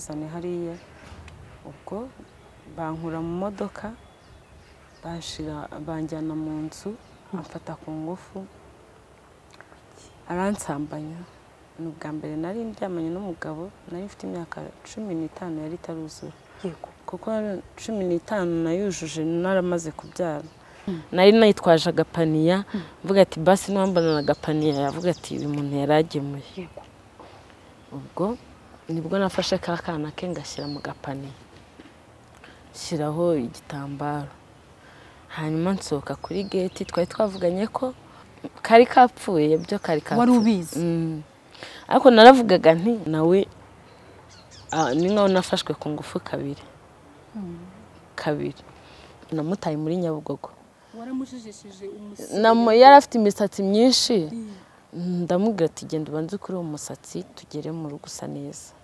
Sane hariya ubwo bankura mu modoka bashira banjyana mu nzu amfata ku ngufu aransambanya n'ubwa mbere nari ndyamanye n'umugabo nari mfite imyaka 15 yari taruzura kuko 15 nayujuje naramaze kubyara nari nayitwaje agapaniya mvuga ati basi n'ambana agapaniya yavuga ati uyu muntu yaragemuye ubwo nibwo nafashe kakana ke ngashyira mu gapani shiraho igitambaro hanyuma nsoka kuri gate twari twavuganye ko kari kapfuye byo kari kapfuye wari ubizi ariko naravugaga nti nawe ninga nafashwe ku ngufu kabiri namutaye muri Nyabugogo waramushishishije umusatsi namo yarafite imisatsi myinshi ndamubwira ati genda ubanze kuri uwo musatsi tugere mu rugo usa neza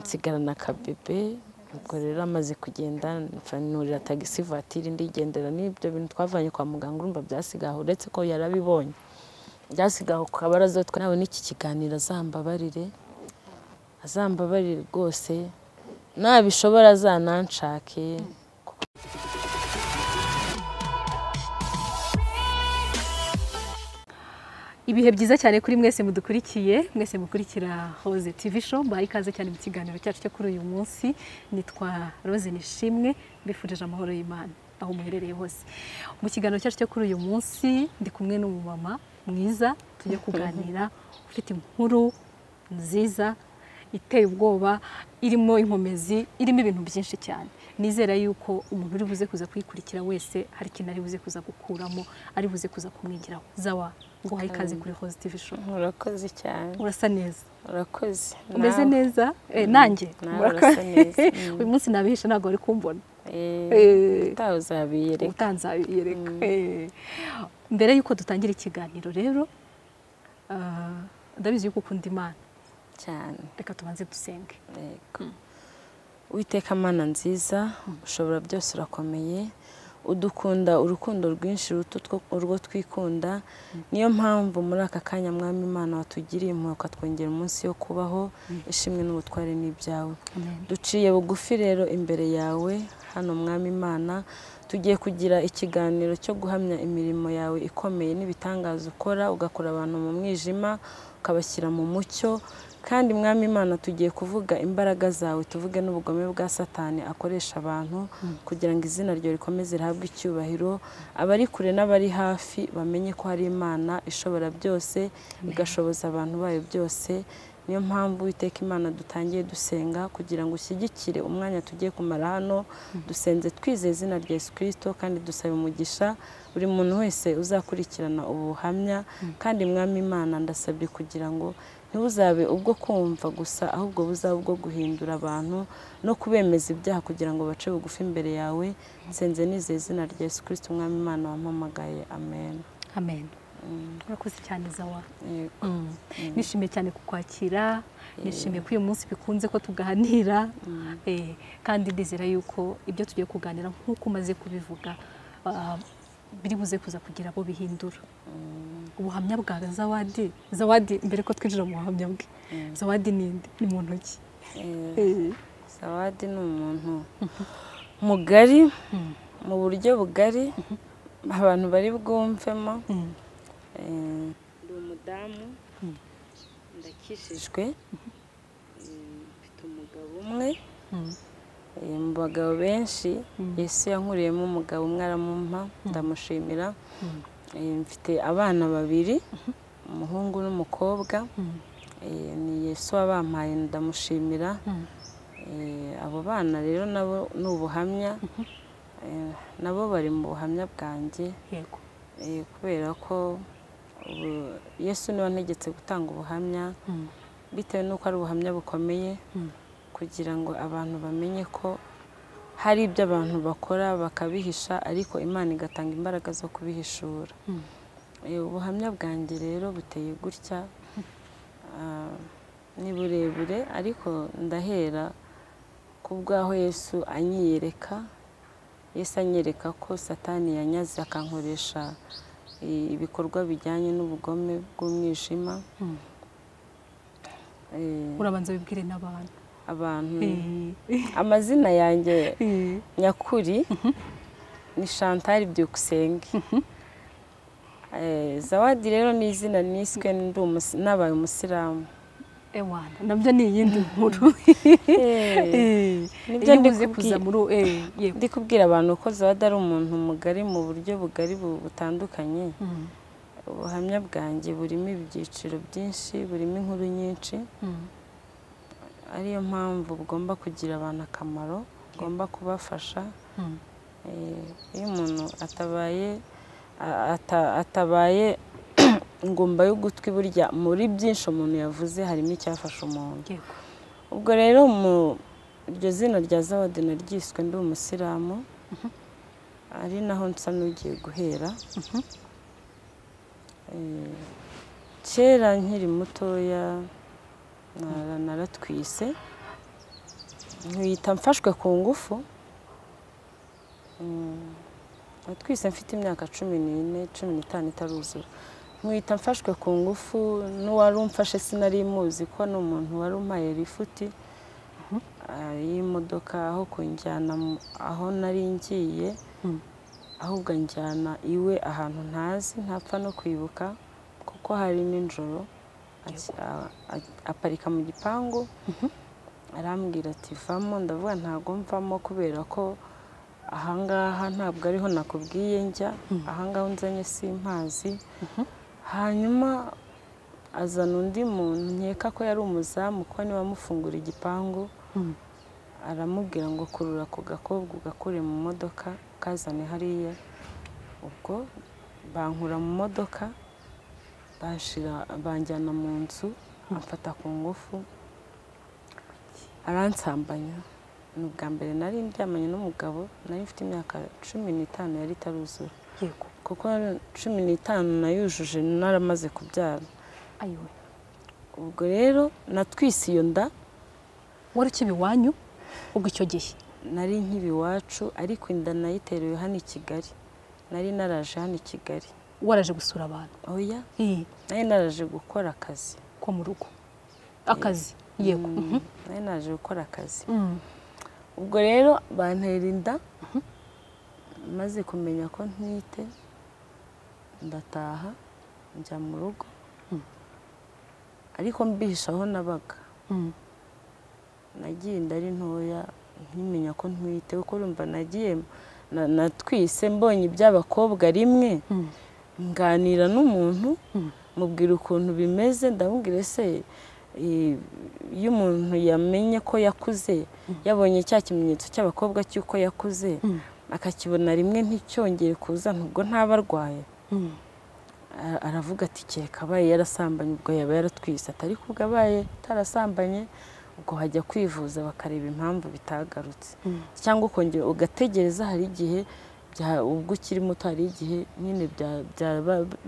nsigarana kabebe ubwo rero amaze kugenda mfanurira taxi vatiri ndigendera n'ibyo bintu twavanye kwa muganga urumva byasigaho uretse ko yarabibonye byasigaho kabarazo twanawe n'iki kiganiro azambabarire rwose nabishobora zananshake ibihe byiza cyane kuri mwese mudukurikiye mwese mukurikira Rose TV show mbaye kaze cyane mu kiganiro cyacu cyo kuri uyu munsi nitwa Rose Nishimwe mbifurije amahoro y'Imana aho muherereye hose mu kiganiro cyacu cyo kuri uyu munsi ndi kumwe n'umumama mwiza tujye kuganira ufite inkuru nziza iteye ubwoba irimo inkomezi irimo ibintu byinshi cyane nizera yuko umuntu uri buze kuza kwikurikira wese hari kintu ari buze kuza gukuramo ari buze kuza kumwigiraho zawa guhaye kazi kuri Rose TV show urakoze cyane urasa neza urakoze umeze neza nanjye urakoze neza uyu munsi nabihisha ntago ari kumbona utazabiyereka mbere yuko dutangira ikiganiro rero ndabizi yuko ukunda Imana cyane reka tubanze dusenge Uwiteka Mana nziza ushobora byose urakomeye udukunda urukundo rwinshi urwo twikunda niyo mpamvu muri aka kanya mwami Imana watugiriye impuhwe ukatwongera umunsi yo kubaho ishimwe n'ubutware n'ibyawe duciye bugufi rero imbere yawe hano mwami Imana tugiye kugira ikiganiro cyo guhamya imirimo yawe ikomeye n'ibitangaza ukora ugakora abantu mu mwijima ukabashyira mu mucyo kandi mwami Imana tugiye kuvuga imbaraga zawe tuvuge n'ubugome bwa Satani akoresha abantu kugira ngo izina ryo rikomeze rihabwe icyubahiro abari kure n'abari hafi bamenye ko hari Imana ishobora byose igashoboza abantu bayo byose niyo mpamvu Uwiteka Imana dutangiye dusenga kugira ngo ushyigikire umwanya tugiye kumara hano dusenze twizeye izina rya Yesu Kristo kandi dusaba umugisha buri muntu wese uzakurikirana ubuhamya kandi mwami Imana ndasabye kugira ngo ntuzabe ubwo kumva gusa ahubwo buzabe ubwo guhindura abantu no kubemeza ibyaha kugira ngo bace bugufi imbere yawe nsenze nizeye izina rya Yesu Kristo umwami Imana wampamagaye amen amen urakoze cyane zawa nishimiye cyane kukwakira nishimiye ko uyu munsi bikunze ko tuganira kandi ndizera yuko ibyo tugiye kuganira nk'uko umaze kubivuga biri buze kuza kugira abo bihindura ubuhamya bwa Zawadi mbere ko twinjira mu buhamya bwe Zawadi ni muntu ki Zawadi ni umuntu mugari mu buryo bugari abantu bari bwumvemo ndi umudamu ndakishijwe mfite umugabo umwe mu bagabo benshi Yesu yankuriyemo umugabo umwe aramumpa ndamushimira mfite abana babiri umuhungu n'umukobwa ni Yesu wabampaye ndamushimira abo bana rero nabo n'ubuhamya nabo bari mu buhamya bwanjye yego kubera ko Yesu niwe wantegetse gutanga ubuhamya bitewe n'uko ari ubuhamya bukomeye kugira ngo abantu bamenye ko hari ibyo abantu bakora bakabihisha ariko Imana igatanga imbaraga zo kubihishura ubuhamya bwanjye rero buteye gutya ni burebure ariko ndahera kubwaho Yesu anyiyereka Yesu anyereka ko Satani yanyaze akankoresha ibikorwa bijyanye n'ubugome bw'umwijima urabanza bibwire n'abantu abantu amazina yanjye nyakuri ni Chantal Byukusenge Zawadi rero ni izina niswe nabaye umusiramu Ewana nabyo ni yindi nkuru nibyo ndize kuza muri ndi kubwira abantu ko Zawadi ari umuntu mugari mu buryo bugari butandukanye ubuhamya bwanjye burimo ibyiciro byinshi burimo inkuru nyinshi ariyo mpamvu ugomba kugira abantu akamaro ugomba kubafasha iyo umuntu atabaye ngomba yo gutwi burya muri byinshi umuntu yavuze harimo icyafasha umuntu ubwo rero mu iryo zina rya Zawadi naryiswe ndi umusiramu ari naho nsa n'ugiye guhera kera nkiri mutoya naratwise nkita mfashwe ku ngufu natwise mfite imyaka 14 15 itaruzura nkita mfashwe ku ngufu n'uwarumfashe sinari muzi ko n'umuntu warumpaye rifuti y'imodoka aho kunjyana aho nari ngiye ahubwo njyana iwe ahantu ntazi ntapfa no kwibuka kuko hari n'injoro aparika mu gipangu arambwira ati vamo ndavuga ntago mvamo kubera ko ahangaha ntabwo ariho nakubwiye njya ahangaha unzanye simpazi hanyuma azana undi muntu nkeka ko yari umuzamu ko ni wamufungura igipangu aramubwira ngo kurura ku gakobwa ugakure mu modoka kazane hariya ubwo bankura mu modoka banjyana mu nzu amfata ku ngufu aransambanya ni ubwa mbere nari ndyamanye n'umugabo nari mfite imyaka 15 yari itaruzura kuko 15 nayujuje naramaze kubyara ubwo rero natwise iyo nda warukiye iwanyu ubwo icyo gihe nari nk'ibiwacu ariko inda nayiterewe hano i Kigali nari naraje hano i Kigali waraje gusura abantu oya nari naraje gukora akazi ko mu rugo akazi yego nari naraje gukora akazi ubwo rero bantera inda maze kumenya ko ntwite ndataha njya mu rugo ariko mbihishaho nabaga nagiye ndari ntoya nkimenya ko ntwite uko urumva nagiye natwise mbonye iby'abakobwa rimwe nganira n'umuntu mubwira ukuntu bimeze ndamubwira se iyo umuntu yamenye ko yakuze yabonye cya kimenyetso cy'abakobwa cy'uko yakuze akakibona rimwe nticyongere kuza nubwo ntabarwaye aravuga ati cyeka abaye yarasambanye ubwo yaba yaratwise atari kubwo abaye tarasambanye ubwo hajya kwivuza bakareba impamvu bitagarutse cyangwa ukongera ugategereza hari igihe ubwo ukiri muto hari igihe nyine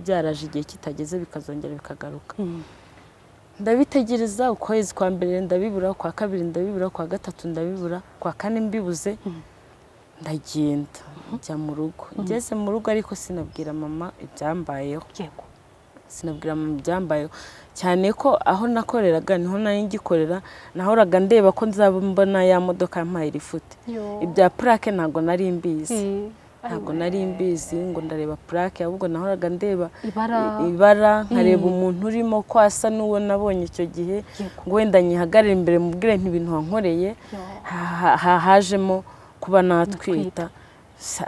byaraje igihe kitageze bikazongera bikagaruka ndabitegereza ukwezi kwa mbere ndabibura kwa kabiri ndabibura kwa gatatu ndabibura kwa kane mbibuze ndagenda njya mu rugo ngeze mu rugo ariko sinabwira mama ibyambayeho sinabwira mama ibyambayeho cyane ko aho nakoreraga niho nari ngikorera nahoraga ndeba ko nzabona ya modoka yampaye rifuti ibya plaque ntago nari mbizi ngo ndareba plaque ahubwo nahoraga ndeba ibara nkareba umuntu urimo kwasa n'uwo nabonye icyo gihe ngo wenda nyihagarira imbere mu bwire n'ibintu wankoreye hajemo kuba natwita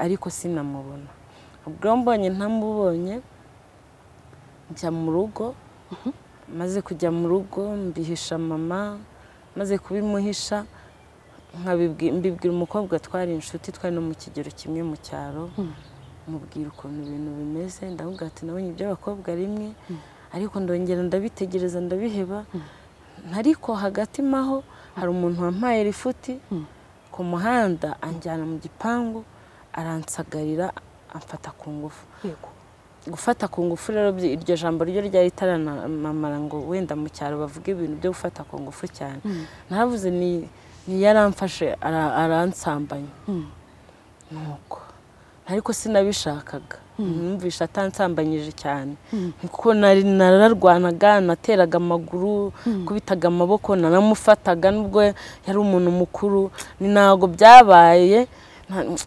ariko sinamubona ubwo mbonye ntamubonye njya mu rugo maze kujya mu rugo mbihisha mama maze kubimuhisha mbibwira umukobwa twari inshuti twari no mu kigero kimwe mu cyaro mubwira ukuntu ibintu bimeze ndavuga ati nabonye iby'abakobwa rimwe ariko ndongera ndabitegereza ndabiheba ariko hagati maho hari umuntu wampaye rifuti ku muhanda anjyana mu gipangu aransagarira amfata ku ngufu gufata ku ngufu rero iryo jambo ryo ryari taranamamara ngo wenda mu cyaro bavuga ibintu byo gufata ku ngufu cyane naravuze ni yaramfashe aransambanya nuko ariko sinabishakaga Mvisha atansambanyije cyane kuko nari nararwanaga nateraga amaguru kubitaga amaboko naramufataga nubwo yari umuntu mukuru ni nago byabaye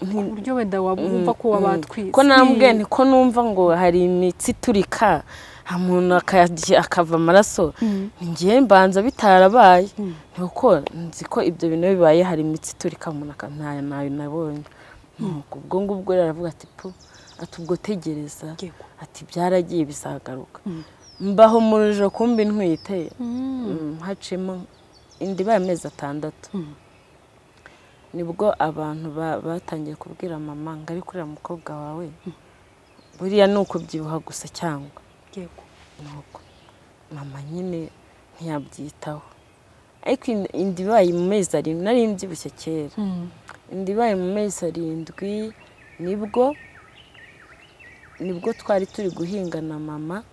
uburyo wenda wabumva ko wabatwise ko namubwiye niko numva ngo hari imitsi turika amuntu akava amaraso ngiye mbanza bitarabaye nuko nzi ko ibyo bintu bibaye hari imitsi turika umuntu akantaya nayo nabonye ubwo ngubwo yaravuga ati pu atubwo tegereza ati byaragiye bisagaruka mbaho murije kumbe ntwite hacemo indi bameze 6 nibwo abantu batangiye kubwira mama ngari kuri umukobwa wawe buriya nuko byibuha gusa cyangwa yego nuko mama nyine ntiyabyitaho ariko indi bayi mu mezi 7 nari mbyibushye kera indi bayi mu mezi 7 nibwo twari turi guhinga na mama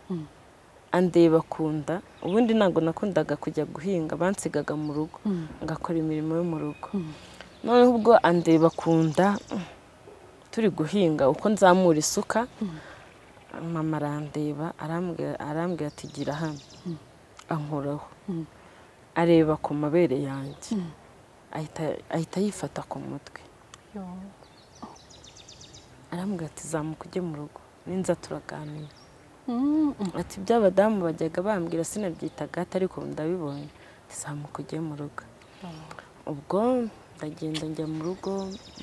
ande bakunda ubundi ntago nakundaga kujya guhinga bansigaga mu rugo ngakora imirimo yo mu rugo noneho ubwo ande bakunda turi guhinga uko nzamura isuka mama arandeba arambwira ati gira hano ankoraho areba ku mabere yanjye ahita yifata ku mutwe arambwira ati zamuka ujye mu rugo ninza turaganira ati by'abadamu bajyaga bambwira sinabyitaga ariko ndabibonye zamuka ujye mu rugo ubwo ndagenda njya mu rugo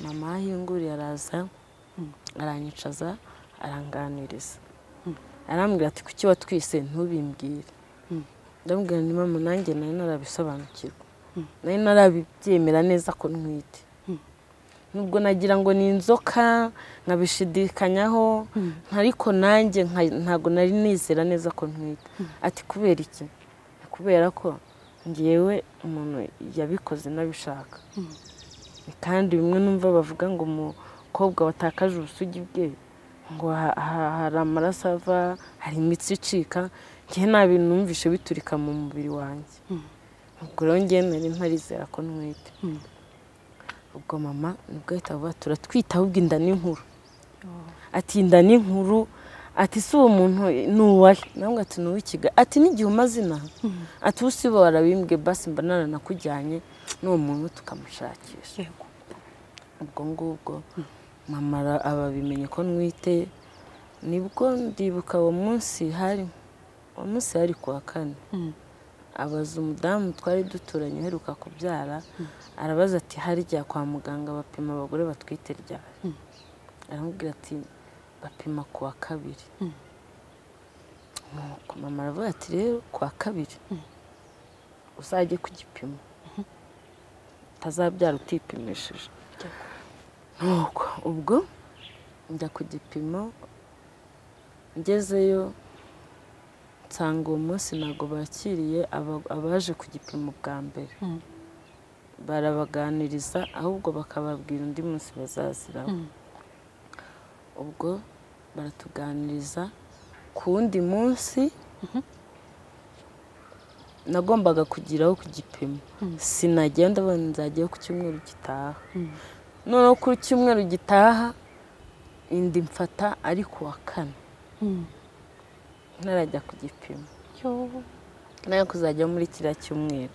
mama ahinguriye araza aranyicaza aranganiriza arambwira ati kuki watwise ntubimbwire ndamubwira ni mama nanjye nari narabisobanukirwa nari narabibyemera neza ko ntwite nubwo nagira ngo ni inzoka nkabishidikanyaho ariko nanjye ntago nari nizera neza ko ntwite ati kubera iki kubera ko ngiyewe umuntu yabikoze nabishaka kandi bimwe numva bavuga ngo umukobwa watakaje ubusugi bwe ngo hari amaraso ava hari imitsi icika ngiye nta bintu numvishe biturika mu mubiri wanjye ubwo rero ngiye nari ntarizera ko ntwite ubwo mama nibwo ahita turatwita ahubwo inda n'inkuru ati inda n'inkuru ati si uwo muntu n'uwari namwe ati n'uwikiga ati n'igihe umazina ati usibo warabimbwe basi mbanana nakujyanye n'uwo muntu tukamushakisha ubwo ngubwo mama ababimenye ko ntwite nibwo ndibuka uwo munsi hari kuwa 4 abaza umudamu twari duturanye uheruka kubyara arabaza ati harya kwa muganga bapima abagore batwite ryari aramubwira ati bapima kuwa 2 nuko mama aravuga ati rero kuwa 2 uzajye kugipima utazabyara utipimishije nuko ubwo njya kugipima ngezeyo nsanga uwo munsi ntabwo bakiriye abaje ku gipimo bwa mbere barabaganiriza ahubwo bakababwira undi munsi bazaziraho ubwo baratuganiriza ku wundi munsi nagombaga kugiraho ku gipimo sinagenda nzagiyeho ku cyumweru gitaha noneho ku cyumweru gitaha indi mfata ari kuwa 4 narajya ku gipimo nayo kuzajya muri kiriya cyumweru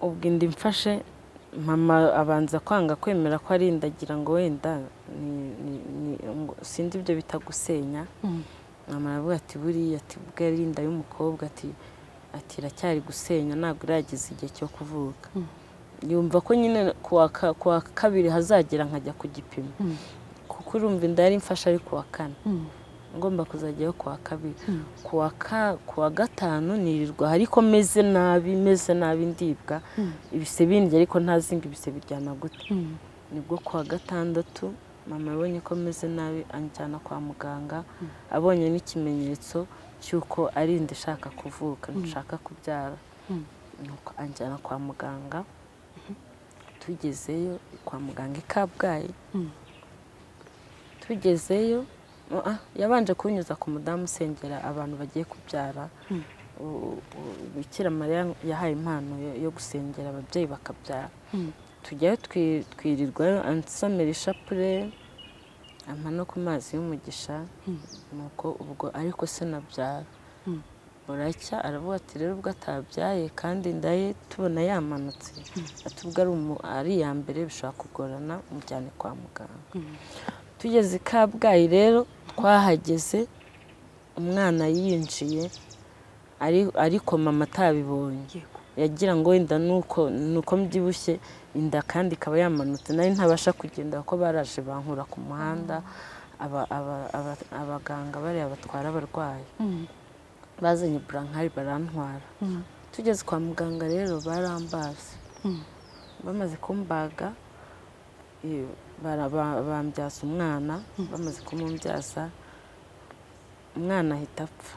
ubwo indi mfashe mama abanza kwanga kwemera ko ari ndagira ngo wenda sindi ibyo bitagusenya mama aravuga ati buriya ati ubwo ari inda y'umukobwa ati iracyari gusenya ntabwo irageze igihe cyo kuvuka yumva ko nyine kuwa 2 hazagera nkajya ku gipimo kuko urumva inda yari mfashe ari kuwa 4 ngomba kuzajyayo kuwa 2 kuwa 5 nirirwa ariko meze nabi ndibwa ibise bindi ariko ntazinga ibise biryana gute nibwo kuwa 6 mama yabonye ko meze nabi anjyana kwa muganga abonye n'ikimenyetso cyuko ari indi shaka kuvuka nshaka kubyara nuko anjyana kwa muganga tugezeyo kwa muganga ikabwaye tugezeyo yabanje kunyuza ku mudamu usengera abantu bagiye kubyara Bikira Mariya yahaye impano yo gusengera ababyeyi bakabyara tujyayo twirirwa ansomera ishapure amano ku mazi y'umugisha nuko ubwo ariko se nabyara buracya aravuga ati rero ubwo atabyaye kandi ndaye tubona yamanutse atubwo ari ya mbere bishobora kugorana umujyane kwa muganga tugeze Kabgayi rero twahageze umwana yinjiye ariko mama atabibonye yagira ngo inda nuko mbyibushye inda kandi ikaba yamanutse nari ntabasha kugenda ko baraje bankura ku muhanda abaganga bari abatwara abarwayi bazanye burankari barantwara tugeze kwa muganga rero barambaze bamaze kumbaga bambyaza umwana bamaze kumumbyaza umwana ahita apfa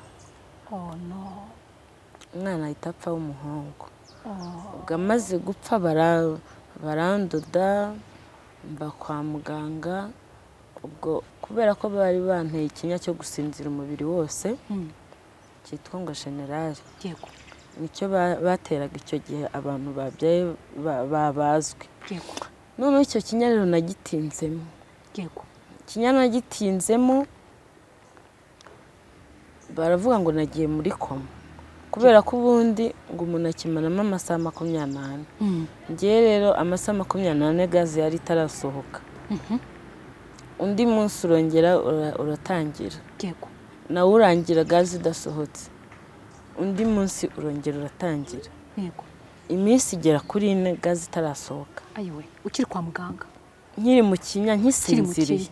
umwana ahita apfa w'umuhungu bwamaze gupfa barandoda mba kwa muganga ubwo kubera ko bari banteye ikinya cyo gusinzira umubiri wose cyitwa ngo general yego nicyo bateraga icyo gihe abantu babyaye babazwe yego none icyo kinya rero nagitinzemo yego kinya nagitinzemo baravuga ngo nagiye muri koma kubera ko ubundi ngo umuntu akimanamo amasaha 28 ngiye rero amasaha 28 gaze yari tarasohoka undi munsi urongera uratangira yego na urangira gazi dasohotse undi munsi urongera uratangira yego iminsi igera kuri 4 gazi tarasohoka ayiwe ukiri kwa muganga nkiri mu kinya nkisinziriye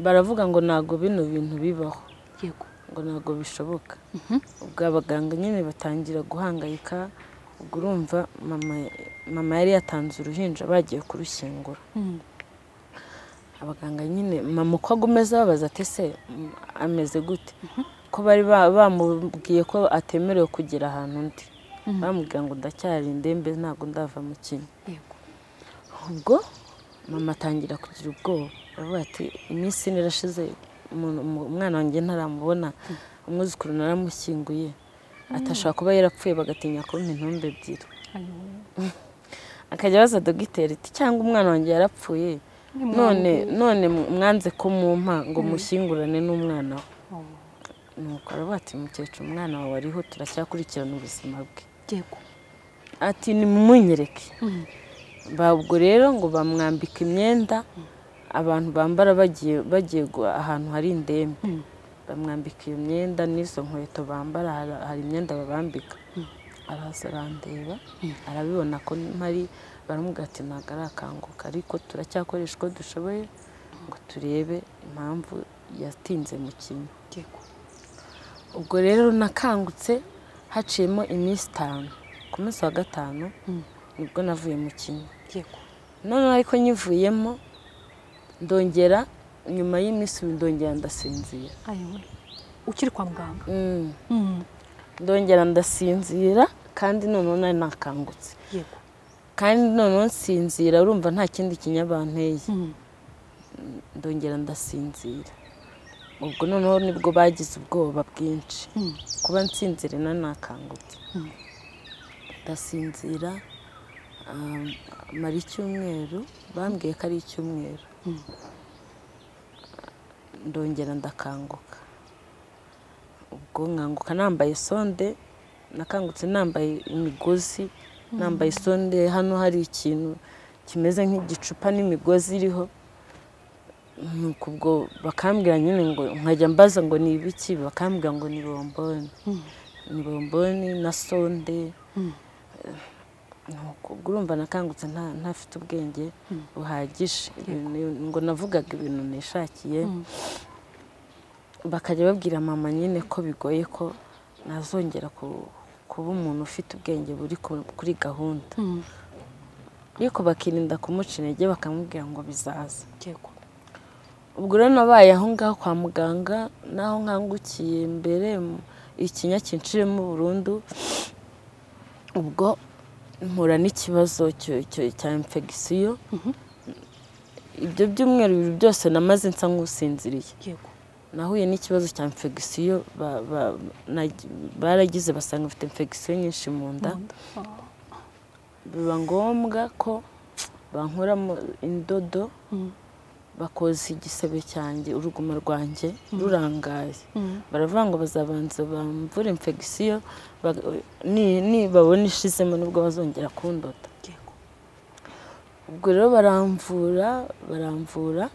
baravuga ngo nago bino bintu bibaho yego ngo nago bishoboka ubwo abaganga nyine batangira guhangayika urumva mama yari yatanze uruhinja bagiye kurushyingura abaganga nyine mama uko agumeza babaza ati se ameze gute ko bari bamubwiye ko atemerewe kugera ahantu undi bamubwira ngo ndacyari indembe ntabwo ndava mu kinyi ubwo mama atangira kugira ubwoba bavuga ati iminsi ine irashize umwana wanjye ntaramubona umwuzukuru naramushyinguye atashobora kuba yarapfuye bagatinya ko intumbi ebyiri akajya abaza dogiteri ati cyangwa umwana wanjye yarapfuye none mwanze kumumpa ngo mushyingurane n'umwana nuko arabati mukecuru umwana wawe ariho turacyakurikirana ubuzima bwe yego ati ni munyereke babwo rero ngo bamwambika imyenda abantu bambara bagiye ahantu hari indembe bamwambika iyo myenda n'izo nkweto bambara hari imyenda babambika arasarandeba arabibona ko ntari baramubwira ati ntabwo arakanguka ariko turacyakoresha uko dushoboye ngo turebe impamvu yatinze mu kinyi ubwo rero nakangutse haciyemo iminsi 5 ku munsi wa 5 nibwo navuye mu kinyi none ariko nyivuyemo ndongera nyuma y'iminsi ndongera ndasinzira ukiri kwa muganga ndongera ndasinzira kandi none nari nakangutse kandi none nsinzira urumva nta kindi kinyabanteye ndongera ndasinzira ubwo noneho nibwo bagize ubwoba bwinshi kuba nsinzira nanakangutse ndasinzira mara icyumweru bambwiye ko ari icyumweru ndongera ndakanguka ubwo nkanguka nambaye sonde nakangutse nambaye imigozi nambaye sonde hano hari ikintu kimeze nk'igicupa n'imigozi iriho nuko ubwo bakambwira nyine ngo nkajya mbaza ngo ni ibiki bakambwira ngo ni bomboni ni bomboni na sonde nuko urumva nakangutse ntafite ubwenge buhagije ngo navugaga ibintu nishakiye bakajya babwira mama nyine ko bigoye ko nazongera kuba umuntu ufite ubwenge buri kuri gahunda ariko bakirinda kumuca intege bakamubwira ngo bizaza ubwo rero nabaye aho ngaho kwa muganga naho nkangukiye mbere ikinya kinshiremo burundu ubwo mpura n'ikibazo cya infection ibyo byumweru byose namaze nsa nk'usinziriye nahuye n'ikibazo cya infection baragize basanga ufite infection nyinshi mu nda biba ngombwa ko bankoramo indodo bakoze igisebe cyanjye urugumo rwanje rurangaye baravuga ngo bazabanza bamvura infection ni babona ishizemo nubwo bazongera kundota ubwo rero baramvura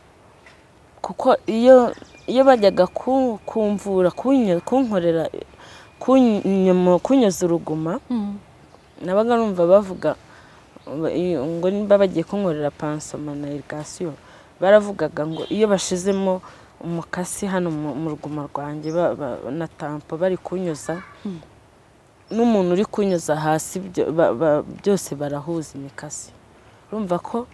kuko iyo bajyaga kumvura kunkorera kunyoza uruguma nabaga numva bavuga ngo niba bagiye kunkorera pansoma na irrigation baravugaga ngo iyo bashizemo umukasi hano mu ruguma rwanjye na tampo bari kunyoza n'umuntu uri kunyoza hasi byose barahuza imikasi urumva ko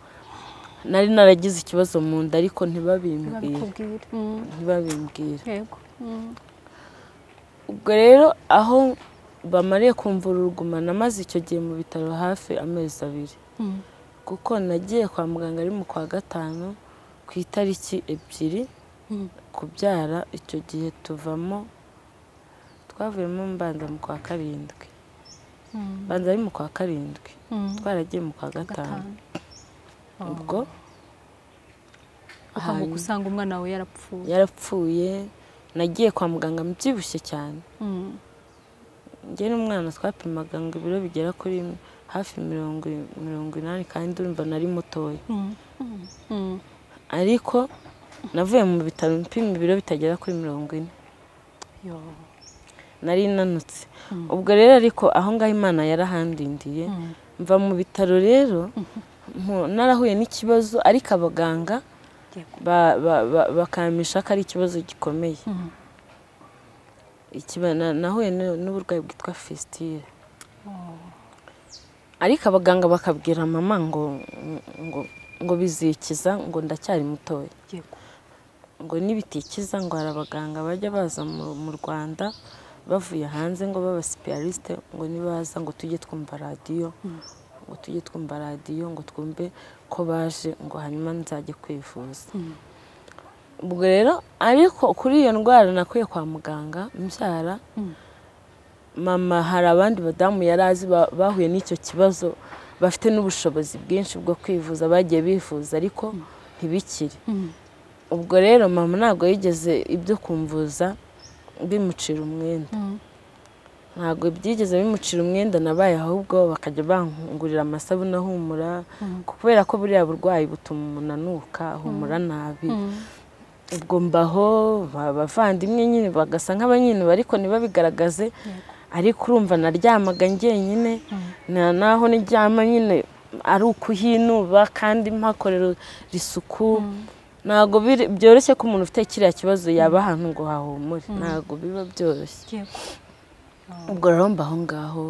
nari naragize ikibazo mu nda ariko ntibabimbwira ubwo rero aho bamariye kumvura uruguma namaze icyo gihe mu bitaro hafi amezi abiri kuko nagiye kwa muganga ari mu kwa gatanu ku itariki 2 kubyara icyo gihe twavuyemo mbanza mu kwa 7 mbanza ari mu kwa 7 twaragiye mu kwa 5 ubwo aho gusanga umwana we yarapfuye nagiye kwa muganga mbyibushye cyane nge n'umwana twapimaga ngo ibiro bigera kuri hafi 80 kandi urumva nari mutoya ariko navuye mu bitaro mpima ibiro bitagera kuri 40 nari nanutse ubwo rero ariko aho ngaho Imana yarahandindiye mva mu bitaro rero narahuye n'ikibazo ariko abaganga bakamisha ko ari ikibazo gikomeye ikibana nahuye n'uburwayi bwitwa fistile ariko abaganga bakabwira mama ngo bizikiza ngo ndacyari mutoya ngo nibitikiza ngo arabaganga bajya baza mu Rwanda bavuye hanze ngo baba specialist ngo nibaza ngo tujye twumva radio ngo twumve ko baje ngo hanyuma nzajye kwivuza ubwo rero ariko kuri iyo ndwara nakwiye kwa muganga mbyara mama hari abandi badamu yarazi bahuye n'icyo kibazo bafite n'ubushobozi bwinshi bwo kwivuza bagiye bifuza ariko ntibikire ubwo rero mama ntabwo yigeze ibyo kumvuza bimucira umwenda ntabwo byigeze bimucira umwenda nabaye ahubwo bakajya bangurira amasabune ahumura kubera ko buriya burwayi butuma umunanuka ahumura nabi ubwo mbaho abavandimwe nyine bagasa nk'abanyine ariko ntibabigaragaze ariko urumva naryamaga njyenyine naho niryama nyine ari ukuhinuba kandi mpakorera isuku ntago byoroshye ko umuntu ufite kiriya kibazo yaba ahantu ngo hahumure ntago biba byoroshye ubwo rero mbaho ngaho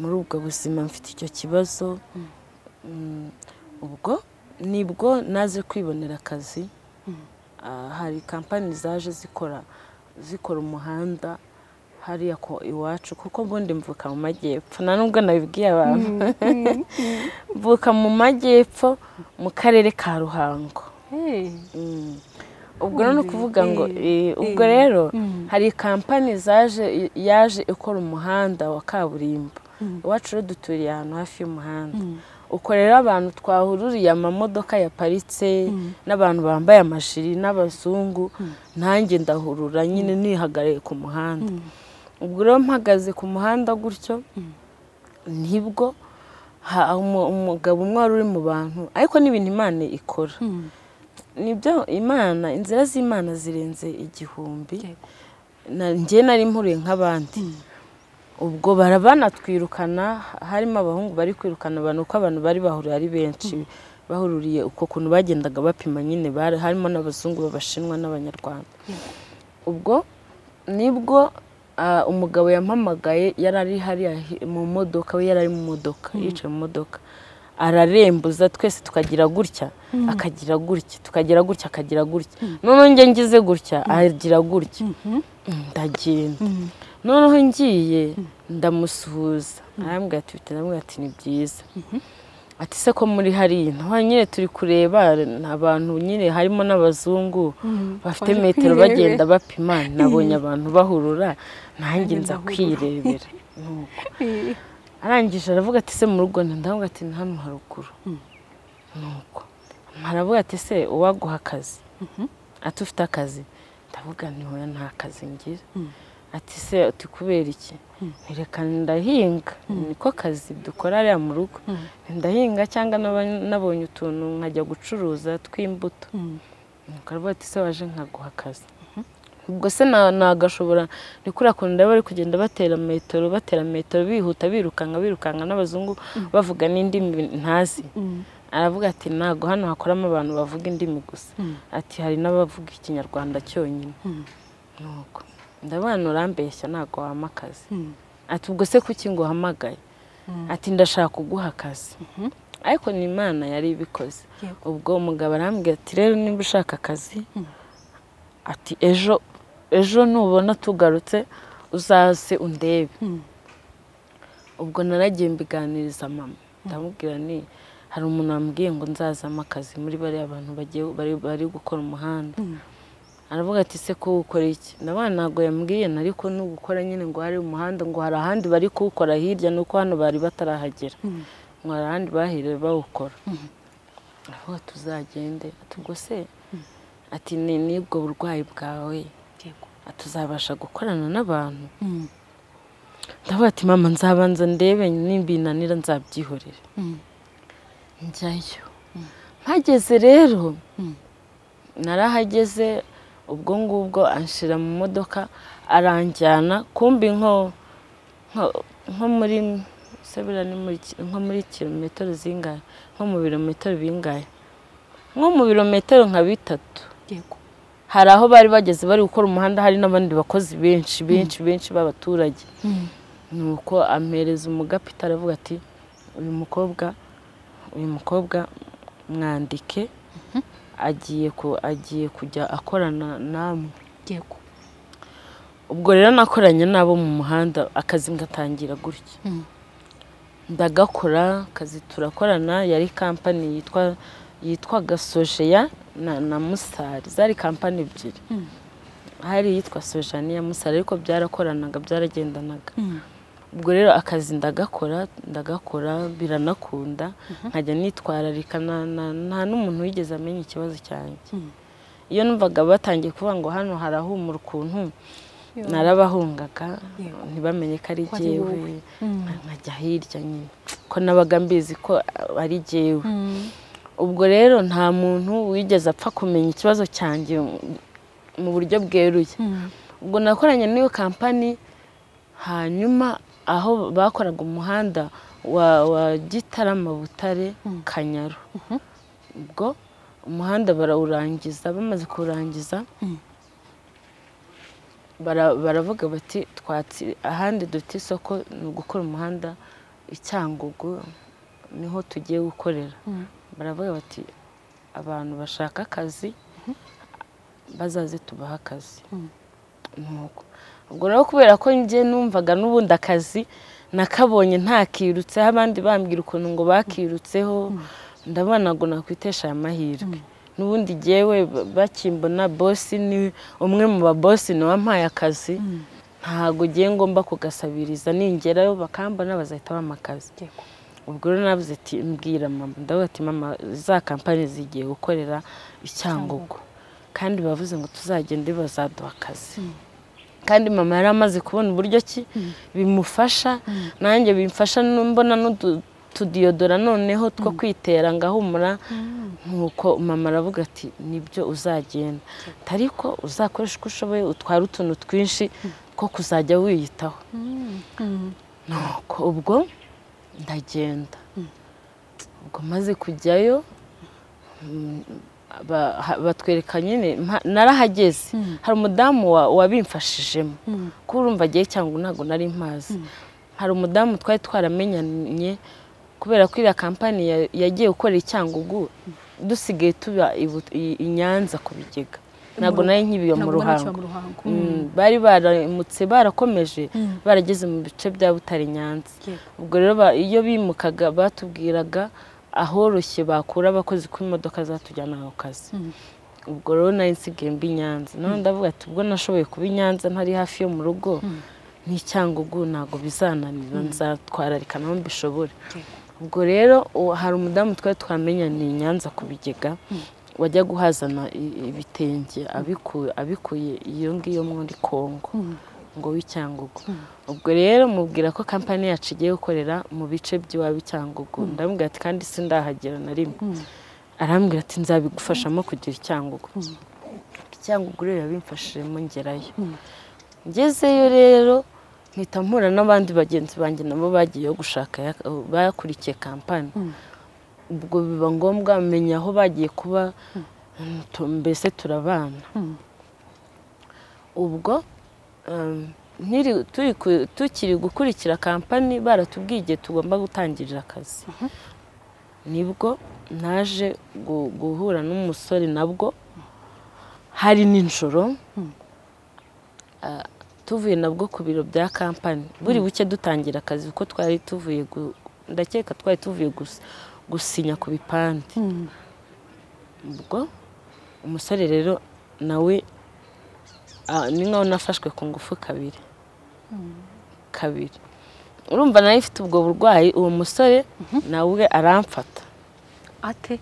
muri ubwo buzima mfite icyo kibazo ubwo nibwo naze kwibonera akazi hari kampani zaje zikora umuhanda hariya ko iwacu kuko mbundi mvuka mu majyepfo na nubwo nabibwiye abantu mvuka mu majyepfo mu karere ka Ruhango ubwo no kuvuga ngo ubwo rero hari kampani yaje ikora umuhanda wa kaburimbo iwacu rero duturiye ahantu hafi y'umuhanda ukorera abantu twahururiye amamodoka yaparitse n'abantu bambaye amashiri n'abazungu ntange ndahurura nyine nihagariye ku muhanda ubwo rero mpagaze ku muhanda gutyo nibwo umugabo umwe uri mu bantu ariko n'ibintu Imana ikora nibyo Imana inzira z'Imana zirenze 1000 njye nari mpuruye nk'abandi ubwo barabana twirukana harimo abahungu bari kwirukana abantu uko abantu bari bahuriye ari benshi bahururiye uko kuntu bagendaga bapima nyine bari harimo n'abazungu babashinwa n'abanyarwanda ubwo nibwo umugabo yampamagaye yarari hari mu modoka we yarari mu modoka yicaye mu modoka ararembuza twese tukagira gutya noneho njye ngize gutya agira gutya ndagenda noneho ngiye ndamusuhuza arambwira ati ni byiza ati se ko muri hariya nta nyine turi kureba abantu nyine harimo n'abazungu bafite metero bagenda bapima nabonye abantu bahurura nanjye nza kwirebera arangije aravuga ati se mu rugo ndambwira ati ni hano haruguru nuko Maravuga ati se uwaguha akazi atufite akazi ndavuga nti hoya nta kazi ngira ati se utikubera iki nerekana ndahinga niko kazi dukora ari mu rugo ndahinga cyangwa nabonye utuntu nkajya gucuruza tw'imbuto nkavuga ati se waje nkaguha akazi ubwo se nagashobora nikurakunda bari kugenda batera metero bihuta birukanka n'abazungu bavuga n'indi ntazi aravuga ati nago hano hakoramo abantu bavuga indimi gusa ati hari n'abavuga ikinyarwanda cyonyine nuko ndabana urambeshya nago amakazi ati ubwo se kuki ngo hamagaye ati ndashaka kuguha akazi ariko ni Imana yari bikoze ubwo umugabo arambwira ati rero nimba ushaka akazi ati ejo nubona tugarutse uzaze undebe ubwo naragiye mbiganiriza mama ndamubwira ni hari umuntu ambwiye ngo nzazama akazi muri bari abantu bari gukora umuhanda aravuga ati se ko ukora iki nabanago yambwiye nariko no gukora nyine ngo hari umuhanda ngo hari ahandi bari kuwukora hirya nuko hano bari batarahagera ngo hari ahandi bahire bawukora aho tuzagende atubwo se ati nibwo burwayi bwawe atuzabasha gukorana n'abantu ndavuga ati mama nzabanza ndebe nimbinanira nzabyihorera njyayo mpageze rero narahageze ubwo anshira mu modoka aranjyana kumbi nko muri kilometero zingahe nko mu birometero bingahe nko mu birometero nka bitatu hari aho bari bageze bari gukora umuhanda hari n'abandi bakozi benshi b'abaturage nuko ampereza umugapitari avuga ati uyu mukobwa mwandike agiye kujya akorana namwe ubwo rero nakoranye nabo mu muhanda akazi ngatangira gutya ndagakora akazi turakorana yari company yitwa Gasojeya na Musari zari company ebyiri hari yitwa Sojani ya Musari ariko byarakoranaga byaragendanaga ubwo rero akazi ndagakora biranakunda nkajya nitwararika nta n'umuntu wigeze amenya ikibazo cyanjye iyo numvaga batangiye kuvuga ngo hano harahumura ukuntu narabahungaga ntibamenye ko ari jyewe nkajya hirya nyine ko nabaga mbizi ko ari jyewe ubwo rero nta muntu wigeze apfa kumenya ikibazo cyanjye mu buryo bweruye ubwo nakoranye n'iyo company hanyuma aho bakoraga umuhanda wa Gitarama Butare Kanyaru ubwo umuhanda barawurangiza bamaze kurangiza baravuga bati twatsi ahandi dufite isoko no gukora umuhanda Icyangugu niho tugiye gukorera baravuga bati abantu bashaka akazi bazaze tubaha akazi nuko ubwo rero kubera ko ngiye numvaga n'ubundi akazi nakabonye ntakirutse abandi bambwira ukuntu ngo bakirutseho ndabona ngo nakwitesha amahirwe n'ubundi jewe bakimbona boss ni umwe mu ba boss ni wampaye akazi ntago giye ngomba kugasabiriza ningerayo bakambona bazahita bamakazi ubwo rero navuze ati mbwira mama ndavuga ati mama za company zigiye gukorera Icyangugu kandi bavuze ngo tuzagende bazaduha akazi kandi mama yari amaze kubona uburyo ki bimufasha nanjye bimfasha mbona n'utudiyodora noneho two kwitera ngahumura nuko mama aravuga ati nibyo uzagenda ariko uzakoresha uko ushoboye utwara utuntu twinshi ko kuzajya wiyitaho nuko ubwo ndagenda ubwo maze kujyayo batwereka nyine narahageze hari umudamu wabimfashijemo ko urumva agiye cyangwa ntago nari mpazi hari umudamu twari twaramenyanye kubera ko iriya company yagiye gukorera Icyangugu dusigaye tuba i Nyanza ku Bigega ntago nari nkibiyo mu Ruhango bari baramutse barakomeje barageze mu bice bya Butare Nyanza ubwo rero iyo bimukaga batubwiraga ahoroshye bakura abakozi ku modoka zatujyana aho kazi ubwo rero nari nsigaye mbi Nyanza none ndavuga ati ubwo nashoboye kubi Nyanza ntari hafi yo mu rugo n'Icyangugu ntago bizananira nzatwararika naho mbishobora ubwo rero hari umudamu twari twamenye ni Nyanza kubigega wajya guhazana ibitenge abikuye iyo ngiyo muri Kongo ngo w'icyangugu ubwo rero mubwira ko company yacu igiye gukorera mu bice by'abicyangugu ndamubwira ati kandi sindahagera na rimwe arambwira ati nzabigufashamo kugira icyangugu icyangugu rero yabimfashiremo ngerayo ngezeyo rero mpita mpura n'abandi bagenzi banjye nabo bagiye gushaka bakurikiye company ubwo biba ngombwa amenya aho bagiye kuba mbese turabana ubwo tukiri gukurikira company baratubwiye tugomba gutangirira akazi nibwo naje guhura n'umusore nabwo hari ninjoro tuvuye nabwo ku biro bya company buri buke dutangira akazi uko twari tuvuye ndakeka twari tuvuye gusinya ku bipande ubwo umusore rero nawe ninkaho nafashwe ku ngufu kabiri urumva nawe ifite ubwo burwayi uwo musore nawe aramfata ate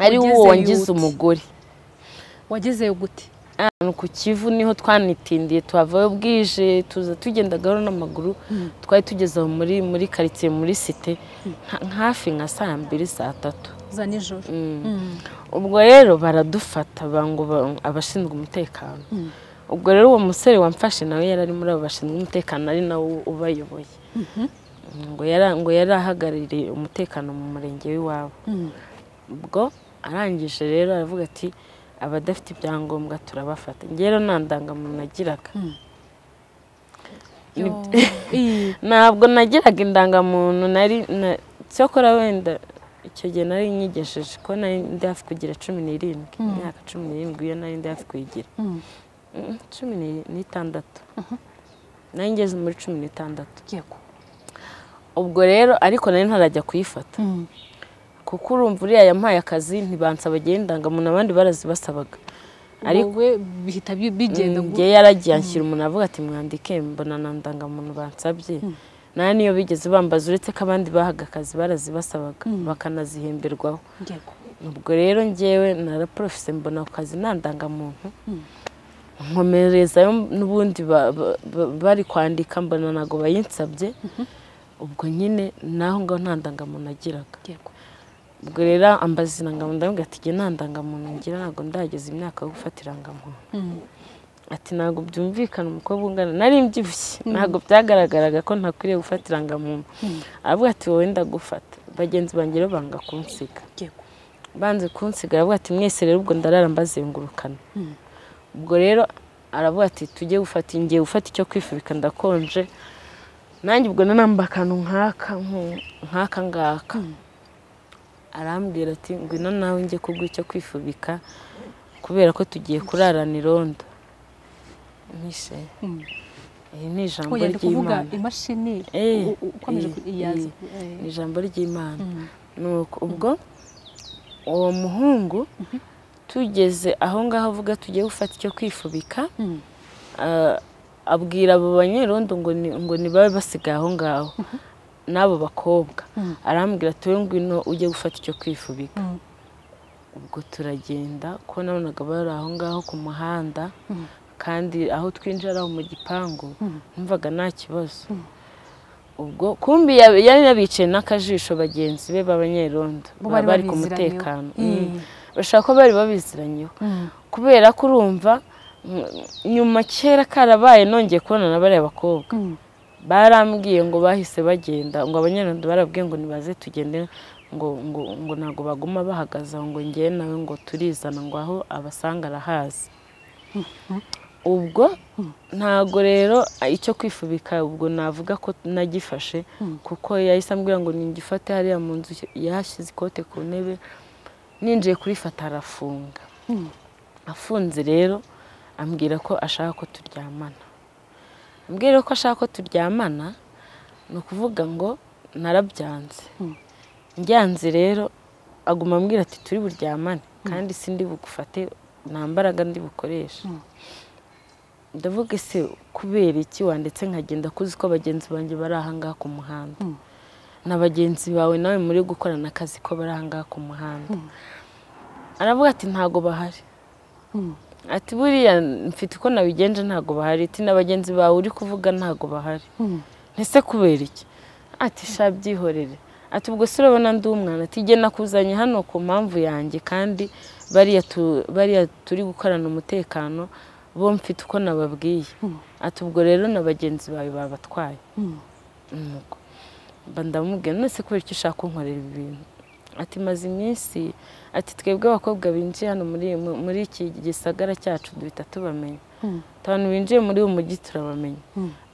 ari uwo wangize umugore wageze gute ku Kivu niho twanitindiye twavayo bwije tuza tugendagaho n'amaguru twari tugeze muri quartier muri cité hafi nka 2:00 za nijoro ubwo rero baradufata bango abashinzwe umutekano ubwo rero uwo musore wamfashe nawe yarari muri abashinzwe umutekano ari nawe ubayoboye ngo yarahagaririye umutekano mu murenge w'iwabo ubwo arangije rero aravuga ati abadafite ibyangombwa turabafata ngero nandanga mu nagiraga nabwo nagiraga indanga muntu nari cyokora wenda icyo gihe nari nyigesheje ko nari ndafi kugira 17 imyaka 17 iyo nari ndafi kugira 16 nari ngeze muri 16 yego ubwo rero ariko nari ntarajya kuyifata kuko urumva uriya yampaye akazi ntibansa bagendanga mu nabandi barazibasabaga ariko bihita bigenda ngo yaragiye anshyira umuntu avuga ati mwandike mbona nandanga mu bansabye nani niyo bigeze bambaza uretse ko abandi bahaga akazi barazibasabaga bakanazihemberwaho ubwo rero ngewe naraprofise mbona akazi nandanga muntu nkomereza n'ubundi bari kwandika mbona nago bayinsabye ubwo nyine naho ngo ntandanga muntu agiraga ubwo rero ambazi nangamo ndambwira ati nge nandanga muntu ngira nago ndageze imyaka yo gufatira ngamo ati nago byumvikana umukobwa ungana nari mbyibushye nago byagaragaraga ko ntakwiriye gufatira ngamo avuga ati wowe ndagufata bagenzi bangero banga kunsiga banze kunsiga avuga ati mwese rero ubwo ndarara mbazengurukana ubwo rero aravuga ati tujye gufata ingiye ufata icyo kwifubika ndakonje nanjye ubwo nanambakana nkaka arambwira ati ngwino nawe ngiye kugwa icyo kwifubika kubera ko tugiye kurarana irondo nishe ni ijambo ry'Imana imashini ukomeje kuyaza ni ijambo ry'Imana nuko ubwo uwo muhungu tugeze aho ngaho avuga tugiye gufata icyo kwifubika abwira abo banyerondo ngo ni babe basiga aho ngaho nabo bakobwa arambwira ati ngwino ujye gufata icyo kwifubika ubwo turagenda ko nabonaga bari aho ngaho ku muhanda kandi aho twinjira mu gipangu numvaga nta kibazo ubwo kumbi yari yabicaye n'akajisho bagenzi be b'abanyerondo bari ku mutekano bashaka ko bari babiziranyeho kubera ko urumva nyuma kera karabaye nongeye kubona n'abariya bakobwa barambwiye ngo bahise bagenda ngo abanyerondo barabwiye ngo nibaze tugende ngo nago baguma bahagaza ngo ngiye nawe ngo turizana ngo aho abasanga arahazi ubwo ntago rero icyo kwifubika ubwo navuga ko nagifashe kuko yahise ambwira ngo ningifate hariya mu nzu yahashyize ikote ku ntebe ninjiye kurifata arafunga afunze rero ambwira ko ashaka ko turyamana mbwira ko ashaka ko turyamana no kuvuga ngo narabyanze njyanze rero aguma ambwira ati turi buryamane kandi sindi bugufate nta mbaraga ndi bukoresha ndavuga ese kubera iki wanditse nkagenda kuzi ko bagenzi banjye bari aha ngaha ku muhanda na bagenzi bawe nawe muri gukorana akazi ko baranga ku muhanda. Aravuga ati ntago bahari. Ati buriya mfite uko nabigenje ntago bahari, ati nabagenzi bawe uri kuvuga ntago bahari. Nese kubera iki? Ati shabyihorere. Ati ubwo se urabona ndi umwana, ati je nakuzanye hano ku mpamvu yanjye kandi bariya turi gukorana umutekano bo mfite uko nababwiye. Ati ubwo rero nabagenzi bawe babatwaye. Bandamubwira none se kubera iki ushaka kunkorera ibintu? Ati maze iminsi, ati twebwe abakobwa binjiye hano muri iki gisagara cyacu dubita tubamenye. Abantu binjiye muri uyu mujyi turabamenye.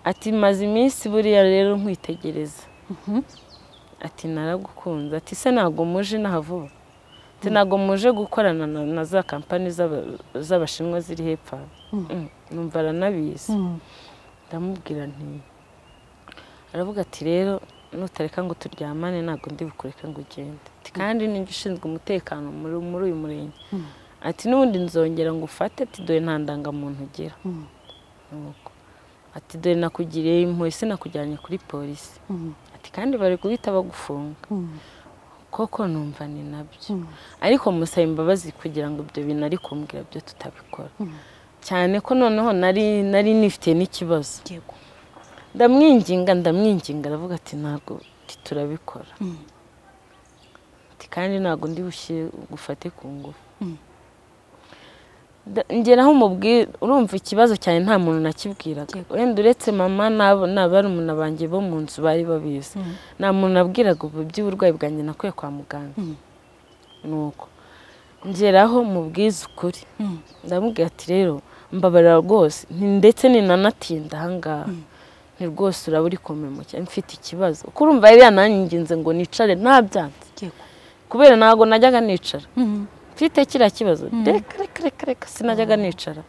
Ati maze iminsi buriya rero nkwitegereza. Ati naragukunze, ati se nago muje nahavuba. Ati nago muje gukorana na za kampani z'abashinwa ziri hepfa. Numva ranabizi. Ndamubwira nti aravuga ati rero nutareka ngo turyamane nago ndibukureka ngo ugende. Ati kandi ninjye ushinzwe umutekano muri uyu murenge. Ati nubundi nzongera ngo ufate, ati doye nta ndangamuntu ugira. Ati doye nakugiriye impuhwe sinakujyanye kuri polisi. Ati kandi bari guhita bagufunga. Koko numva ni nabyo. Ariko musaba imbabazi kugira ngo ibyo bintu ari kumbwira byo tutabikora. Cyane ko noneho nari nifite n'ikibazo. Ndamwinginga aravuga ati ntago turabikora. Ati kandi ntago ndi bushyire gufate ku ngufu. Ngeraho umubwira urumva ikibazo cyane nta muntu nakibwiraga. Wenda uretse mama n'abarumuna banjye bo mu nzu bari babizi. Nta muntu nabwiraga ubu by'uburwayi bwanjye nakuye kwa muganga. Nuko ngeraho mubwiza ukuri. Ndamubwira ati rero mbabarira rwose ndetse ninanatinda aha ngaha. Ni rwose uraba uri kumemuka mfite ikibazo. Kuko urumva rero nanjye ngo nicare ntabyanze. Kubera ntago najyaga nicara. Mfite kira kibazo. Reka sinajyaga nicara.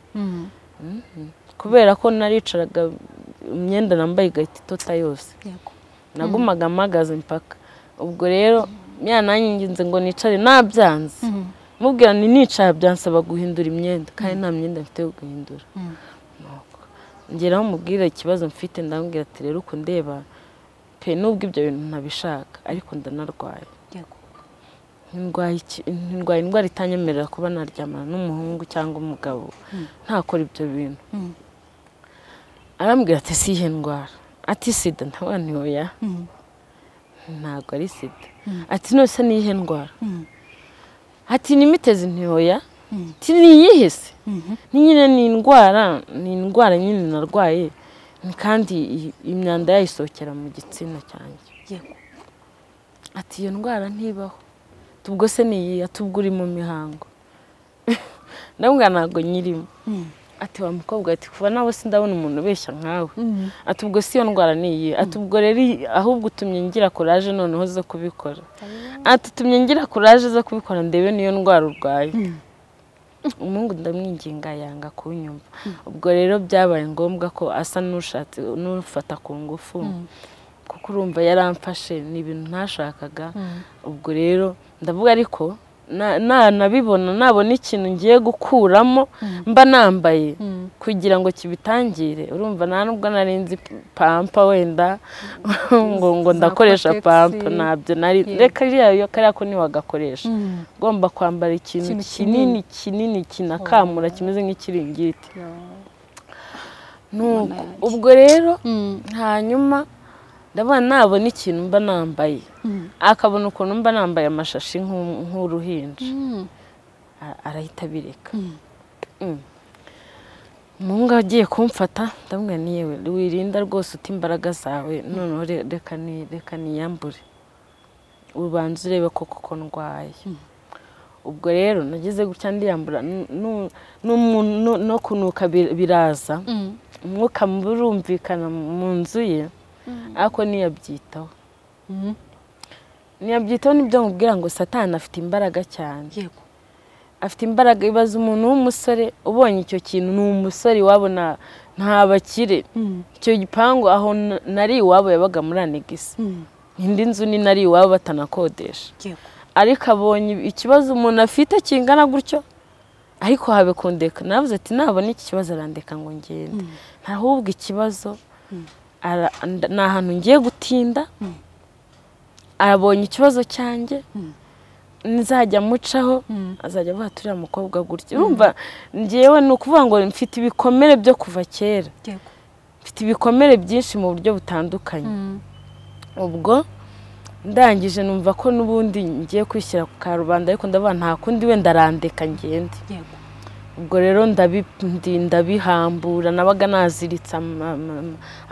Kubera ko naricaraga imyenda nambaye igahita itota yose. Nagumaga mpagaze impaka. Ubwo rero nanjye ngo nicare ntabyanze. Mubwira ni nicara byansaba guhindura imyenda kandi nta myenda mfite yo guhindura. Ngeraho mubwira ikibazo mfite ndambwira ati rero uko ndeba pe nubwo ibyo bintu ntabishaka ariko ndanarwaye. Ndwaye indwara itanyemerera kuba naryamana n'umuhungu cyangwa umugabo ntakora ibyo bintu. Arambwira ati si iyi ndwara, ati sida. Ndabona oya ntago ari sida. Ati none se ni iyihe ndwara? Ati nimiteze. Ntoya tiniyihese. Nyine ni indwara nyine narwaye kandi imyanda yayisohokera mu gitsina cyanjye. Ati iyo ndwara ntibaho. Tubwo se niyi atubguri mu mihango. Ndabwira ntago nyirimo. Ati wa mukobwa ati kuva nawe sindabona umuntu beshya nkawe. Atubgo si iyo ndwara niyi. Atubgo rero ahubwo utumye ngira courage noneho zo kubikora. Ati utumye ngira courage zo kubikora ndebe niyo ndwara urwaye. Umungu ndamwinginga yanga kunyumva. Ubwo rero byabaye ngombwa ko asa n'ushatse n'ufata ku ngufu. Kuko urumva yaramfashe ni ibintu ntashakaga. Ubwo rero ndavuga ariko nabibona nabona ikintu ngiye gukuramo mba nambaye kugira ngo kibitangire. Urumva ntanubwo narinzi pampa wenda ngo ndakoresha pampa nabyo nari reka iyo kariya ko niwagakoresha. Ngomba kwambara ikintu kinini kinakamura kimeze nk'ikiringiti. Nuko ubwo rero hanyuma ndabona nabona ikintu mba nambaye akabona ukuntu mba nambaye amashashi nk'uruhinja arahita bireka. Mungu agiye kumfata ndamubwira ni yewe wirinda rwose uti imbaraga zawe noneho reka niyambure ubanza urebe koko ndwaye. Ubwo rero nageze gutya ndiyambura no kunuka biraza. Umwuka murumvikana mu nzu ye ako niyabyitaho. Niyabyitaho nibyo mubwira ngo Satani afite imbaraga cyane. Afite imbaraga. Ibaza umuntu w'umusore ubonye icyo kintu n'umusore wabona ntabakire. Icyo gipangu aho nari iwabo yabaga muri anegisi. Indi nzu ni nari iwabo batanakodesha. Ariko abonye ikibazo umuntu afite kingana gutyo ariko habe kundeka navuze ati nabona iki kibazo arandeka ngo ngende. Ahubwo ikibazo ni ahantu ngiye gutinda abonye ikibazo cyanjye nzajya mucaho azajya avuga turiya mukobwa gutya urumva ngewe ni ukuvuga ngo mfite ibikomere byo kuva kera mfite ibikomere byinshi mu buryo butandukanye ubwo ndangije numva ko nubundi ngiye kwishyira ku karubanda ariko ndaba nta kundi we ndarandeka ngende ubwo rero ndabihambura nabaga naziritse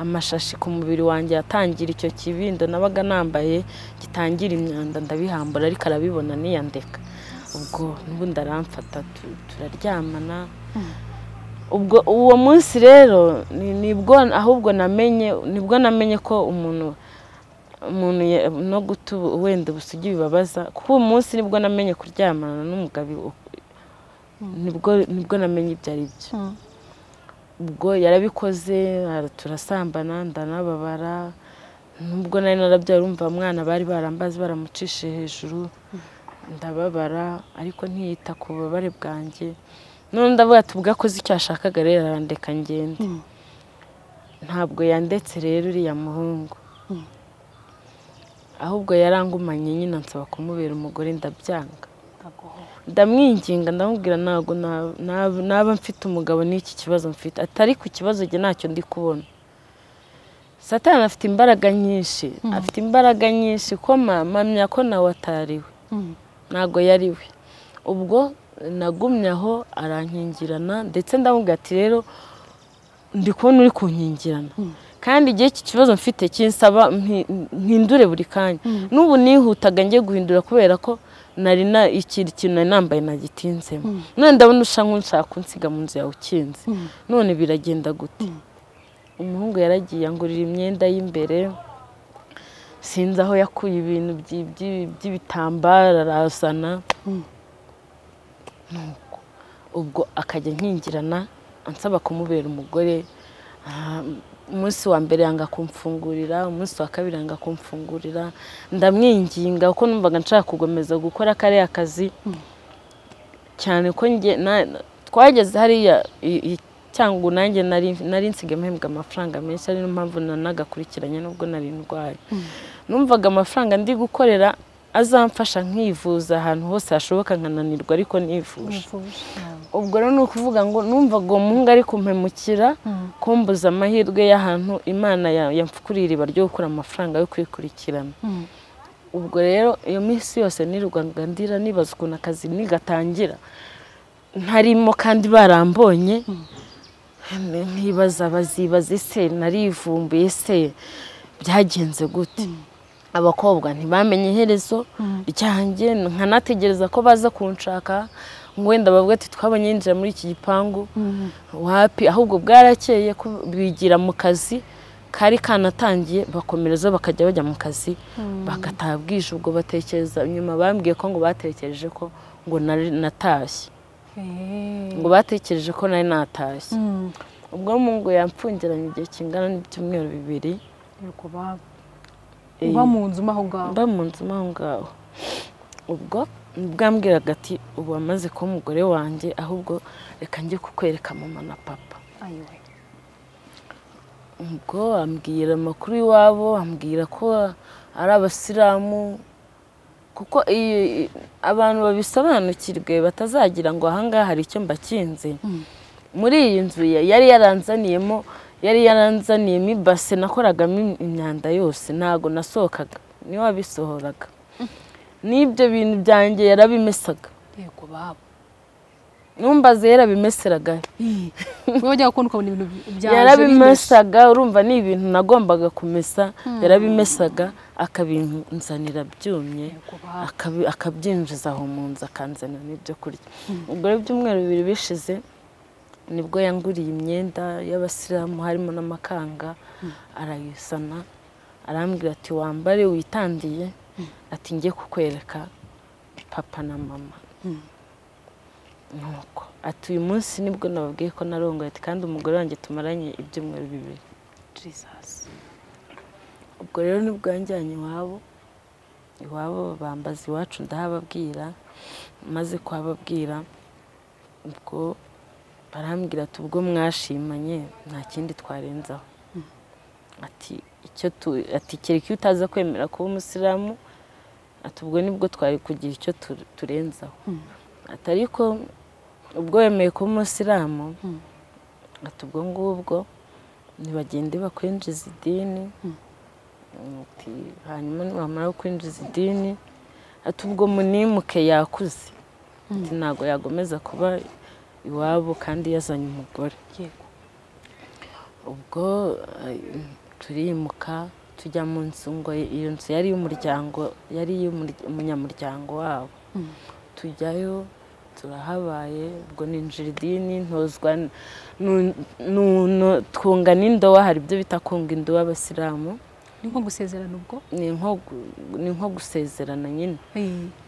amashashi ku mubiri wanjye atangira icyo kibindo nabaga nambaye gitangira imyanda ndabihambura ariko arabibona niyandeka ubwo nubundi ndaramfata turaryamana ubwo uwo munsi rero nibwo ahubwo namenye ko umuntu no gutuba wenda busugi bibabaza kuko uwo munsi nibwo namenye kuryamana n'umugabo nibwo namenye ibyo ari byo ubwo yarabikoze turasambana ndanababara nubwo nari narabyara urumva mwana bari barambaze baramucishe hejuru ndababara ariko ntiyita ku babare bwanjye none ndavuga tubwakoze icyashakaga rero arandeka ngende ntabwo yandetse rero uriya muhungu ahubwo yarangumanye nyina nsaba kumubera umugore ndabyanga ndamwinginga ndamubwira ntago naba mfite umugabo n'iki kibazo mfite atari ku kibazo njye nacyo ndi kubona Satani afite imbaraga nyinshi ko mpamya ko nawe atariwe ntago yariwe ubwo nagumye aho arankingirana ndetse ndamubwira ati rero ndi kubona uri kunkingirana kandi igihe iki kibazo mfite kinsaba mpindure buri kanya n'ubu nihutaga ngiye guhindura kubera ko nari ikintu nari nambaye nagitinzemo none ndabona usha nk'unshaka kunsiga mu nzu yawe ukinze none biragenda gute umuhungu yaragiye angurira imyenda y'imbere sinzi aho yakuye ibintu by'ibitambara arasana ubwo akajya nkingirana ansaba kumubera umugore umunsi wa mbere yanga kumfungurira umunsi wa kabiri yanga kumfungurira ndamwinginga kuko numvaga nshaka kugomeza gukora kare akazi cyane ko nge twageze hariya cyangwa nanjye nari nsiga mpembwa amafaranga menshi ari no mpamvu nagakurikiranye nubwo nari ndwaye numvaga amafaranga ndi gukorera azamfasha nkivuza ahantu hose hashoboka nkananirwa ariko nivuje ubwo rero nukuvuga ngo numvaga umuhungu ari kumpemukira kumbuza amahirwe y'ahantu Imana yamfukurira baryo gukura amafaranga yo kwikurikirana ubwo rero iyo minsi yose nirwanga ndira nibaza ukuntu akazi nigatangira ntarimo kandi barambonye ntibaza bazibaza ese narivumbuye se byagenze gute abakobwa ntibamenye iherezo ryanjye nkanategereza ko baza kunshaka ngo wenda bavuga ati twabanye injira muri iki gipangu wapi ahubwo bwarakeye bigira mu kazi kari kanatangiye bakomereza bakajya bajya mu kazi bagatabwije ubwo batekereza nyuma bambwiye ko ngo batekereje ko ngo natashye ngo batekereje ko nari natashye ubwo mungu yampfungiranye igihe kingana n'ibyumweru 2 nuko mba mu nzu maho ngaho ubwo bwambwiraga ati ubu amaze ko umugore wanjye ahubwo reka njye kukwereka mama na papa ubwo ambwira amakuru iwabo ambwira ko ari abasilamu kuko abantu babisobanukirwe batazagira ngo ahangaha hari icyo mbakinze muri iyi nzu yari yaranzaniyemo ibase nakoragamo imyanda yose ntago nasohokaga niwe wabisohoraga n'ibyo bintu byanjye yarabimesaga yego babo numbaze yarabimeseraga wajya gukunda ukabona ibintu byanjye yarabimesaga urumva ni ibintu nagombaga kumesa yarabimesaga akabinzanira byumye akabyinjiza aho mu nzu akanzanira n'ibyo kurya ubwo ibyumweru 2 bishize nibwo yanguriye imyenda y'abasilamu harimo namakanga arayisana arambwira ati wambare witandiye ati ngiye kukwereka papa na mama nuko ati uyu munsi nibwo nababwiye ko narongoye ati kandi umugore wanjye tumaranye ibyumweru 2 Jesus ubwo rero nibwo yanjyanye iwabo bambaza iwacu ndahababwira maze kwababwira ubwo barambwira ati ubwo mwashimanye nta kindi twarenzaho ati kereka utaza kwemera kuba umusilamu ati ubwo nibwo twari kugira icyo turenzaho ati ariko ubwo yemeye ko umusiramu ati ubwo ngubwo nibagende bakwinjiza idini hanyuma bamara kwinjiza idini ati ubwo munimuke yakuze ntago yagomeza kuba iwabo kandi yazanye umugore ubwo turimuka tujya mu nzu ngo iyo nzu yari y'umuryango yari umunyamuryango wabo tujyayo turahabaye ubwo ninjira idini ntozwa twunga n'indowa hari ibyo bita kunga indowa abasilamu ni nko gusezerana ubwo ni nko gusezerana nyine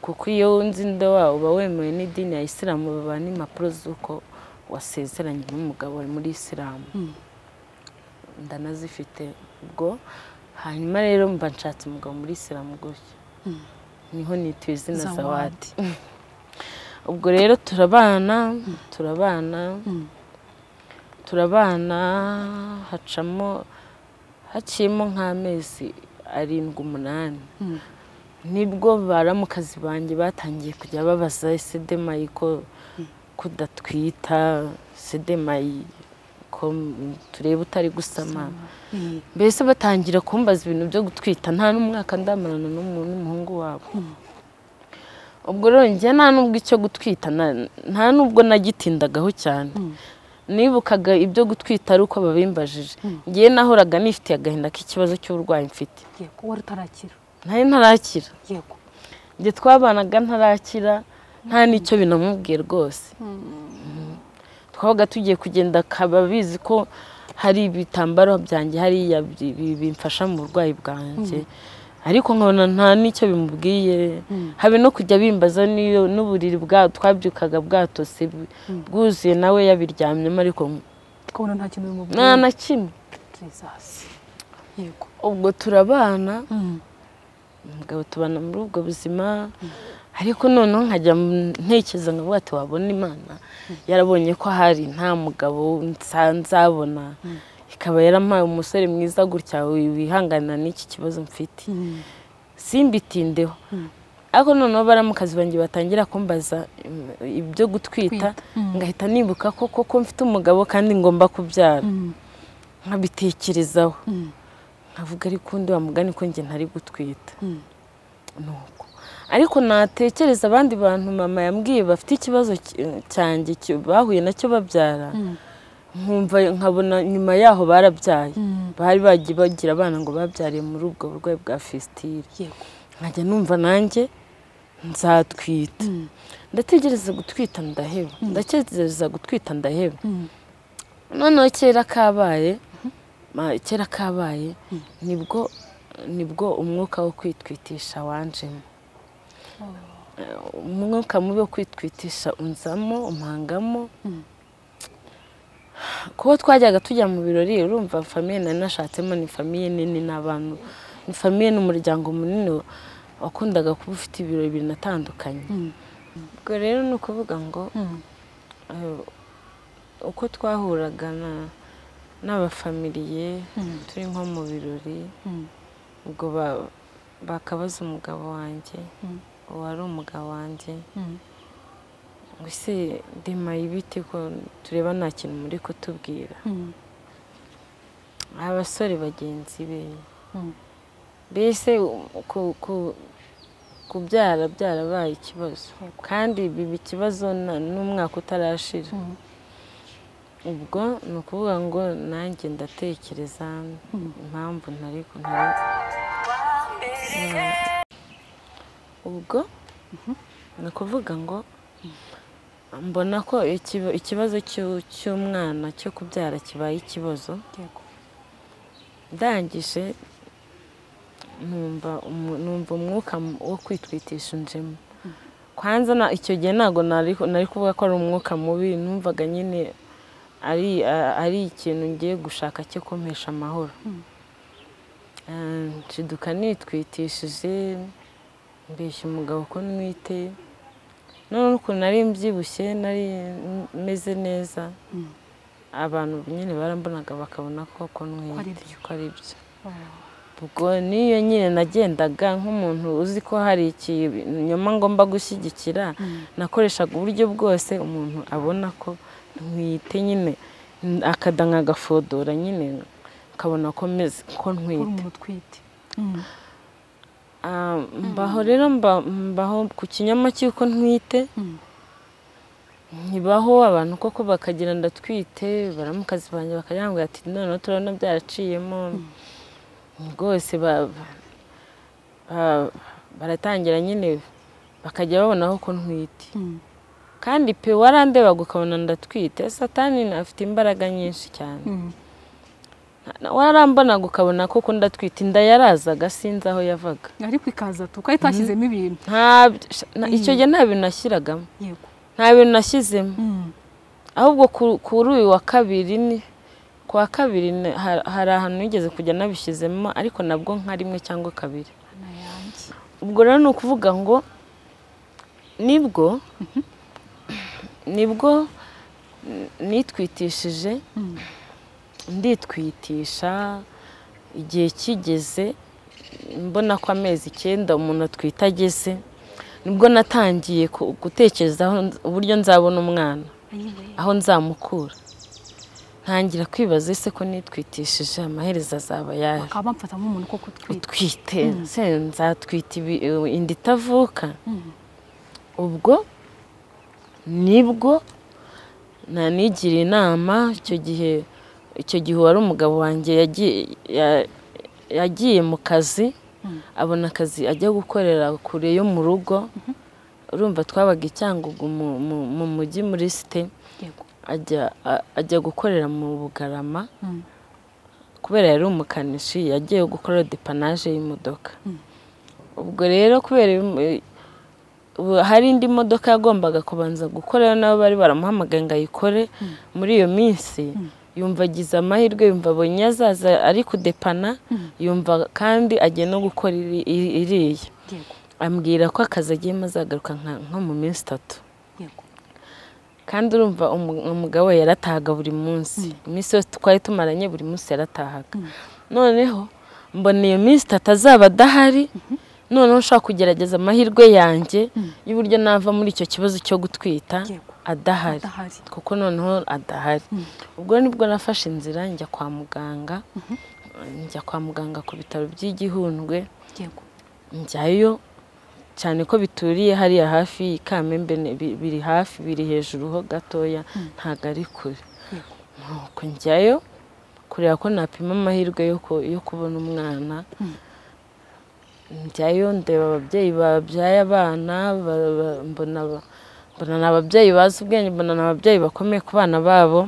kuko iyo unzi indowa uba wemewe n'idini ya Islam baba n'impapuro z'uko wasezeranye n'umugabo muri Islam ndanazifite ubwo hanyuma rero mba nshatse umugabo muri Islam gutyo niho nitwa izina Zawadi ubwo rero turabana hacimo nk'amezi 7-8 nibwo baramukazi banjye batangiye kujya babaza sedema iko kudatwita sedema tureba utari gusama mbese batangira kumbaza ibintu byo gutwita nta n'umwaka ndamarana n'umuntu umuhungu wabo ubwo rero njye nta nubwo icyo gutwita nta nubwo nagitindagaho cyane nibukaga ibyo gutwita ari uko babimbajije ngiye nahoraga nifite agahinda k'ikibazo cy'uburwayi mfite yego wari utarakira nari ntarakira yego nge twabanaga ntarakira nta n'icyo binamubwiye rwose twabaga tugiye kugenda kababizi ko hari ibitambaro byanjye hari bimfasha mu burwayi bwanjye ariko nkabona nta n'icyo bimubwiye habe no kujya bimbaza niyo n'uburiri bwa twabyukaga bwatose bwuzuye nawe yabiryamyemo ariko kubona nta kintu bimubwiye nta na kimwe yego ubwo turabana umugabo tubana muri ubwo buzima ariko none nkajya ntekereza ngo ati wabona Imana yarabonye ko hari nta mugabo nzabona ikaba yarampaye umusore mwiza gutya wihangana n'iki kibazo mfite simbitindeho ariko none baramukazi banjye batangira kumbaza ibyo gutwita ngahita nibuka ko mfite umugabo kandi ngomba kubyara nkabitekerezaho nkavuga ariko ndi wamugani ko nge ntari gutwita nuko ariko natekereza abandi bantu mama yambwiye bafite ikibazo cyanjye bahuye nacyo babyara nkumva nkabona nyuma yaho barabyaye bari bagiye bagira abana ngo babyariye muri ubwo burwayi bwa fistile nkajya numva nanjye nzatwita ndatekereza gutwita ndaheba noneho kera kabaye nibwo umwuka wo kwitwitisha wanjemo umwuka mubi wo kwitwitisha unzamo umhangamo kuko twajyaga tujya mu birori urumva famille nari nashatsemo ni famille nini n'abantu ni famille n'umuryango munini wakundaga kuba ufite ibirori binatandukanye ubwo rero ni ukuvuga ngo uko twahuraga n'abafamiliye turi nko mu birori ubwo bakabaza umugabo wanjye wari umugabo wanjye wese dema ibiti ko tureba nta kintu muri kutubwira abasore bagenzi be bese kubyara byarabaye ikibazo kandi biba ikibazo n'umwaka utarashira ubwo ni ukuvuga ngo nanjye ndatekereza impamvu ntari ubwo nakuvuga ngo mbona ko ikibazo cy'umwana cyo kubyara kibaye ikibazo ndangije numva umwuka wo kwitwitisha unjemo kwanza icyo gihe ntabwo nari kuvuga ko ari umwuka mubi numvaga nyine ari ikintu ngiye gushaka cyo kumpesha amahoro nshiduka nitwitishije mbeshya umugabo ko ntwite none uko nari mbyibushye nari meze neza abantu nyine barambonaga bakabona ko ntwite ko ari byo ubwo niyo nyine nagendaga nk'umuntu uzi ko hari ikinyoma ngomba gushyigikira nakoreshaga uburyo bwose umuntu abona ko ntwite nyine akadanga agafodora nyine akabona ko meze ko ntwite mbaho rero mbaho ku kinyoma cy'uko ntwite ntibaho abantu koko bakagira ndatwite baramukazi banjye bakajyanga ati none turabona byaraciyemo rwose baratangira nyine bakajya babona ko ntwite kandi pe warandeba gukabona ndatwite satani afite imbaraga nyinshi cyane warambona gukabona koko ndatwite inda yarazaga sinzi aho yavaga ariko ikaza tukayitashizemo ibintu icyo gihe nta bintu nashyiragamo nta bintu nashyizemo ahubwo kuri uyu wa kabiri ni kwa kabiri hari ahantu nigeze kujya nabishyizemo ariko nabwo nka rimwe cyangwa kabiri ubwo rero no kuvuga ngo nibwo nitwitishije nditwitisha igihe kigeze mbona ko amezi 9 umuntu atwitageze nibwo natangiye gutekereza uburyo nzabona umwana aho nzamukura ntangira kwibaza ese ko nitwitishije amaherezo azaba yaje akaba mfata nk'umuntu ko kutwite nzatwita indi itavuka ubwo nibwo nanigira inama icyo gihe wari umugabo wanjye yagiye mu kazi abona akazi ajya gukorera kure yo mu rugo urumva twabaga Icyangugu mu mujyi muri site ajya gukorera mu Bugarama kubera yari umukanishi yagiye gukora depanaje y'imodoka ubwo rero kubera hari indi modoka yagombaga kubanza gukora nabo bari baramuhamagaye ngo ayikore muri iyo minsi yumva agize amahirwe yumva abonye azaza ari kudepana yumva kandi agiye no gukora iriya ambwira ko akazi agiye mazagaruka nko mu minsi 3 kandi urumva umugabo we yaratahaga buri munsi iminsi yose twari tumaranye buri munsi yaratahaga noneho mbona iyo minsi 3 azaba adahari noneho nshaka kugerageza amahirwe yanjye y'uburyo nava muri icyo kibazo cyo gutwita adahari kuko noneho adahari ubwo nibwo nafashe inzira njya kwa muganga ku bitaro by'Igihundwe njyayo cyane ko bituriye hariya hafi Kamembe biri hafi biri hejuru ho gatoya ntago ari kure nuko njyayo kureba ko napima amahirwe yo kubona umwana njyayo ndeba ababyeyi babyaye abana mbona ababyeyi bazi ubwenge mbona ababyeyi bakomeye ku bana babo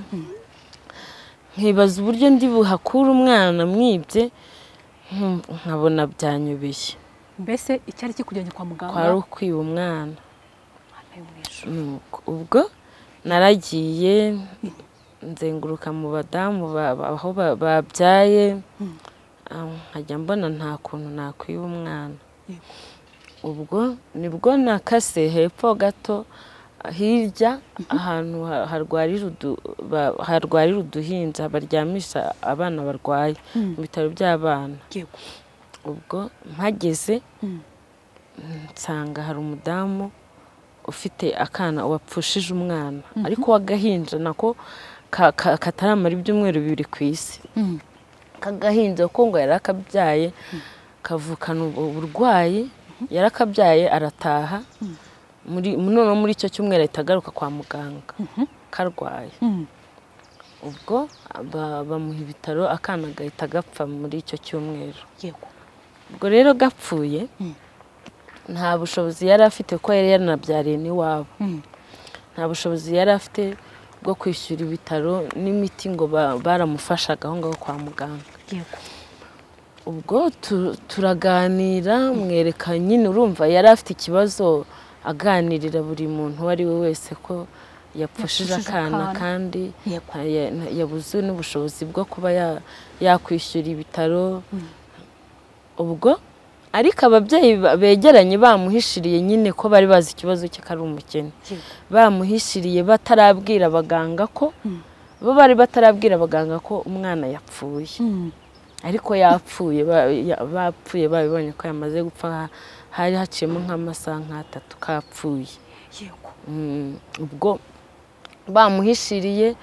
nkibaza uburyo ndi buhakura umwana mwibye nkabona byanyubishye mbese icyari kikujyanye kwa muganga kwari ukwiba umwana ubwo naragiye nzenguruka mu badamu aho babyaye nkajya mbona nta kuntu nakwiba umwana ubwo nibwo nakase hepfo gato hirya ahantu harwarira uduhinja baryamisha abana barwaye mu bitaro by'abana ubwo mpageze nsanga hari umudamu ufite akana wapfushije umwana ariko wagahinja nako kataramara ibyumweru 2 ku isi kagahinja ko ngo yarakabyaye kavukana uburwayi yarakabyaye arataha muri icyo cyumweru itagaruka kwa muganga karwaye ubwo bamuha ibitaro akana gahita gapfa muri icyo cyumweru ubwo rero gapfuye nta bushobozi yari afite ko yari yaranabyariye n'iwabo nta bushobozi yari afite bwo kwishyura ibitaro n'imiti ngo baramufashaga aho ngaho kwa muganga ubwo turaganira mwereka nyine urumva yari afite ikibazo aganirira buri muntu wari we wese ko yapfushije akana kandi yabuze n'ubushobozi bwo kuba yakwishyura ibitaro ubwo ariko ababyeyi begeranye bamuhishiriye nyine ko bari bazi ikibazo cye ari umukene bamuhishiriye batarabwira abaganga ko umwana yapfuye ariko yapfuye bapfuye babibonye ko yamaze gupfa hari haciyemo nk'amasaha 3 kapfuye yego ubwo bamuhishiriye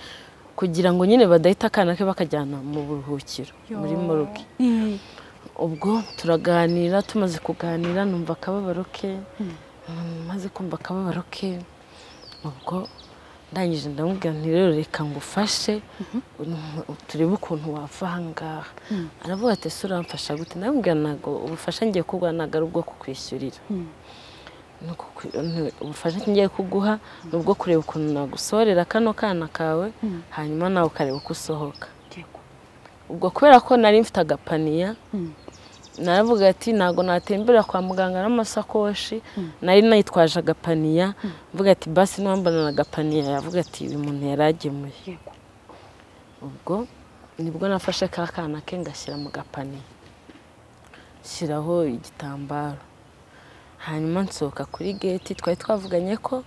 kugira ngo nyine badahita akana ke bakajyana mu buruhukiro muri Moroke ubwo turaganira tumaze kuganira numva akababaro ke maze kumva akababaro ke ubwo ndangije ndamubwira nti rero reka ngufashe turebe ukuntu wavanga aravuga ati suramfasha gute ndamubwira nago ubufasha ngiye kuguha nagara ubwo kukwishyurira nuko ubufasha ngiye kuguha nubwo kureba ukuntu nagusorera kano kana kawe hanyuma nawe ukareba kusohoka ubwo kubera ko nari mfite agapaniya naravuga ati nago natembera kwa muganga n'amasakoshi nari nayitwaje agapaniya mvuga ati basi n'ambana na agapaniya yavuga ati uyu muntu yaragemuye yego ubwo nibwo nafashe ka kana ke ngashyira mu gapaniya shiraho igitambaro hanyuma nsoka kuri gate twari twavuganye ko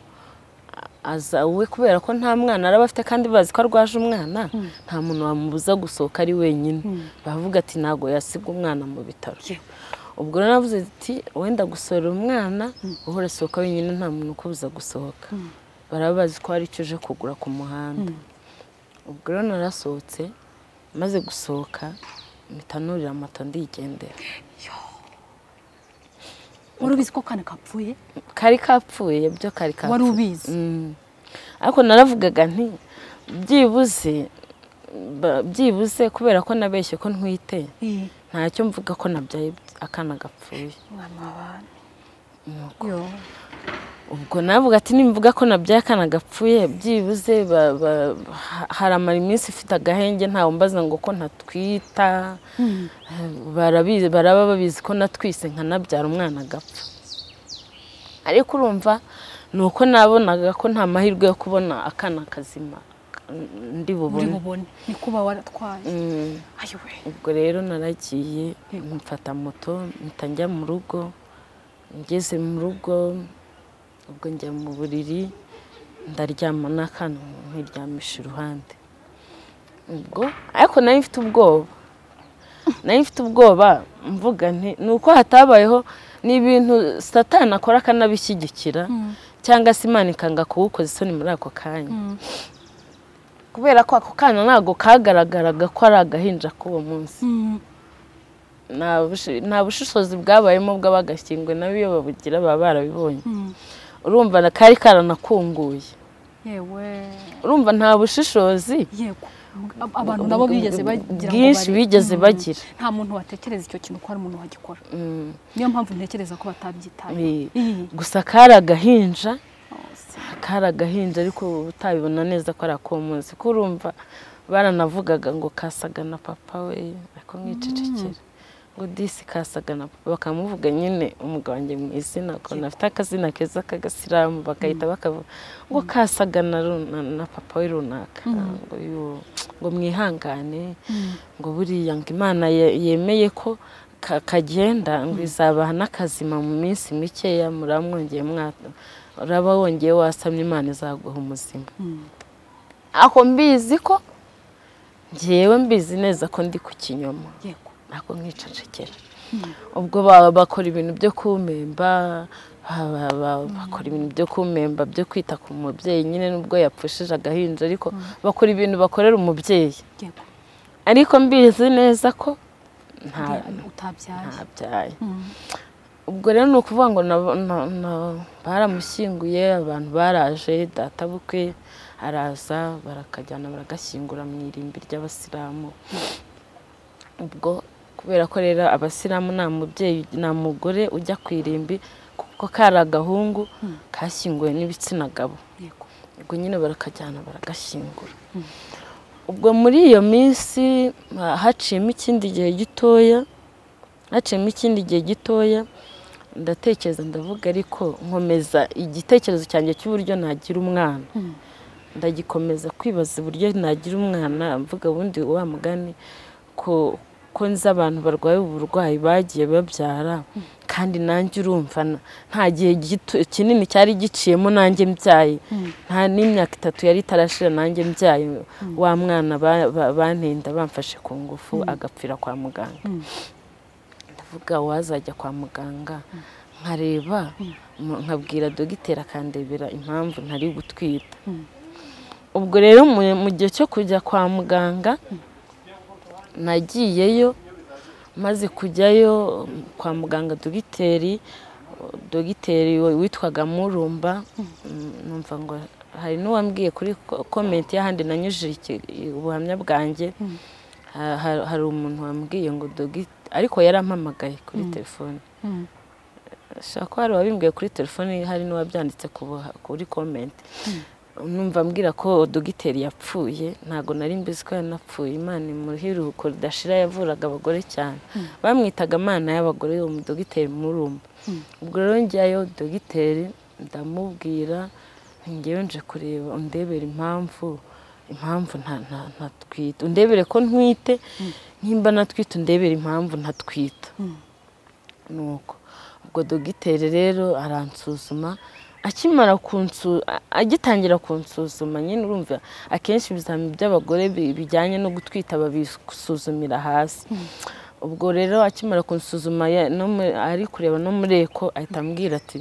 azawe kubera ko nta mwana arabafite kandi bazi ko arwaje umwana nta muntu wamubuza gusoka ari wenyine bavuga ati nago yasiga umwana mu bitaro ubwo naravuze ati wenda gusora umwana uhora soka wenyine nta muntu kubuza gusoka barabazi ko ari cyuje kugura ku muhanda ubwo narasohotse maze gusoka mitanurira amata ndigendera Warubizi ko kana kapfuye kari kapfuye byo kari kapfuye warubizi ariko naravugaga nti byibuze kubera ko nabeshye ko ntwite ntacyo mvuga ko nabyaye akana gapfuye yo ubwo navuga ati nimvuga ko nabyaye akana gapfuye byibuze haramara iminsi ifite agahenge ntawo mbaza ngo ko ntatwita barabizi baraba babizi ko natwise nkanabyara umwana gapfa ariko urumva nuko nabonaga ko nta mahirwe yo kubona akana kazima ndi bubone ni kuba waratwaye ayiwe ubwo rero naragiye mfata moto ntanjya mu rugo ngeze mu rugo ubwo njya mu buriri ndaryama nakana nkiryamisha iruhande ubwo ariko nari mfite ubwoba mvuga nti nuko hatabayeho n'ibintu satana akora akanabishyigikira cyangwa se Imana ikanga kuwukoza isoni muri ako kanya kubera ko ako kanya nago kagaragaraga ko ari agahinja k'uwo munsi nta bushishozi bwabayemo bw'abagashyingwe n'abiyo babugira baba barabibonye urumva nakari karanakunguye yewe urumva nta bushishozi yego abantu nabo bigeze bagira nta muntu watekereza icyo kintu ko ari umuntu wagikora niyo mpamvu ntekereza ko batabyitaye gusa kara gahinja ariko utabibona neza ko arakomunsi kurumva baranavugaga ngo kasaga na papa we ako mwicecekera ngo disi kasaga na papa bakamuvuga nyine umugabo wanjye mu izina ko nafite akazina keza k'agasiramu bakahita bakavuga ngo kasaga na papa we runaka ngo mwihangane ngo buriya ngo Imana yemeye ko kagenda ngo izabaha n'akazima mu minsi mikeya muramwongeye mwato uraba wongeye wasamye Imana izaguha umuzima ako mbizi ko ngewe mbizi neza ko ndi ku kinyoma nako nkicecekera ubwo bakora ibintu byo kumemba bakora ibintu byo kumemba byo kwita ku mubyeyi nyine nubwo yapfushije agahinja ariko bakora ibintu bakorera umubyeyi ariko mbizi neza ko nta utabyaye ubwo rero no kuvuga ngo baramushyinguye abantu baraje data bukwe araza barakajyana baragashyingura mu irimbi ry'abasilamu ubwo kubera ko rero abasilamu nta mubyeyi nta mugore ujya kwirimbi kuko karagahungu kashyinguye n'ibitsina gabo ubwo nyine barakajyana baragashyingura ubwo muri iyo minsi haciyemo ikindi gihe gitoya ndatekereza ndavuga ariko nkomeza igitekerezo cyanjye cy'uburyo nagira umwana ndagikomeza kwibaza uburyo nagira umwana mvuga ubundi wa mugani ko nzi abantu barwaye uburwayi bagiye babyara kandi nanjye urumva nta gihe kinini cyari giciyemo nanjye mbyaye nta n'imyaka 3 yari tarashira nanjye mbyaye wa mwana bantenda bamfashe ku ngufu agapfira kwa muganga ndavuga wazajya kwa muganga nkareba nkabwira dogitera akandebera impamvu ntari gutwita ubwo rero mu gihe cyo kujya kwa muganga nagiyeyo maze kujyayo kwa muganga dogiteri witwaga Murumba numva ngo hari n'uwambwiye kuri comment y'ahandi nanyujije ubuhamya bwanjye hari umuntu wambwiye ngo dogiteri ariko yarampamagaye kuri telefone shako hari wabimbwiye kuri telefone hari n'uwabyanditse kuri comment numva mbwira ko dogiteri yapfuye ntago nari mbizi ko yanapfuye Imana imuhiruko ridashira yavuraga abagore cyane bamwitaga Imana y'abagore yo mu dogiteri Murumba ubwo rero ngiye yo dogiteri ndamubwira ngiye nje kureba undebera impamvu ntatwita undebere ko ntwite nimba natwita undebera impamvu ntatwita nuko ubwo dogiteri rero aransuzuma akimara kunsu agitangira kunsuzuma nyine urumva akenshi bizami by'abagore bijyanye no gutwita babisuzumira hasi ubwo rero akimara kunsuzuma no ari kureba no mureko ahita ambwira ati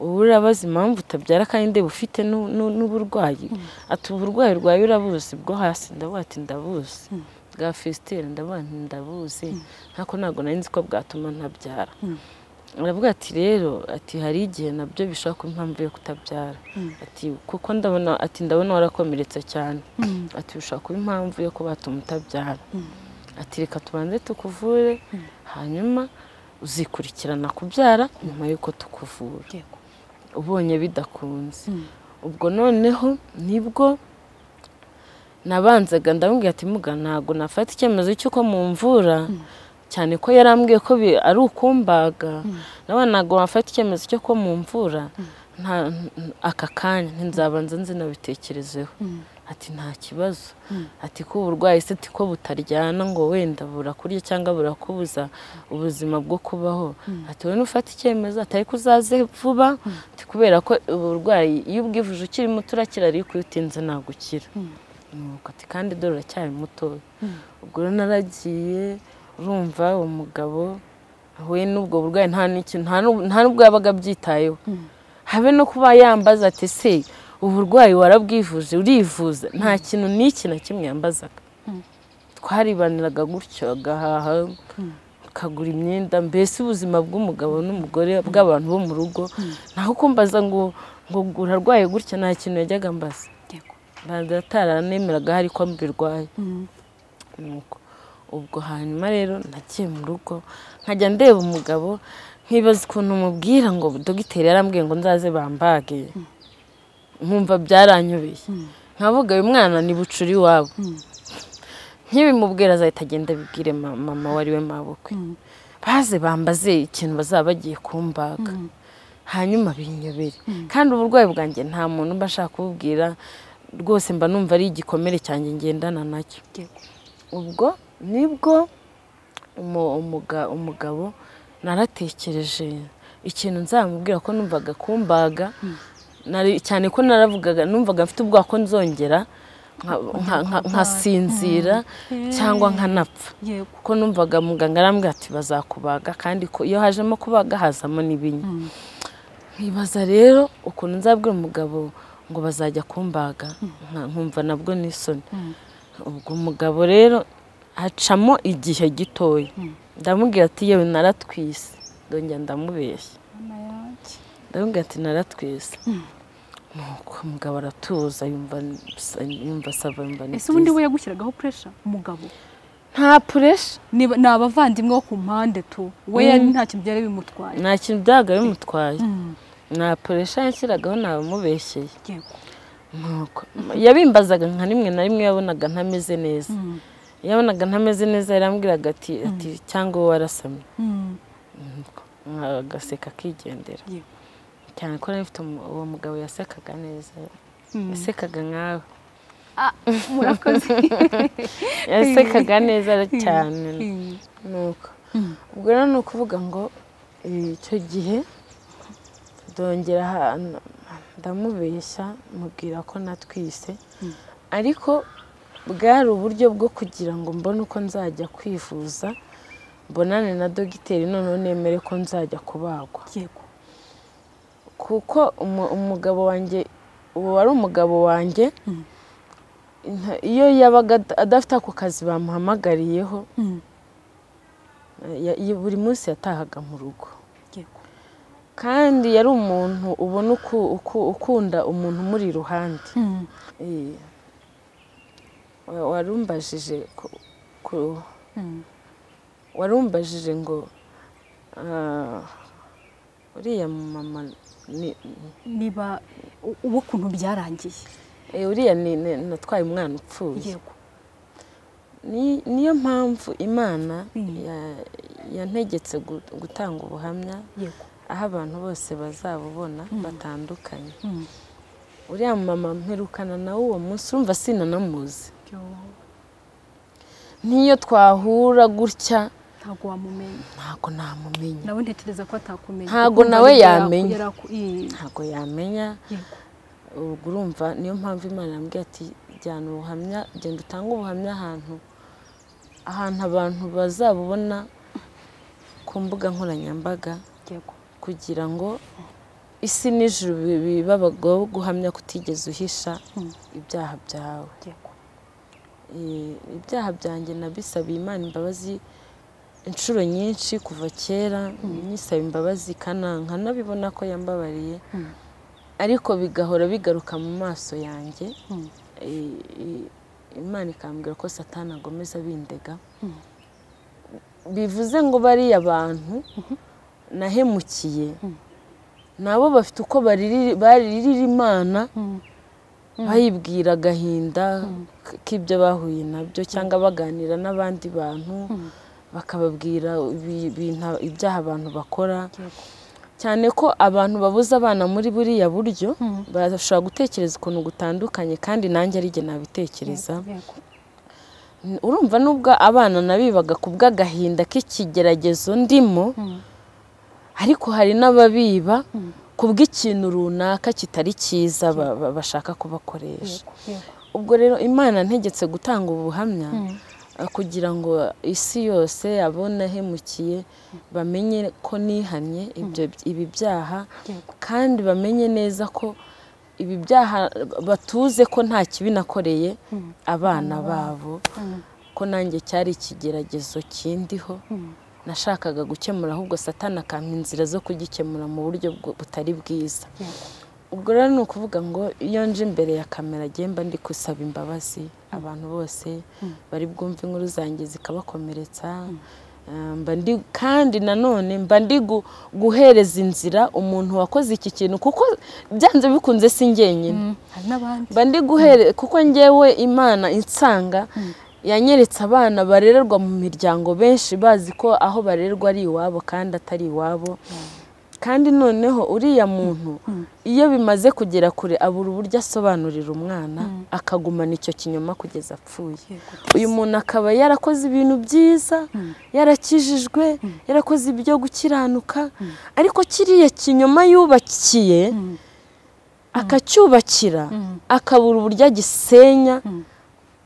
urabaza impamvu utabyara kandi bufite n'uburwayi atuburwayi rwayo urabuzi bwo hasi ndavuga ati ndabuzi bwa fistile ndabuzi ntako nago nari nzi ko bwatuma ntabyara aravuga ati rero ati hari igihe nabyo bishaka impamvu yo kutabyara ati kuko ndabona ati ndabona warakomeretse cyane ati ushaka impamvu yo kubatuma utabyara ati reka tubanze tukuvure hanyuma uzikurikirana kubyara nyuma yuko tukuvura ubonye bidakunze ubwo noneho nibwo nabanzaga ndambwira ati muganago nafata icyemezo cy'uko mumvura cyane ko yarambwiye ko ari ukumbaga nabanaga bafata icyemezo cyo ko mumvura akakanya nzabanza nabitekerezeho ati nta kibazo ati ko uburwayi se ko butaryana ngo wenda burakuriye cyangwa burakubuza ubuzima bwo kubaho ati we nufata icyemezo atari kuzaze vuba ati kubera ko uburwayi iyo ubwivuje ukiri muto urakira ariko iyo utinze nagukira nuko ati kandi dore uracyari muto ubwo naragiye urumva umugabo we nubwo burwayi nta nubwo yabaga byitayeho habe no kuba yambaza ati se uburwayi warabwivuje urivuza nta kintu n'iki na kimwe yambazaga twaribaniraga gutyo gahaha kagura imyenda mbese ubuzima bw'umugabo n'umugore bw'abantu bo mu rugo naho kumbaza ngo urarwaye gutya nta kintu yajyaga mbaza bataranemeraga hari ko mbirwaye nuko ubwo hanyuma rero nagiye mu rugo nkajya ndeba umugabo nkibaza ukuntu mubwira ngo dogiteri yarambwiye ngo nzaze bambage nkumva byaranyobeye nkavuga uyu mwana ni bucuri wabo nkibimubwira azahita agenda bibwire mama wari we mabukwe baze bambaze ikintu bazaba bagiye kumbaga hanyuma binyobere kandi uburwayi bwanjye nta muntu mba ashaka kububwira rwose mba numva ari igikomere cyanjye ngendana nacyo ubwo nibwo umugabo naratekereje ikintu nzamubwira ko numvaga kumbaga cyane ko naravugaga numvaga mfite ubwoba ko nzongera nkasinzira cyangwa nkanapfa kuko numvaga muganga arambwira ati bazakubaga kandi ko iyo hajemo kubaga hazamo n'ibinya nkibaza rero ukuntu nzabwira umugabo ngo bazajya kumbaga nkumva nabwo n'isoni ubwo umugabo rero hacamo igihe gitoya ndamubwira ati yewe naratwise ndongera ndamubeshya ndamubwira ati naratwise nuko umugabo aratuza yumva ese ubundi we yagushyiragaho pressure umugabo nta pressure ni abavandimwe bo ku mpande tu we nta kintu byari bimutwaye nta kintu byabaga bimutwaye nta pressure yashyiragaho nabamubeshyeye nuko yabimbazaga nka rimwe na rimwe yabonaga ntameze neza yabonaga ntameze neza yarambwiraga ati cyangwa warasamye agaseka kigendera cyane ko nifite uwo mugabo yasekaga neza yasekaga nkawe murakoze yasekaga neza cyane nuko ubwo rero ni ukuvuga ngo icyo gihe dongera ndamubeshya mubwira ko natwise ariko bwari uburyo bwo kugira ngo mbone uko nzajya kwivuza mbonane na dogiteri none nemere ko nzajya kubagwa kuko umugabo wanjye ubu wari umugabo wanjye iyo yabaga adafite ako kazi bamuhamagariyeho buri munsi yatahaga mu rugo kandi yari umuntu ubona ukunda umuntu muri ruhande warumbajije ngo uriya mama niba uwo kuntu byarangiye uriya natwaye umwana upfuye niyo mpamvu Imana yantegetse gutanga ubuhamya aho abantu bose bazabubona batandukanye uriya mama mperukana nawe uwo munsi urumva sinanamuzi niyo twahura gutya ntago wamumenya ntago namumenya nawe ntekereza ko atakumenya ntago nawe yamenya ntago yamenya ubwo urumva niyo mpamvu Imana yambwiye ati jyana ubuhamya genda utanga ubuhamya ahantu abantu bazabubona ku mbuga nkoranyambaga kugira ngo isi n'ijuru bibabago guhamya kutigeze uhisha ibyaha byawe ibyaha byanjye nabisabiye Imana imbabazi inshuro nyinshi kuva kera nyisaba imbabazi kananka nabibona ko yambabariye ariko bigahora bigaruka mu maso yanjye Imana ikambwira ko Satani agomeza bindega bivuze ngo bariya abantu nahemukiye nabo bafite uko baririra Imana bayibwira agahinda k'ibyo bahuye nabyo cyangwa baganira n'abandi bantu bakababwira ibyaha abantu bakora cyane ko abantu babuze abana muri buriya buryo bashobora gutekereza ukuntu gutandukanye kandi nanjye arige nabitekereza urumva nubwo abana nabibaga kubw'agahinda k'ikigeragezo ndimo ariko hari n'ababiba kubw'ikintu runaka kitari cyiza bashaka kubakoresha ubwo rero Imana ntegetse gutanga ubuhamya kugira ngo isi yose abona hemukiye bamenye ko nihanye ibi byaha kandi bamenye neza ko ibi byaha batuze ko nta kibi nakoreye abana babo ko nanjye cyari ikigeragezo kindiho nashakaga gukemura ahubwo Satani akampa inzira zo kugikemura mu buryo butari bwiza ubwo rero ni ukuvuga ngo iyo nje imbere ya kamera gemba ndi kusaba imbabazi abantu bose bari bwumva inkuru zanjye zikabakomeretsa kandi nanone mba ndi guhereza inzira umuntu wakoze iki kintu kuko byanze bikunze si ngenyine mba ndi guhereza kuko ngewe Imana insanga yanyeretse abana barererwa mu miryango benshi bazi ko aho barererwa ari iwabo kandi atari iwabo kandi noneho uriya muntu iyo bimaze kugera kure abura uburyo asobanurira umwana akagumana icyo kinyoma kugeza apfuye uyu muntu akaba yarakoze ibintu byiza yarakijijwe yarakoze ibyo gukiranuka ariko kiriya kinyoma yubakiye akacyubakira akabura uburyo agisenya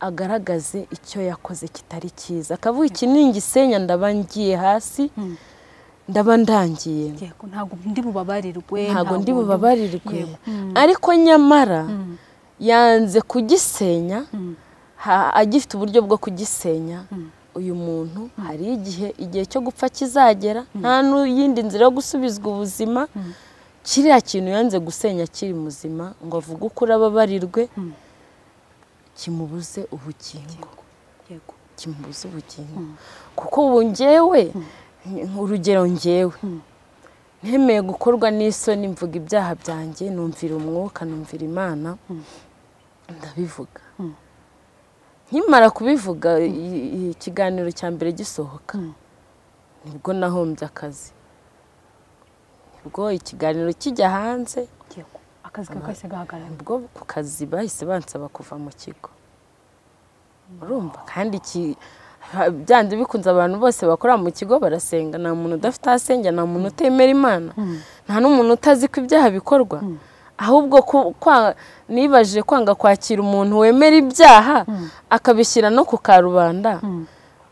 agaragaze icyo yakoze kitari cyiza akavuga iki ningisenya ndaba ngiye hasi ndaba ndangiye ntago ndi bubabarirwe ariko nyamara yanze kugisenya agifite uburyo bwo kugisenya uyu muntu hari igihe cyo gupfa kizagera nta n'iyindi nzira yo gusubizwa ubuzima kiriya kintu yanze gusenya kiri muzima ngo avuge uko ababarirwe kimubuze ubugingo kuko ubu ngewe urugero ngewe ntemeye gukorwa n'isoni mvuga ibyaha byanjye numvira umwuka numvira Imana ndabivuga nkimara kubivuga ikiganiro cya mbere gisohoka nibwo nahombye akazi nibwo ikiganiro kijya hanze akazi kakahise gahagarara ubwo ku kazi bahise bansaba kuva mu kigo urumva kandi byanze bikunze abantu bose bakora mu kigo barasenga na muntu udafite asenge na muntu utemera Imana nta n'umuntu utazi ko ibyaha bikorwa ahubwo nibaje kwanga kwakira umuntu wemera ibyaha akabishyira no ku karubanda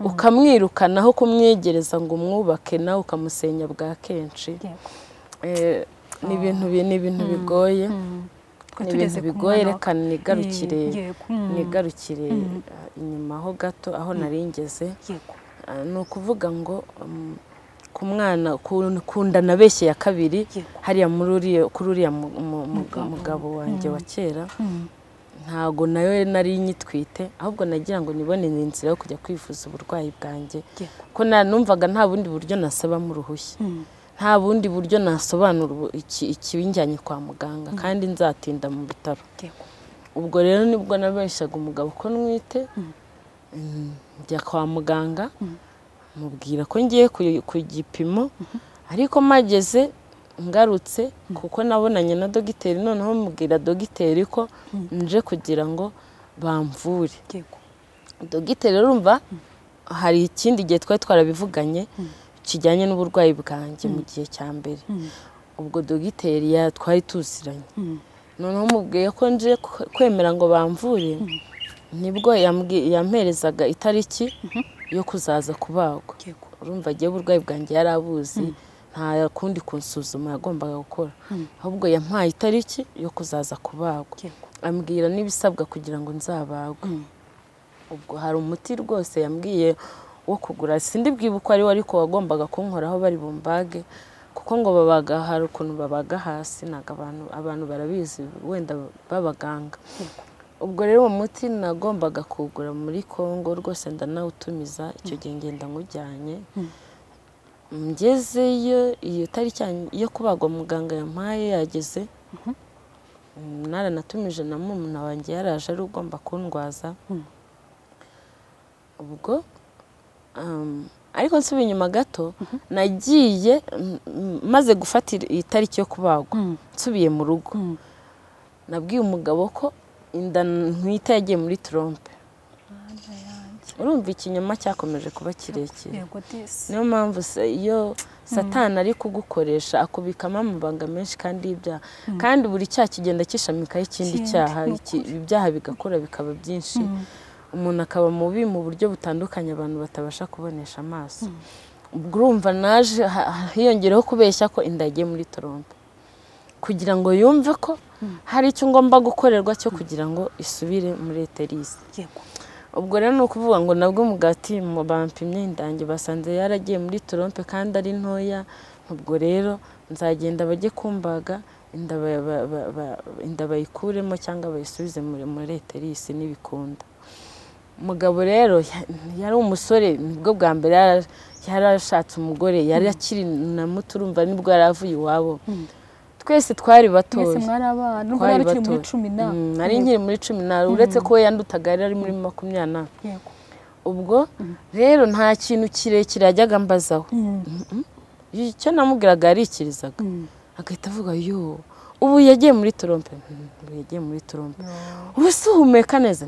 ukamwirukana aho kumwegereza ngo umwubake na ukamusenya bwa kenshi ni ibintu bigoye tugeze kugoyerekana nigarukire inyuma ho gato aho naringeze no kuvuga ngo ku mwana kunda nabeshye ya kabiri hariya kururiya mugabo wanjye wa kera ntago nayo nari nyitwite ahubwo nagira ngo nibone inzira yo kujya kwifuza uburwayi bwanjye ko numvaga nta bundi buryo nasaba mu ruhushya nta bundi buryo nasobanura ikibinjyanye kwa muganga kandi nzatinda mu bitaro ubwo rero nibwo nabeshaga umugabo ko nwite njya kwa muganga mubwira ko ngiye ku gipimo ariko mageze ngarutse kuko nabonanye na dogiteri noneho mubwira dogiteri ko nje kugira ngo bamvure dogiteri urumva hari ikindi gihe twari twarabivuganye kijyanye n'uburwayi bwanjye mu gihe cyambere ubwo dogiteri twari tuziranye noneho mubwiye ko nje kwemera ngo bamvure nibwo yamperezaga itariki yo kuzaza kubagwa urumva agiye uburwayi bwanjye yarabuzi nta kundi kunsuzuma yagombaga gukora ahubwo yampaye itariki yo kuzaza kubagwa ambwira n'ibisabwa kugira ngo nzabagwe ubwo hari umuti rwose yambwiye wo kugura sindi bwibuko ari ariko wagombaga kunkoraho bari bumbage kuko ngo babaga hari ukuntu babaga hasi naga abantu barabizi wenda babaganga ubwo rero umuti nagombaga kugura muri Kongo rwose ndanawutumiza icyo gihe ngenda ngujyanye ngeze iyo tariki yo kubagwa muganga yampaye yageze naranatumije na mumuna wanjye yaraje ari ugomba kundwaza ubwo ariko nsubiye inyuma gato nagiye maze gufata itariki yo kubagwa nsubiye mu rugo nabwiye umugabo ko inda ntwite yagiye muri trompe urumva ikinyoma cyakomeje kuba kirekire niyo mpamvu iyo Satani ari kugukoresha akubikamo amabanga menshi kandi ibyaha kandi buri cyaha kigenda kishamikaho ikindi cyaha ibyaha bigakora bikaba byinshi umuntu akaba mubi mu buryo butandukanye abantu batabasha kubonesha amaso urumva naje hiyongereho kubeshya ko indage muri trompe kugira ngo yumve ko hari icyo ngomba gukorerwa cyo kugira ngo isubire muri eterise ubwo rero no kuvuga ngo nabwo mugati mu bampimye indange basanze yaragiye muri trompe kandi ari ntoya ubwo rero nzagenda bajye kumbaga inda bayikuremo cyangwa bayisubize muri eterise n'ibikunda umugabo rero yari umusore nibwo bwa mbere yarashatse umugore yari akiri na muto urumva nibwo yaravuye iwabo twese twari batoye twari nari nkiri muri 10 uretse ko yandutaga ari muri 20 ubwo rero nta kintu kirekire yajyaga mbazaho icyo namubwiraga arikirizaga agahita avuga yo ubu yagiye muri trompe ubu se uhumeka neza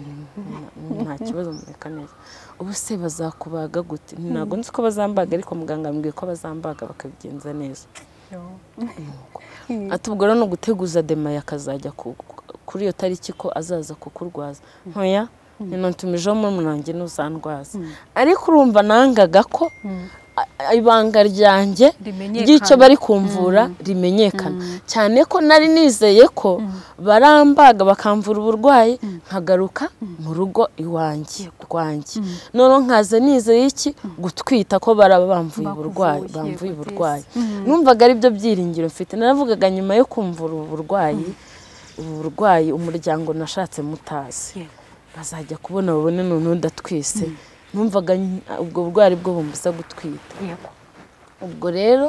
nta kibazo umeka neza ubu se bazakubaga gute ntabwo nzi ko bazambaga ariko muganga ambwiye ko bazambaga bakabigenza neza atubwo rero no guteguza dema yakazajya kuri iyo tariki ko azaza kukurwaza ntoya none ntumijeho muri nanjye nuzandwaza ariko urumva nangaga ko ibanga ryanjye ry'icyo bari kumvura rimenyekana cyane ko nari nizeye ko barambaga bakamvura uburwayi nkagaruka mu rugo iwanjye rwanjye none nkaze nizeye iki gutwita ko barabamvuye uburwayi numvaga ari byo byiringiro mfite naravugaga nyuma yo kumvura uburwayi umuryango nashatse mutazi bazajya kubona babone none udatwise numvaga ubwo burwayi bwo bumbuza gutwita ubwo rero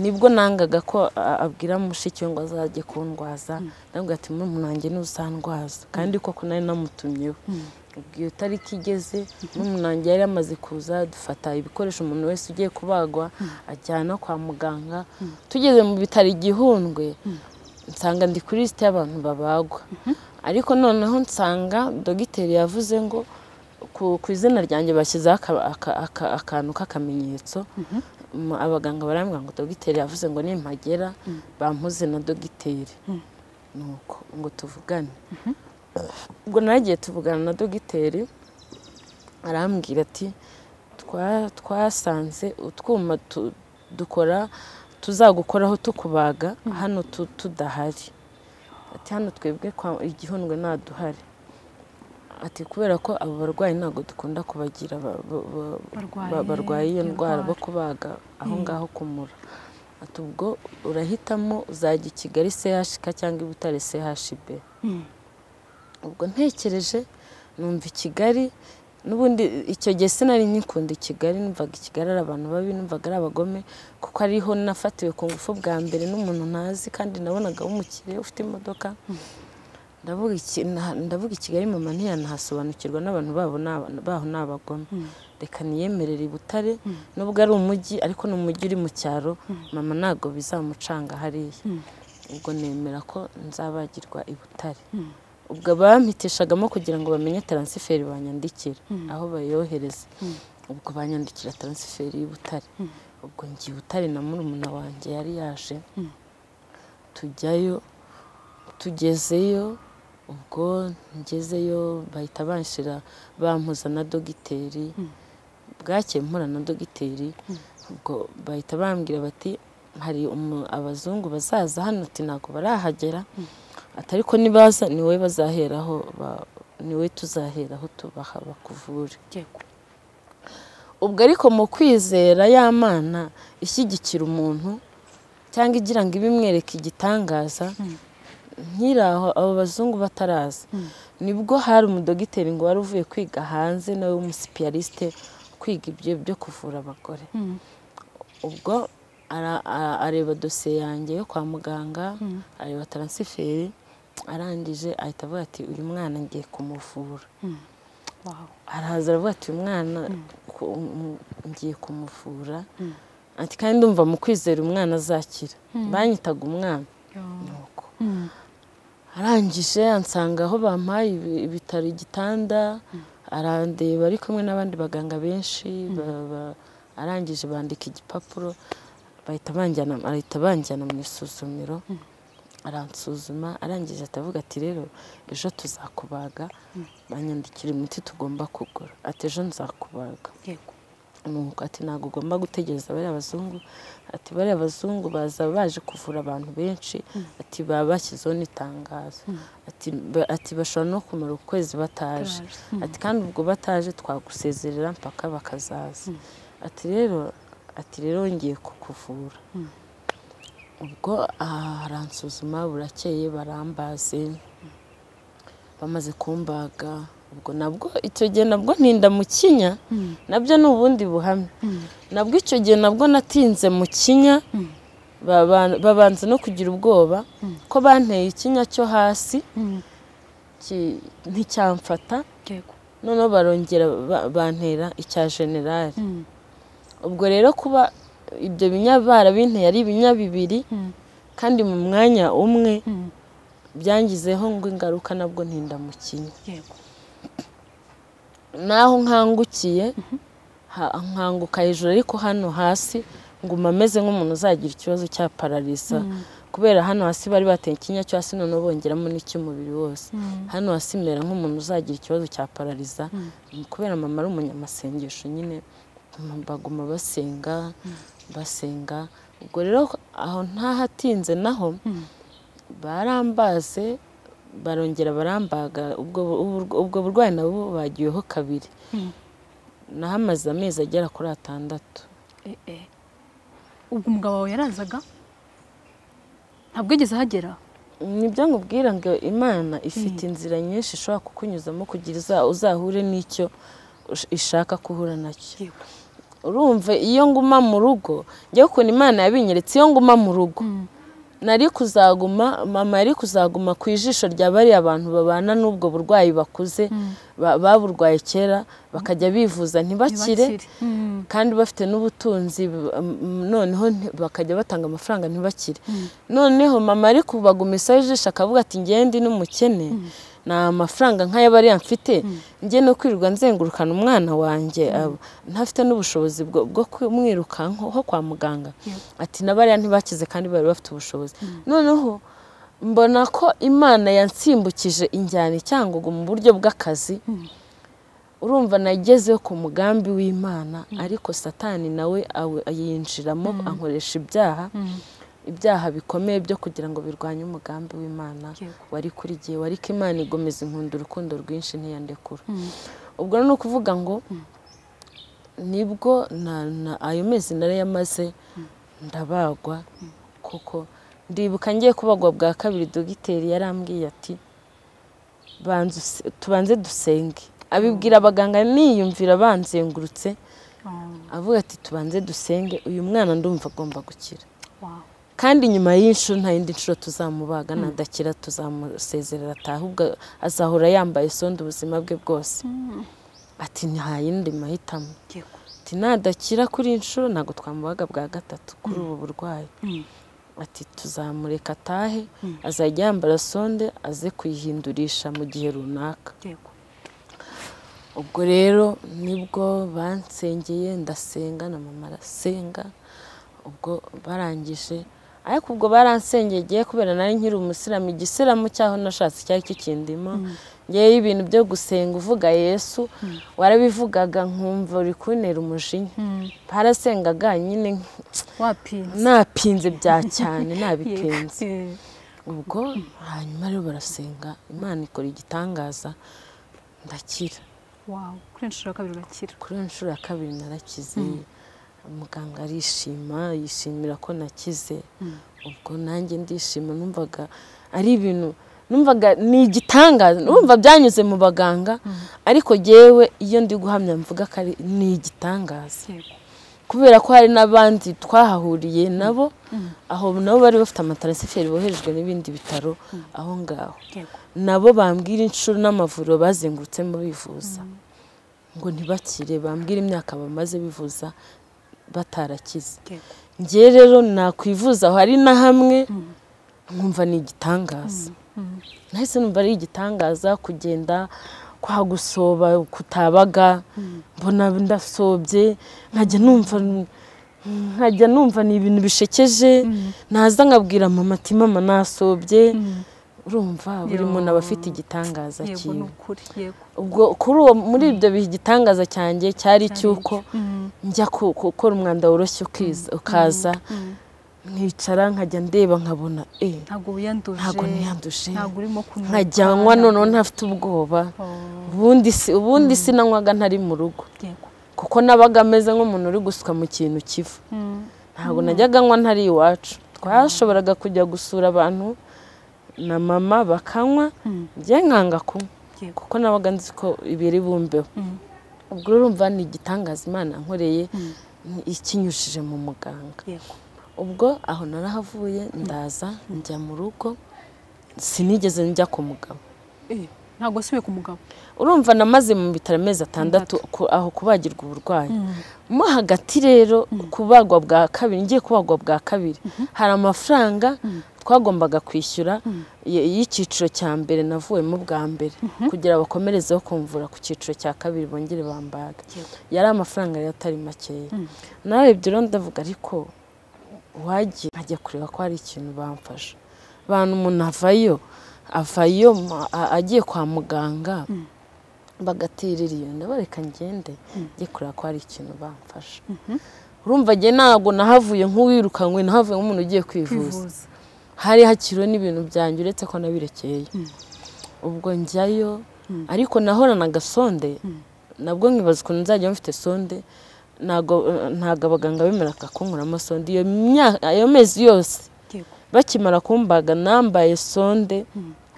nibwo nangaga ko abwira mushiki ngo azajye kundwaza ndabwira ati umuntu wanjye nuzandwaza kandi koko nari namutumyeho ubwo tariki igeze umuntu wanjye yari amaze kuza dufata ibikoresho umuntu wese ugiye kubagwa ajyana kwa muganga tugeze mu bitaro igihundwe nsanga ndi kuri liste y'abantu babagwa ariko noneho nsanga dogiteri yavuze ngo ku ku izina ryanjye bashyizeho akantu k'akamenyetso abaganga barambwira ngo dogiteri yavuze ngo nimpagera bampuze na dogiteri nuko ngo tuvugane ubwo naragiye tuvugana na dogiteri arambwira ati twasanze utwuma dukora tuzagukoraho tukubaga hano tudahari ati hano twebwe igihundwe naduhari ati kubera ko abo barwayi ntago dukunda kubagira barwaye iyo ndwara bo kubaga aho ngaho kumura ati ubwo urahitamo uzajya i Kigali CHK cyangwa i Butare CHB ubwo ntekereje numva i Kigali nubundi icyo gihe sinari nkikunda Kigali numvaga Kigali ari abantu babi numvaga ari abagome kuko ariho nafatiwe ku ngufu bwa mbere n'umuntu ntazi kandi nabonaga umukire ufite imodoka ndavuga Kigali mama ntiyanahasobanukirwa n'abantu babo baho n'abagome reka niyemerere Butare nubwo ari umujyi ariko n'umujyi uri mu cyaro mama nago bizamucanga hariya ubwo nemera ko nzabagirwa i Butare ubwo bampitishagamo kugira ngo bamenye transferi banyandikira aho bayohereza ubwo banyandikira transferi y'Ibutare ubwo ngi Butare na murumuna wanjye yari yaje tujyayo tugezeyo ubwo ngezeyo bahita banshira bampuza na dogiteri bwake mpura na dogiteri ubwo bahita bambwira bati hari abazungu bazaza hano tinago barahagera atariko nibaza niwe bazaheraho niwe tuzaheraho tubaha bakuvure ubwo ariko mu kwizera y'Imana ishyigikira umuntu cyangwa igira ngo ibimwereke igitangaza nkiraho abo bazungu bataraza nibwo hari umudogiteri ngo wari uvuye kwiga hanze nawe umuspecialiste kwiga ibyo byo kuvura abagore ubwo areba dosiye yanjye yo kwa muganga areba transferi arangije ahita avuga ati uyu mwana ngiye kumuvura araza aravuga ati uyu mwana ngiye kumuvura ati kandi ndumva mu kwizera umwana azakira banyitaga umwana nuko arangije ansanga aho bampaye ibitaro igitanda arandeba ari kumwe n'abandi baganga benshi arangije bandika igipapuro bahita banjyana mu isuzumiro aransuzuma arangije atavuga ati rero ejo tuzakubaga banyandikira imiti tugomba kugura ati ejo nzakubaga yego nuko ati ntago ugomba gutegereza bariya abazungu baza baje kuvura abantu benshi ati babashyizeho n'itangazo ati bashobora no kumara ukwezi bataje ati kandi ubwo bataje twagusezerera mpaka bakazaza ati rero ngiye kukuvura ubwo aransuzuma burakeye barambaze bamaze kumbaga ubwo nabwo icyo gihe nabwo ntinda mu kinya nabyo n'ubundi buhamye nabwo icyo gihe nabwo natinze mu kinya babanze no kugira ubwoba ko banteye ikinya cyo hasi nticyamfata noneho barongera bantera icya generali ubwo rero kuba ibyo binyabara bintu yari ibinyabibiri kandi mu mwanya umwe byangizeho ngo ingaruka nabwo ntinda mu kinya yego naho nkangukiye nkanguka hejuru ariko hano hasi nguma meze nk'umuntu uzagira ikibazo cya paralisa kubera hano hasi bari bateye ikinya cyo hasi none bongeramo n'icy'umubiri wose hano hasi mera nk'umuntu uzagira ikibazo cya paralisa kubera mama ari umunyamasengesho nyine baguma basenga ubwo rero aho ntahatinze naho barambaze barongera barambaga ubwo burwayi nabo bagiyeho kabiri nahamaze amezi agera kuri 6 ubwo umugabo wawe yarazaga ntabwo yigeze ahagera nibyo ngubwira ngo Imana ifite inzira nyinshi ishobora kukunyuzamo kugira uzahure n'icyo ishaka kuhura nacyo urumva iyo nguma mu rugo njye kuko Imana yabinyeretse iyo nguma mu rugo nari kuzaguma mama yari kuzaguma ku ijisho rya bari abantu babana n'ubwo burwayi bakuze baburwaye kera bakajya bivuza ntibakire kandi bafite n'ubutunzi noneho bakajya batanga amafaranga ntibakire noneho mama ari kubaguma ijisho akavuga ati ngende n'umukene na amafaranga nk'ayabari amfite ngiye no kwirirwa nzengurukana umwana wanje ntafite n'ubushobozi bwo kumwirukanka ho kwa muganga ati nabariya ntibakize kandi bari bafite ubushobozi noneho mbona ko Imana yansimbukije injyana cyangwa mu buryo bw'akazi urumva nageze ku mugambi w'Imana ariko Satani nawe ayinjiramo ankoresha ibyaha bikomeye byo kugira ngo birwanye umugambi w'Imana wari kuri giye wari ko Imana igomeza inkunda urukundo rwinshi ntiyandekura ubwo no kuvuga ngo nibwo na ayo mezi nare yamaze ndabagwa kuko ndibuka ngiye kubagwa bwa kabiri dogiteri yarambwiye ati tubanze dusenge abibwira abaganga niyumvira banzengurutse avuga ati tubanze dusenge uyu mwana ndumva agomba gukira kandi nyuma y'inshuro nta yindi nshuro tuzamubaga nadakira tuzamusezerera ahubwo azahora yambaye sonda ubuzima bwe bwose ati nta yindi mahitamo ati nadakira kuri inshuro ntago twamubaga bwa gatatu kuri ubu burwayi ati tuzamureka atahe azajya yambara sonde aze kuyihindurisha mu gihe runaka ubwo rero nibwo bansengeye ndasenga na mama arasenga ubwo barangije ariko ubwo baransengeye kubera nari nkiri umusilamu igisiramu cyaho nashatse cyari kikindimo ngiye ibintu byo gusenga uvuga Yesu warabivugaga nkumva uri kunera umujinya barasengaga nyine wapinze napinze bya cyane nabipinze ubwo hanyuma rero barasenga Imana ikora igitangaza ndakira kuri inshuro ya kabiri nakira kuri inshuro ya kabiri narakize muganga arishima yishimira ko nakize ubwo nanjye ndishima numvaga ari ibintu numvaga ni igitangaza numva byanyuze mu baganga ariko jewe iyo ndi guhamya mvuga ko ni igitangaza kubera ko hari nabandi twahahuriye nabo aho nabo bari bafite amataransifer boherejwe n'ibindi bitaro aho ngaho nabo bambwira inshuro n'amavuro bazengurutse mu bivuza ngo ntibakire bambwira imyaka bamaze bivuza batarakize ngiye rero nakwivuza hari na hamwe nkumva ni igitangaza nahise numva ari igitangaza kugenda kwa gusoba kutabaga mbona ndasobye nkajya numva ni ibintu bishekeje naza ngabwira mama ati mama nasobye urumva buri muntu abafite igitangaza cyinyo ubwo kuri uwo muri ibyo bigitangaza cyanjye cyari cyuko njya gukora umwanda woroshye ukaza nicara nkajya ndeba nkabona ntago niyanduje nkajyanywa noneho ntafite ubwoba ubundi sinanywaga ntari mu rugo kuko nabaga ameze nk'umuntu uri gusuka mu kintu kiva ntago najyaga nywa ntari iwacu twashoboraga kujya gusura abantu na mama bakanywa njye nkanga kuko nabaga nzi ko ibiri bumbeho ubwo urumva ni igitangaza Imana nkoreye ikinyushije mu muganga ubwo aho narahavuye ndaza njya mu rugo sinigeze njya ku mugabo ntago siwe ku mugabo urumva namaze mu bitaro meza 6 aho kubagirwa uburwayi mu hagati rero kubagwa bwa kabiri ngiye kubagwa bwa kabiri hari amafaranga twagombaga kwishyura y'ikiciro cya mbere navuye mu bwa mbere kugira bakomerezeho kumvura ku kiciro cya kabiri bongere bambaga yari amafaranga yatari makeya narebye rero ndavuga ariko wagiye ajya kureba ko hari ikintu bamfasha abantu umuntu avayo agiye kwa muganga bagaterera iyo ndabareka ngende ngiye kureba ko hari ikintu bamfasha urumva njye ntabwo nahavuye nk'uwirukanywe nahavuye nk'umuntu ugiye kwivuza hari hakiriwe n'ibintu byanjye uretse ko nabirekeye ubwo njyayo ariko nahorana agasonde nabwo nkibaza ukuntu nzajya mfite sonde ntago abaganga bemeraga kunkura amasonde iyo mezi yose bakimara kumbaga nambaye sonde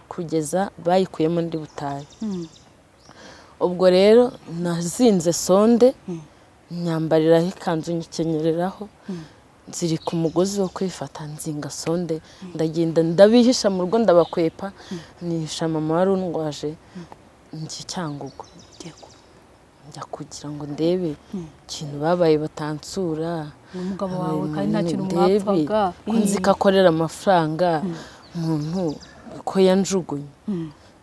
kugeza bayikuyemo ndi butaye ubwo rero nazinze sonde nyambariraho ikanzu nyikenyereraho nziri ku mugozi wo kwifata nzinga sonde ndagenda ndabihisha mu rugo ndabakwepa nihisha mama wari undwaje Cyangugu njya kugira ngo ndebe ikintu babaye batansura umugabo wawe kandi nta kintu mwapfaga kunzi kakorera amafaranga umuntu ko yanjugunye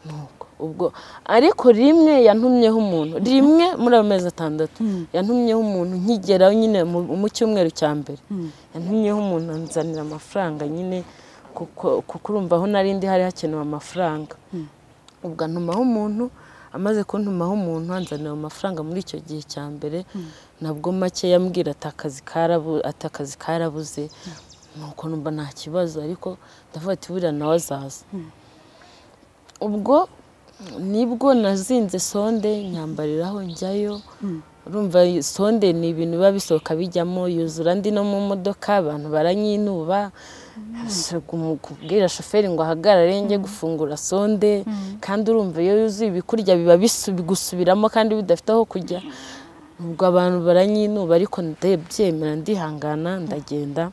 nuko ubwo ariko rimwe yantumyeho umuntu rimwe muri amezi atandatu yantumyeho umuntu nkigera nyine mu cyumweru cya mbere yantumyeho umuntu anzanira amafaranga nyine kuko urumva aho narindi hari hakenewe amafaranga ubwo ntumaho umuntu amaze kuntumaho umuntu anzanira amafaranga muri icyo gihe cya mbere nabwo make yambwira atakazi karabuze nuko numva nta kibazo ariko ndavuga ati buriya nawe azaza ubwo nibwo nazinze sonde nyambariraho njyayo urumva sonde ni ibintu biba bisohoka bijyamo yuzura ndi no mu modoka abantu baranyinuba kubwira shoferi ngo ahagarare njye gufungura sonde kandi urumva iyo yuzuye ibikurya biba bisubigusubiramo kandi bidafite aho kujya ubwo abantu baranyinuba ariko ndabyemera ndihangana ndagenda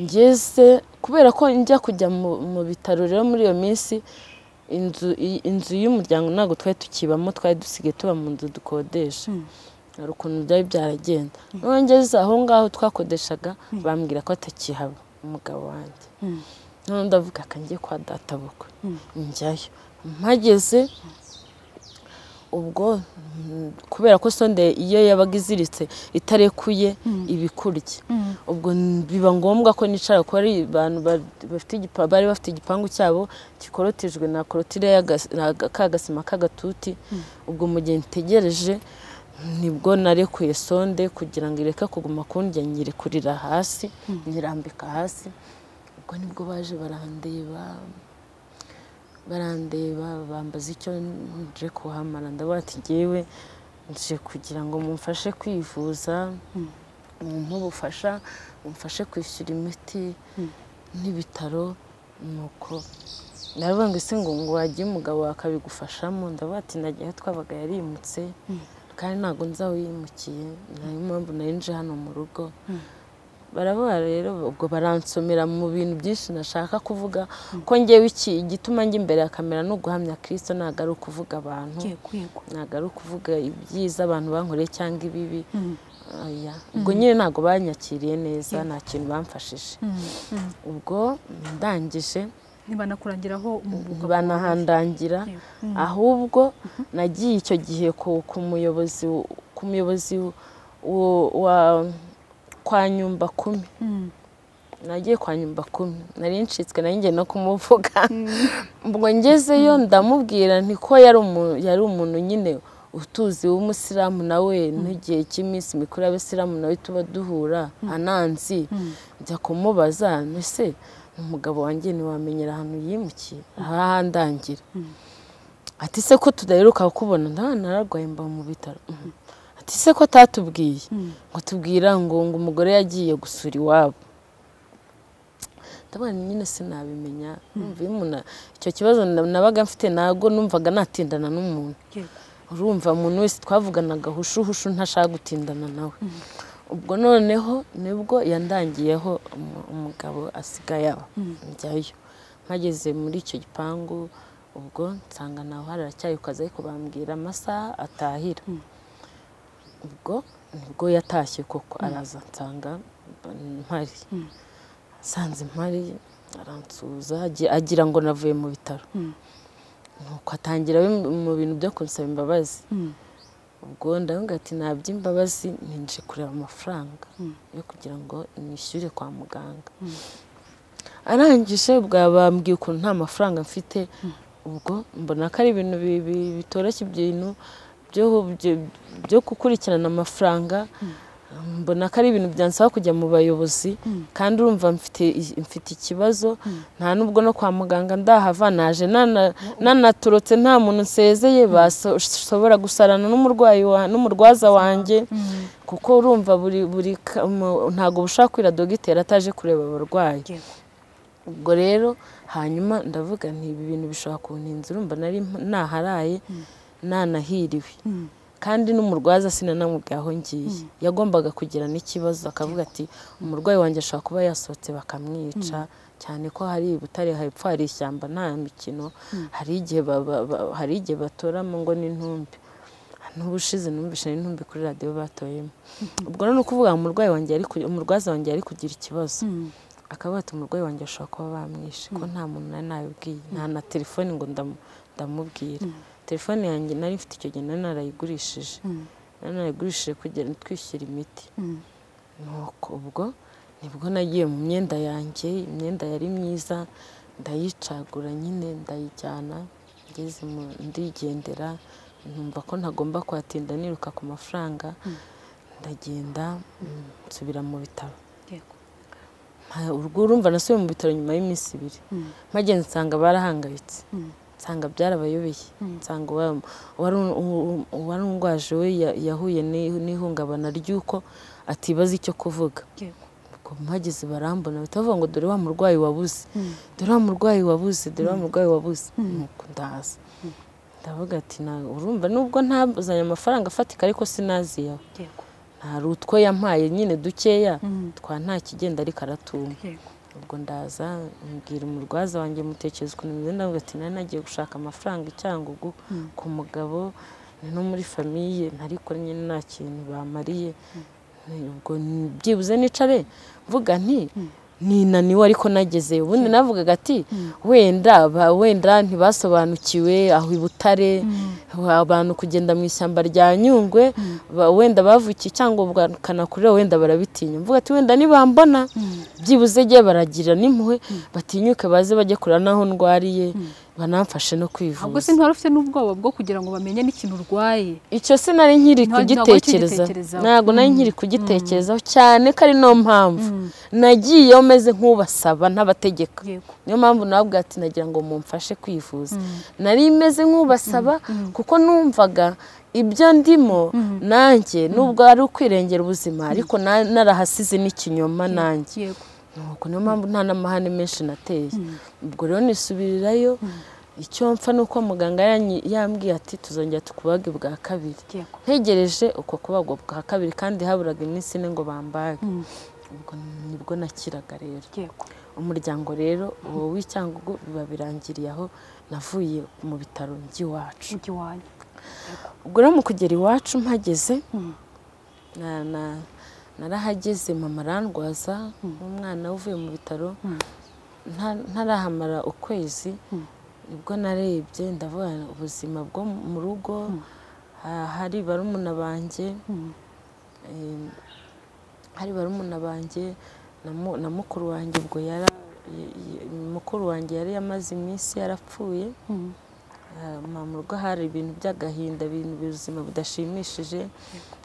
ngeze kubera ko njya kujya mu bitaro rero muri iyo minsi inzu y'umuryango ntabwo twari tukibamo twari dusigaye tuba mu nzu dukodesha hari ukuntu byari byaragenda ngeze aho ngaho twakodeshaga bambwira ko atakihaba umugabo wanjye none ndavuga akangiye kwa databukwe njyayo mpageze ubwo kubera ko sonde iyo yabaga iziritse itarekuye ibikurya ubwo biba ngombwa ko nicara ko ari abantu bafite igipangu cyabo kikorotijwe na korotire y'akagasima k'agatuti ubwo mu gihe ntegereje nibwo narekuye sonde kugira ngo ireke kuguma kundya nyirikurira hasi nyirambika hasi ubwo nibwo baje barandeba bambaza icyo nje kuhamara ndabategewe nje kugira ngo mumfashe kwivuza nk'ubufasha mumfashe kwishyura imiti n'ibitaro nuko nabanga ise ngo wajye umugabo akabigufashamo ndabati nagiye twabaga yarimutse kandi ntago nzawe yimukiye nayo mpamvu nari nje hano mu rugo barabora rero ubwo baransomera mu bintu byinshi nashaka kuvuga ko ngewe iki igituma njye imbere ya kamera no guhamya Kristo nagaru kuvuga abantu nagaru kuvuga ibyiza abantu bankore cyangwa ibibi aya ubwo nyine nago banyakiriye neza nta kintu bamfashije ubwo ndangije nibanakuragira banahandangira ahubwo nagiye icyo gihe ku muyobozi wa kwa nyumba 10 nagiye kwa nyumba 10 narinshitswe nanjye no kumuvuga ubwo ngezeyo ndamubwira nti ko yari umuntu nyine utuzi w'umusiramu nawe n'igihe cy'iminsi mikuru y'abasiramu nawe tuba duhura ananzi njya kumubaza nese umugabo wanjye ni wamenyera hano yimukiye aha ndangira ati se ko tudaheruka kubona ntararwaye mba mu bitaro ise ko tatubwiye ngo tubwira ngo umugore yagiye gusura iwabo ndabona nyine sinabimenya mvimuna icyo kibazo nabaga mfite nago numvaga natindana n'umuntu urumva umuntu wese twavuganaga hushuhushu ntashaka gutindana nawe ubwo noneho nibwo yandangiyeho umugabo asigaye njyayo mpageze muri icyo gipangu ubwo nsanga naho haracyayukaza ariko bambwira amasaha atahira ubwo yatashye koko araza nsanga mpari sanze mpari aransuza agira ngo navuye mu bitaro nuko atangira mu bintu byo kunsaba imbabazi ubwo ndavuga ati nabye imbabazi ninje kureba amafaranga yo kugira ngo nishyure kwa muganga arangije bwabambwiye ukuntu nta mafaranga mfite ubwo mbona ko ari ibintu bitoroshye ibintu byo gukurikirana amafaranga mbona ko ari ibintu byansaba kujya mu bayobozi kandi urumva mfite ikibazo nta nubwo no kwa muganga ndahavanaje nanaturutse nta muntu nsezeye bashobora gusarana n'umurwaza wanjye kuko urumva buri ntago bushaka kwira dogiteri ataje kureba abarwayi ubwo rero hanyuma ndavuga nti ibi bintu bishobora kuntinza urumva nari naharaye nanahiriwe kandi n'umurwaza sinanamubwiye aho ngiye yagombaga kugira n'ikibazo akavuga ati umurwayi wanjye ashaka kuba yasohotse bakamwica cyane ko hari Butare hepfo hari ishyamba nta mikino hari igihe batoramo ngo n'intumbi n'ubushize numvishe n'intumbi kuri radio batoyemo ubwo no kuvuga umurwaza wanjye ari kugira ikibazo akaba ati umurwayi wanjye ashobora kuba bamwishe ko nta muntu nari nabibwiye nta na telefone ngo ndamubwira telefone yanjye nari mfite icyo gihe nari narayigurishije kugera twishyira imiti nuko ubwo nibwo nagiye mu myenda yanjye imyenda yari myiza ndayicagura nyine ndayijyana ngeze mu ndigendera numva ko ntagomba kwatinda niruka ku mafaranga ndagenda nsubira mu bitaro urwo urumva nasubiye mu bitaro nyuma y'iminsi ibiri magenzi nsanga barahangayitse nsanga byarabayobeye nsanga warungwaje we yahuye n'ihungabana ry'uko atibaza icyo kuvuga mageze barambona bitavuga ngo dore wa murwayi wabuze dore wa murwayi wabuze nuko ndaza ndavuga ati na urumva nubwo ntabuzanye amafaranga afatika ariko sinazi yawe nta rutwo yampaye nyine dukeya twa nta kigenda ari karatuma ubwo ndaza mbwira umurwaza wanjye mutekereza ko nzi ndavuga ati nari nagiye gushaka amafaranga cyangwa ku mugabo no muri famiye ariko nyine nta kintu bamariye ubwo byibuze nicare mvuga nti ninaniwe ariko nageze ubundi navugaga ati wenda ntibasobanukiwe aho ibutare abantu kugenda mu ishyamba rya Nyungwe wenda bavukiye cyangwa bwakanakuriwe wenda barabitinya mvuga ati wenda nibambona byibuze giye baragira nimpuwe batinyuke baze bajye kurana naho ndwariye banamfashe no kwivuza ahubwo sintwara ufite n'ubwoba bwo kugira ngo bamenye n'ikintu urwaye icyo sinari nkiri kugitekereza ntago nari nkiri kugitekerezaho cyane kari no mpamvu nagiye omeze nk'ubasaba ntabategeka niyo mpamvu nabwo ati nagira ngo mumfashe kwivuza nari imeze nk'ubasaba kuko numvaga ibyo ndimo nanjye nubwo ari kwirengera ubuzima ariko narahasize n'ikinyoma nanjye nuko niyo mpamvu nta namahane menshi nateye ubwo rero nisubirirayo icyo mpfa nuko muganga yambwiye ati tuzongera tukubage bwa kabiri ntegereje uko kubagwa bwa kabiri kandi haburaga iminsi ine ngo bambage ubwo nibwo nakiraga rero umuryango rero uwo w'icyangugu biba birangiriye aho navuye mu bitaro by'iwacu ubwo rero mu kugera iwacu mpageze narahageze mama arandwaza umwana uvuye mu bitaro ntarahamara ukwezi nibwo narebye ndavuga ubuzima bwo mu rugo hari barumuna banjye na mukuru wanjye ubwo yari yamaze iminsi yarapfuye mu rugo hari ibintu by'agahinda ibintu bizima budashimishije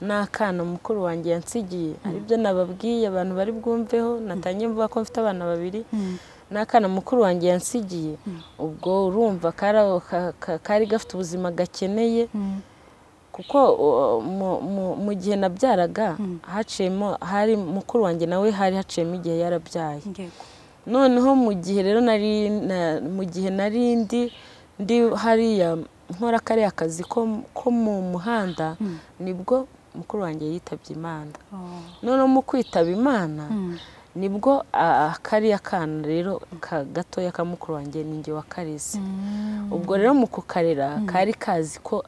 n'akana mukuru wanjye yansigiye aribyo nababwiye abantu bari bwumveho natangiye mvuga ko mfite abana babiri n'akana mukuru wanjye yansigiye ubwo urumva kari gafite ubuzima gakeneye kuko mu gihe nabyaraga haciyemo hari mukuru wanjye nawe hari haciyemo igihe yarabyaye noneho mu gihe rero narindi ndi hariya nkora kariya akazi ko mu muhanda nibwo mukuru wanjye yitabye Imana noneho mu kwitaba Imana nibwo kariya kana rero gatoya ka mukuru wanjye ninjye wakareze ubwo rero mu kukarera kari kazi ko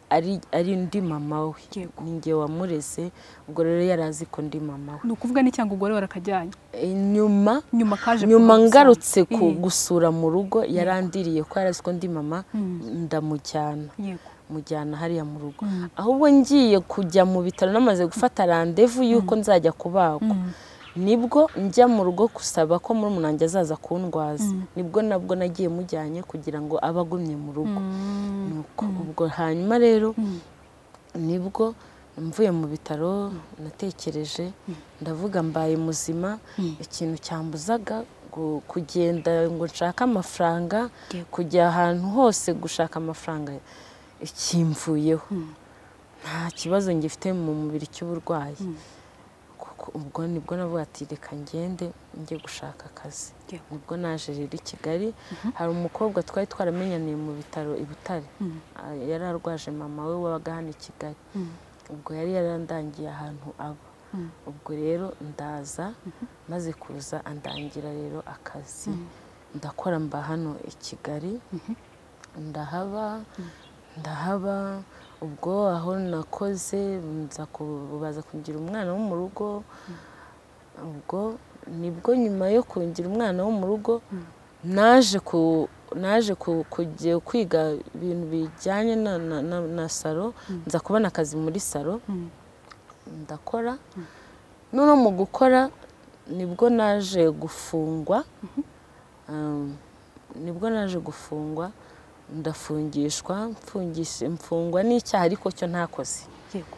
ari ndi mama we ninjye wamureze ubwo rero yarazi ko ndi mama we nukuvuga ni cyangwa ubwo rero barakajyanye nyuma ngarutse gusura mu rugo yarandiriye ko yarazi ko ndi mama ndamujyana hariya mu rugo ahubwo ngiye kujya mu bitaro namaze gufata randevu yuko nzajya kubagwa nibwo njya mu rugo kusaba ko muri munanjye azaza kundwaza nibwo nagiye mujyanye kugira ngo abagumye mu rugo nuko ubwo hanyuma rero nibwo mvuye mu bitaro natekereje ndavuga mbaye muzima ikintu cyambuzaga kugenda ngo nshaka amafaranga kujya ahantu hose gushaka amafaranga ikimvuyeho nta kibazo ngifite mu mubiri cy'uburwayi ubwo nibwo navuga ati reka njye gushaka akazi nibwo naje rero i Kigali hari umukobwa twari twaramenyaniye mu bitaro ibutare yari arwaje mama we wabaga hano i Kigali ubwo yari yarandangiye ahantu aba ubwo rero ndaza maze kuza andangira rero akazi ndakora mba hano i Kigali ndahaba ubwo aho nakoze nza kubaza kugira umwana wo mu rugo ubwo nibwo nyuma yo kungira umwana wo mu rugo naje kujye kwiga ibintu bijyanye na salo, nza kubona akazi muri salo ndakora. None mu gukora nibwo naje gufungwa, ndafungishwa, mfungwa n'icyaha ariko cyo ntakoze. Yego.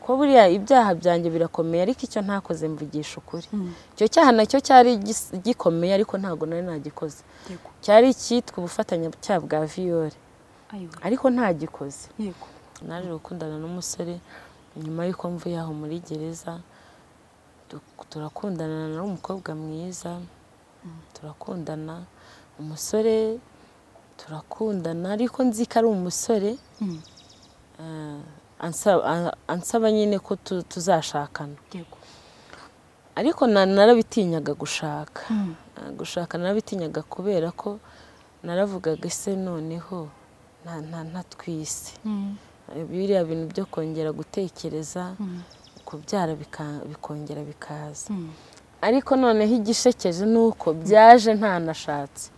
Ko buriya ibyaha byanjye birakomeye ariko icyo ntakoze mvugisha ukuri. Cyo cyaha nacyo cyari gikomeye ariko ntago nari nagikoze. Yego. Cyari cyitwa ubufatanya cyaha bwa viol. Ariko ntagikoze. Yego. Naje gukundana n'umusore nyuma y'uko mvuye aho muri gereza. Turakundana na umukobwa mwiza. Turakundana umusore turakundana ariko nzi ko ari umusore ansaba nyine ko tuzashakana. Yego. Ariko narabitinyaga gushaka narabitinyaga kubera ko naravugaga ese noneho ntatwise biriya bintu byo kongera gutekereza kubyara bikongera bikaza. Ariko noneho igishekeje nuko byaje ntanashatse.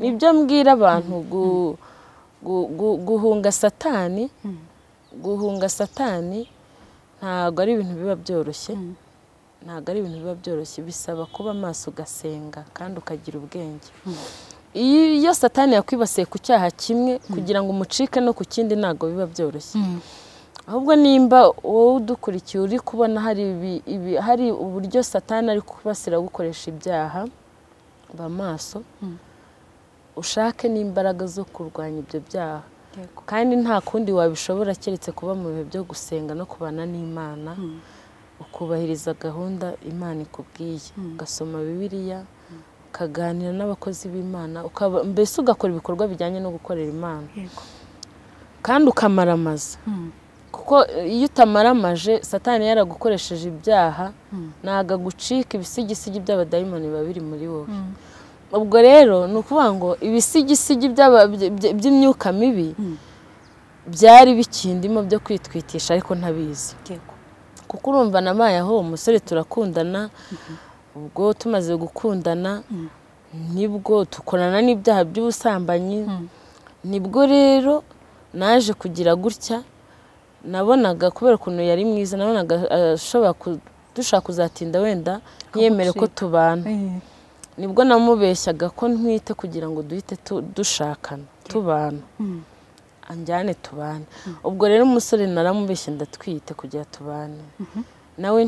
Nibyo mbwira abantu guhunga satani, ntago ari ibintu biba byoroshye. Bisaba kuba maso ugasenga kandi ukagira ubwenge. Iyo satani yakwibaseye ku cyaha kimwe kugira ngo umucike no ku kindi ntago biba byoroshye. Ahubwo nimba wowe udukurikiye uri kubona hari uburyo satani ari kubasira gukoresha ibyaha, ba maso ushake n'imbaraga zo kurwanya ibyo byaha. Kandi nta kundi wabishobora keretse kuba mu bihe byo gusenga no kubana n'Imana, ukubahiriza gahunda Imana ikubwiye, ugasoma Bibiliya, ukaganira n'abakozi b'Imana, mbese ugakora ibikorwa bijyanye no gukorera Imana. Kandi ukamaramaza. Kuko iyo utamaramaje satani yaragukoresheje ibyaha naga gucika ibisigisigi by'abadayimoni babiri muri wowe. Ubwo rero nukuvuga ngo ibisigisigi by'imyuka mibi byari bikindimo byo kwitwitisha ariko ntabizi. Yego. Kuko urumva namaye aho umusore turakundana, ubwo tumaze gukundana nibwo tukorana n'ibyaha by'ubusambanyi. Nibwo rero naje kugira gutya, nabonaga kubera kuntu yari mwiza nabonaga ashobora dushaka kuzatinda wenda yemere ko tubana. Nibwo namubeshyaga ko ntwite kugira ngo duhite dushakana tubana, anjyane tubane. Ubwo rero umusore naramubeshye ndatwite kugira tubane, nawe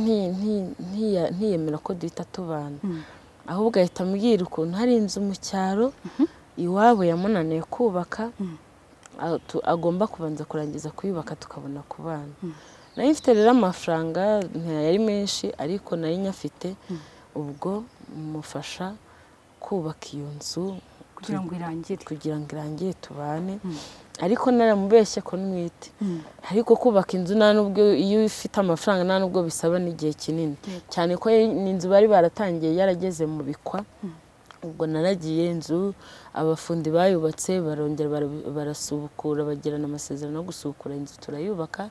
ntiyemera ko duhita tubana, ahubwo ahita ambwira ukuntu hari inzu mu cyaro iwabo yamunaniye kubaka, agomba kubanza kurangiza kuyubaka tukabona kubana. Nari mfite rero amafaranga ntiyari menshi ariko nari nyafite, ubwo mufasha kubaka iyo nzu kugira ngo irangire tubane. Ariko naramubeshye ko ntwite, ariko kubaka inzu nubwo iyo ufite amafaranga nubwo bisaba n'igihe kinini cyane, ko inzu bari baratangiye yarageze mu bikwa. Ubwo naragiye inzu abafundi bayubatse barongera barasubukura, bagirana amasezerano yo gusubukura inzu, turayubaka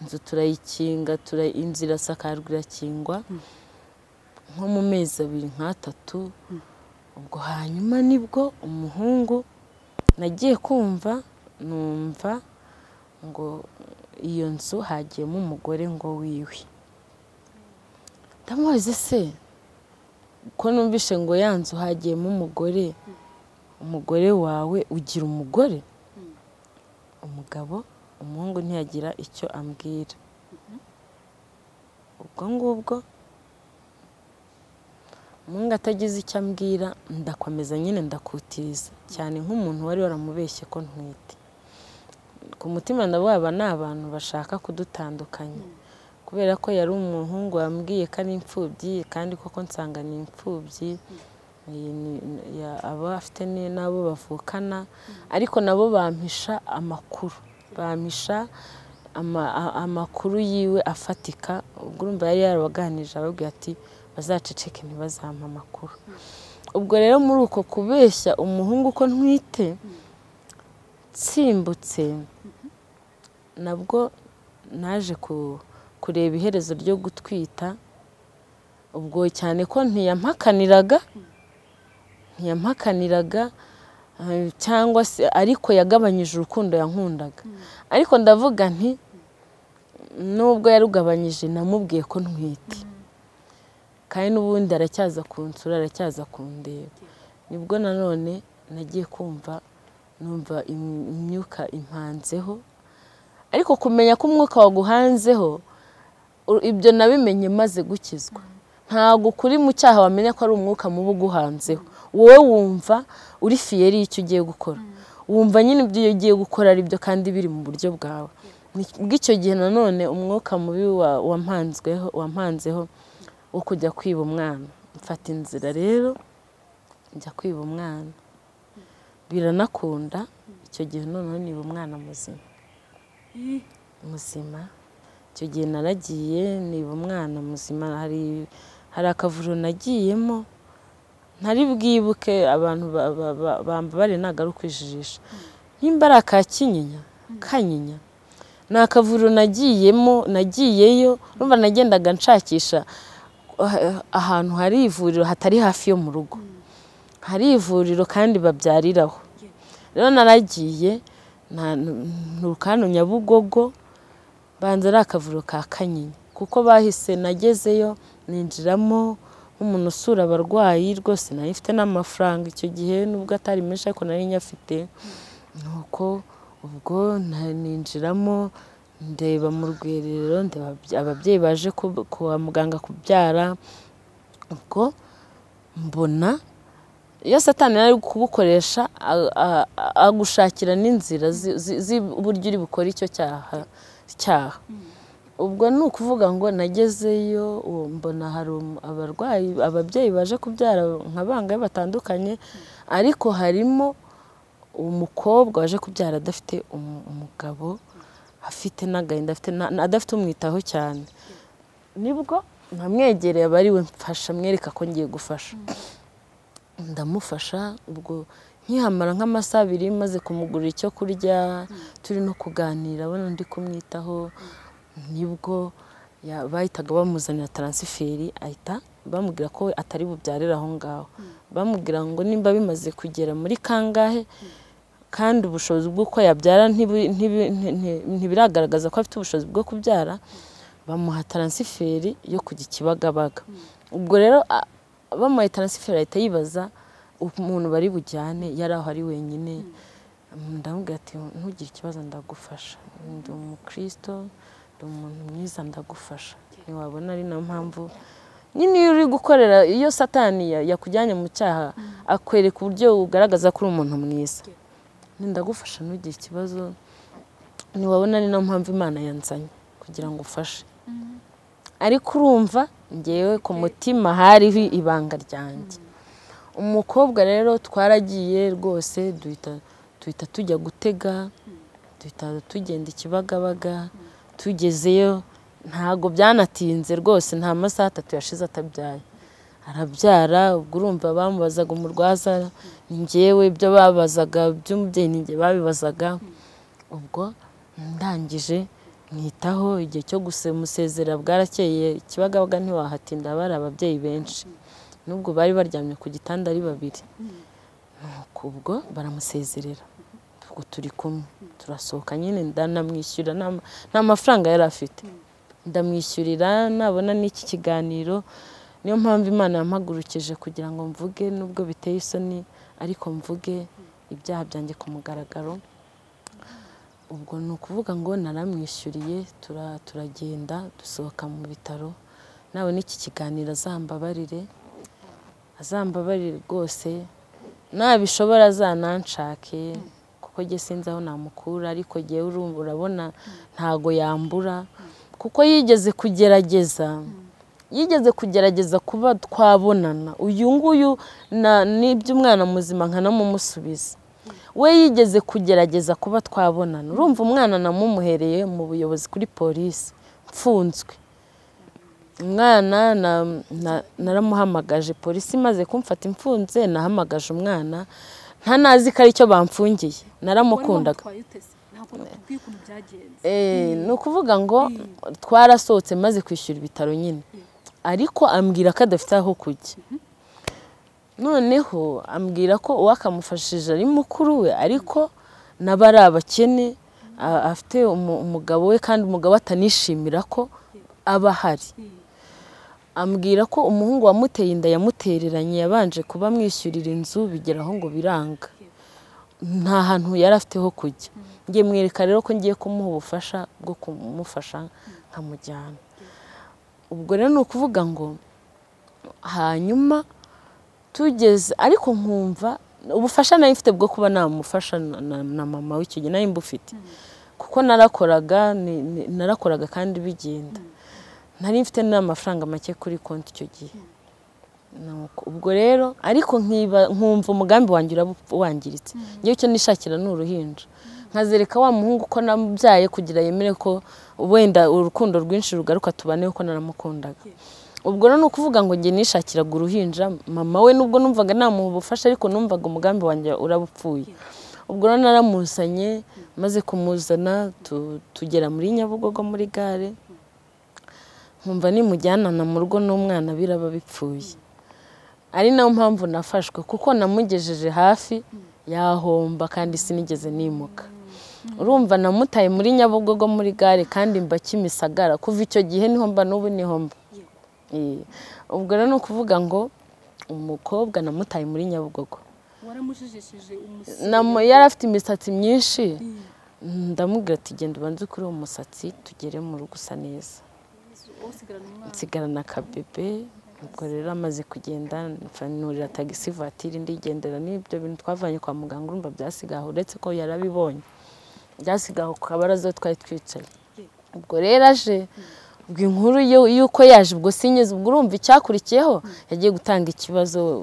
inzu, turayikinga, inzira sakarwa irakingwa nko mu mezi abiri nk'atatu. Ubwo hanyuma nibwo umuhungu nagiye kumva, numva ngo iyo nzu hagiyemo umugore ngo wiwe, ndamubaza se ko numvise ngo ya nzu hagiyemo umugore, umugore wawe ugira umugore? Umugabo umuhungu ntiyagira icyo ambwira. Ubwo ngubwo munga atagize icyo ambwira, ndakomeza nyine ndakutiriza cyane nk'umuntu wari waramubeshye ko ntwite. Ku mutima ndababa n'abantu bashaka kudutandukanya kubera ko yari umuhungu wambwiye kandi imfubyi, kandi koko nsanga ni imfubyi, aba afite n'abo bavukana, ariko nabo bampisha amakuru, yiwe afatika. Ubwo urumva yari yarabaganije ababwira ati bazaceceke ntibazampa amakuru. Ubwo rero muri uko kubeshya umuhungu ko ntwite nsimbutse, nabwo naje kureba iherezo ryo gutwita, ubwo cyane ko ntiyampakaniraga cyangwa se ariko yagabanyije urukundo yankundaga ariko ndavuga nti nubwo yarugabanyije namubwiye ko ntwite kandi n'ubundi aracyaza kunsura aracyaza kundeba nibwo nanone nagiye numva imyuka impanzeho ariko kumenya ko umwuka waguhanzeho ibyo nabimenye maze gukizwa ntago kuri mu cyaha wamenya ko ari umwuka mubu guhanzeho wowe wumva uri fiyeri y'icyo ugiye gukora wumva nyine ibyo ugiye gukora ari byo kandi biri mu buryo bwawe bw'icyo gihe nanone umwuka mubi wampanzeho wo kujya kwiba umwana mfata inzira rero njya kwiba umwana biranakunda icyo gihe none niba umwana muzima icyo gihe naragiye niba umwana muzima hari akavuro nagiyemo ntari bwibuke abantu bamba bari nagarukwijijisha nimba ari akakinyinya kanyinya na akavuro nagiyeyo numva nagendaga nshakisha ahantu hari ivuriro hatari hafi yo mu rugo hari ivuriro kandi babyariraho rero naragiye ntukano Nyabugogo banza ari akavuro ka Kanyinya kuko bahise nagezeyo ninjiramo umuntu usura abarwayi rwose nari mfite n'amafaranga icyo gihe nubwo atari menshi ariko nari nyafite nuko ubwo ninjiramo ndeba mu rwerero ndeba ababyeyi baje kwa muganga kubyara ubwo mbona iyo Satani ari kubukoresha agushakira n'inzira z'uburyo uri bukora icyo cyaha ubwo nukuvuga ngo nagezeyo mbona hari abarwayi ababyeyi baje kubyara nk'abangaye batandukanye ariko harimo umukobwa waje kubyara adafite umugabo afite n'agahinda adafite umwitaho cyane nibwo ntamwegereye abariwe mfasha mwereka ko ngiye gufasha ndamufasha ubwo nkihamara nk'amasaha abiri maze kumugurira icyo kurya turi no kuganira abona ndi kumwitaho nibwo bahitaga bamuzanira transferi ahita bamubwira ko atari bubyarira aho ngaho bamubwira ngo nimba bimaze kugera muri kangahe kandi ubushobozi bw'uko yabyara ntibiragaragaza ko afite ubushobozi bwo kubyara bamuha transferi yo kujya Kibagabaga ubwo rero bamuha transferi ahita yibaza umuntu bari bujyane yari aho ari wenyine ndamubwira ati ntugire ikibazo ndagufasha ndi umukristo ndi umuntu mwiza ndagufasha ntiwabona ari na mpamvu nyine uri gukorera iyo Satani yakujyanye mu cyaha akwereka uburyo ugaragaza ko uri umuntu mwiza ndagufasha n'ugiye ikibazo ntiwabona ari na mpamvu Imana yanzanye kugira ngo ufashe ariko urumva ngewe ku mutima hariho ibanga ryanjye umukobwa rero twaragiye rwose duhita tujya gutega duhita tugenda Kibagabaga tugezeyo ntago byanatinze rwose nta masaha atatu yashize atabyaye arabyara ubwo urumva bamubazaga umurwaza ngewe ibyo babazaga by'umubyeyi ninjye babibazaga ubwo ndangije mwitaho igihe cyo gusemusezera bwarakeye Kibagabaga ntiwahatinda bari ababyeyi benshi nubwo bari baryamye ku gitanda ari babiri ubwo baramusezerera ubwo turi kumwe turasohoka nyine ndanamwishyura nta mafaranga yari afite ndamwishyurira nabona n'iki kiganiro niyo mpamvu Imana yampagurukije kugira ngo mvuge nubwo biteye isoni ariko mvuge ibyaha byanjye ku mugaragaro ubwo nukuvuga ngo naramwishyuriye turagenda dusohoka mu bitaro nawe n'iki kiganiro azambabarire rwose nabishobora azananshake kuko jye sinzi aho namukura ariko jyewe urabona ntago yambura kuko yigeze kugerageza kuba twabonana uyu nguyu n'iby'umwana muzima nkanamumusubiza we yigeze kugerageza kuba twabonana urumva umwana namumuhereye mu buyobozi kuri polisi mfunzwe umwana naramuhamagaje polisi maze kumfata imfunze nahamagaje umwana nta nazi ko ari cyo bamfungiye naramukundaga ni ukuvuga ngo twarasohotse maze kwishyura ibitaro nyine ariko ambwira ko adafite aho kujya. Noneho ambwira ko uwakamufashije ari mukuru we, ariko nabari abakene, afite umugabo we kandi umugabo atanishimira ko aba hari. Ambwira ko umuhungu wamuteye inda yamutereranye yabanje kuba mwishyurira inzu bigeraho ngo biranga. Nta hantu yari afite ho kujya. Ngiye mwereka rero ko ngiye kumuha ubufasha bwo kumufasha nkamujyana. Ubwo rero no kuvuga ngo hanyuma tugeze, ariko nkumva ubufasha nayo mfite bwo kuba namufasha na mama w'icyo gihe nayo mbufite, kuko narakoraga kandi bigenda. Nari mfite n'amafaranga make kuri konti icyo gihe. Ubwo rero ariko nkumva umugambi wanjye wangiritse, ngiye cyo nishakira n'uruhinja nkazereka wa muhungu ko nabyaye kugira yemere ko wenda urukundo rwinshi rugaruka tubaneho ko naramukundaga. Ubwo rero no kuvuga ngo ngiye nishakiraga uruhinja, mama we nubwo numvaga namuha ubufasha ariko numvaga umugambi wanjye urabupfuye. Ubwo rero naramusanye maze kumuzana tugera muri Nyabugogo muri gare, nkumva nimujyana na mu rugo n'umwana biraba bipfuye. Ari nayo mpamvu nafashwe kuko namugejeje hafi yahomba kandi sinigeze nimuka. Urumva namutaye muri Nyabugogo muri gare kandi mba Kimisagara, kuva icyo gihe niho mba n'ubu niho mba. Ubwo rero no kuvuga ngo umukobwa namutaye muri Nyabugogo. Waramushishije umusatsi. Yari afite imisatsi myinshi. Ndamubwira ati genda ubanze kuri uwo musatsi tugere mu rugo usa neza. Nsigarana akabebe. Ubwo rero amaze kugenda nfanurira tagisi vatiri ndigendera, n'ibyo bintu twavanye kwa muganga urumva byasigaho, uretse ko yarabibonye byasigaho ku kabaraza twari twicaye. Ubwo rero aje ubwo inkuru yuko yaje ubwo sinyeze, ubwo urumva icyakurikiyeho yagiye gutanga ikibazo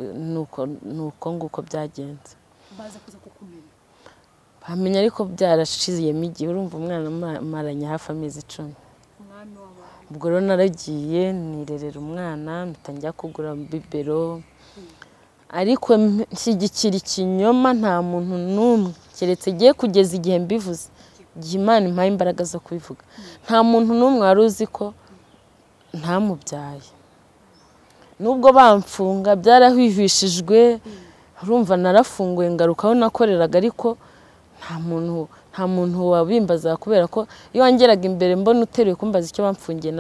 nuko nguko byagenze. Baza kuza kukumenya bamenya ariko byarashiziyemo igihe, urumva umwana maranye hafi amezi 10. Ubwo rero naragiye nirerera umwana mbitangira kugura bibero, ariko nshyigikira ikinyoma nta muntu n'umwe keretse giye kugeza igihe mbivuze, igihe Imana impaye imbaraga zo kubivuga, nta muntu n'umwe wari uzi ko ntamubyaye. Nubwo bamfunga byarahwihwishijwe, urumva narafunguye ngarukaho nakoreraga, ariko nta muntu wabimbaza kubera ko iyo wangeraga imbere mbona uteruye kumbaza icyo bamfungiye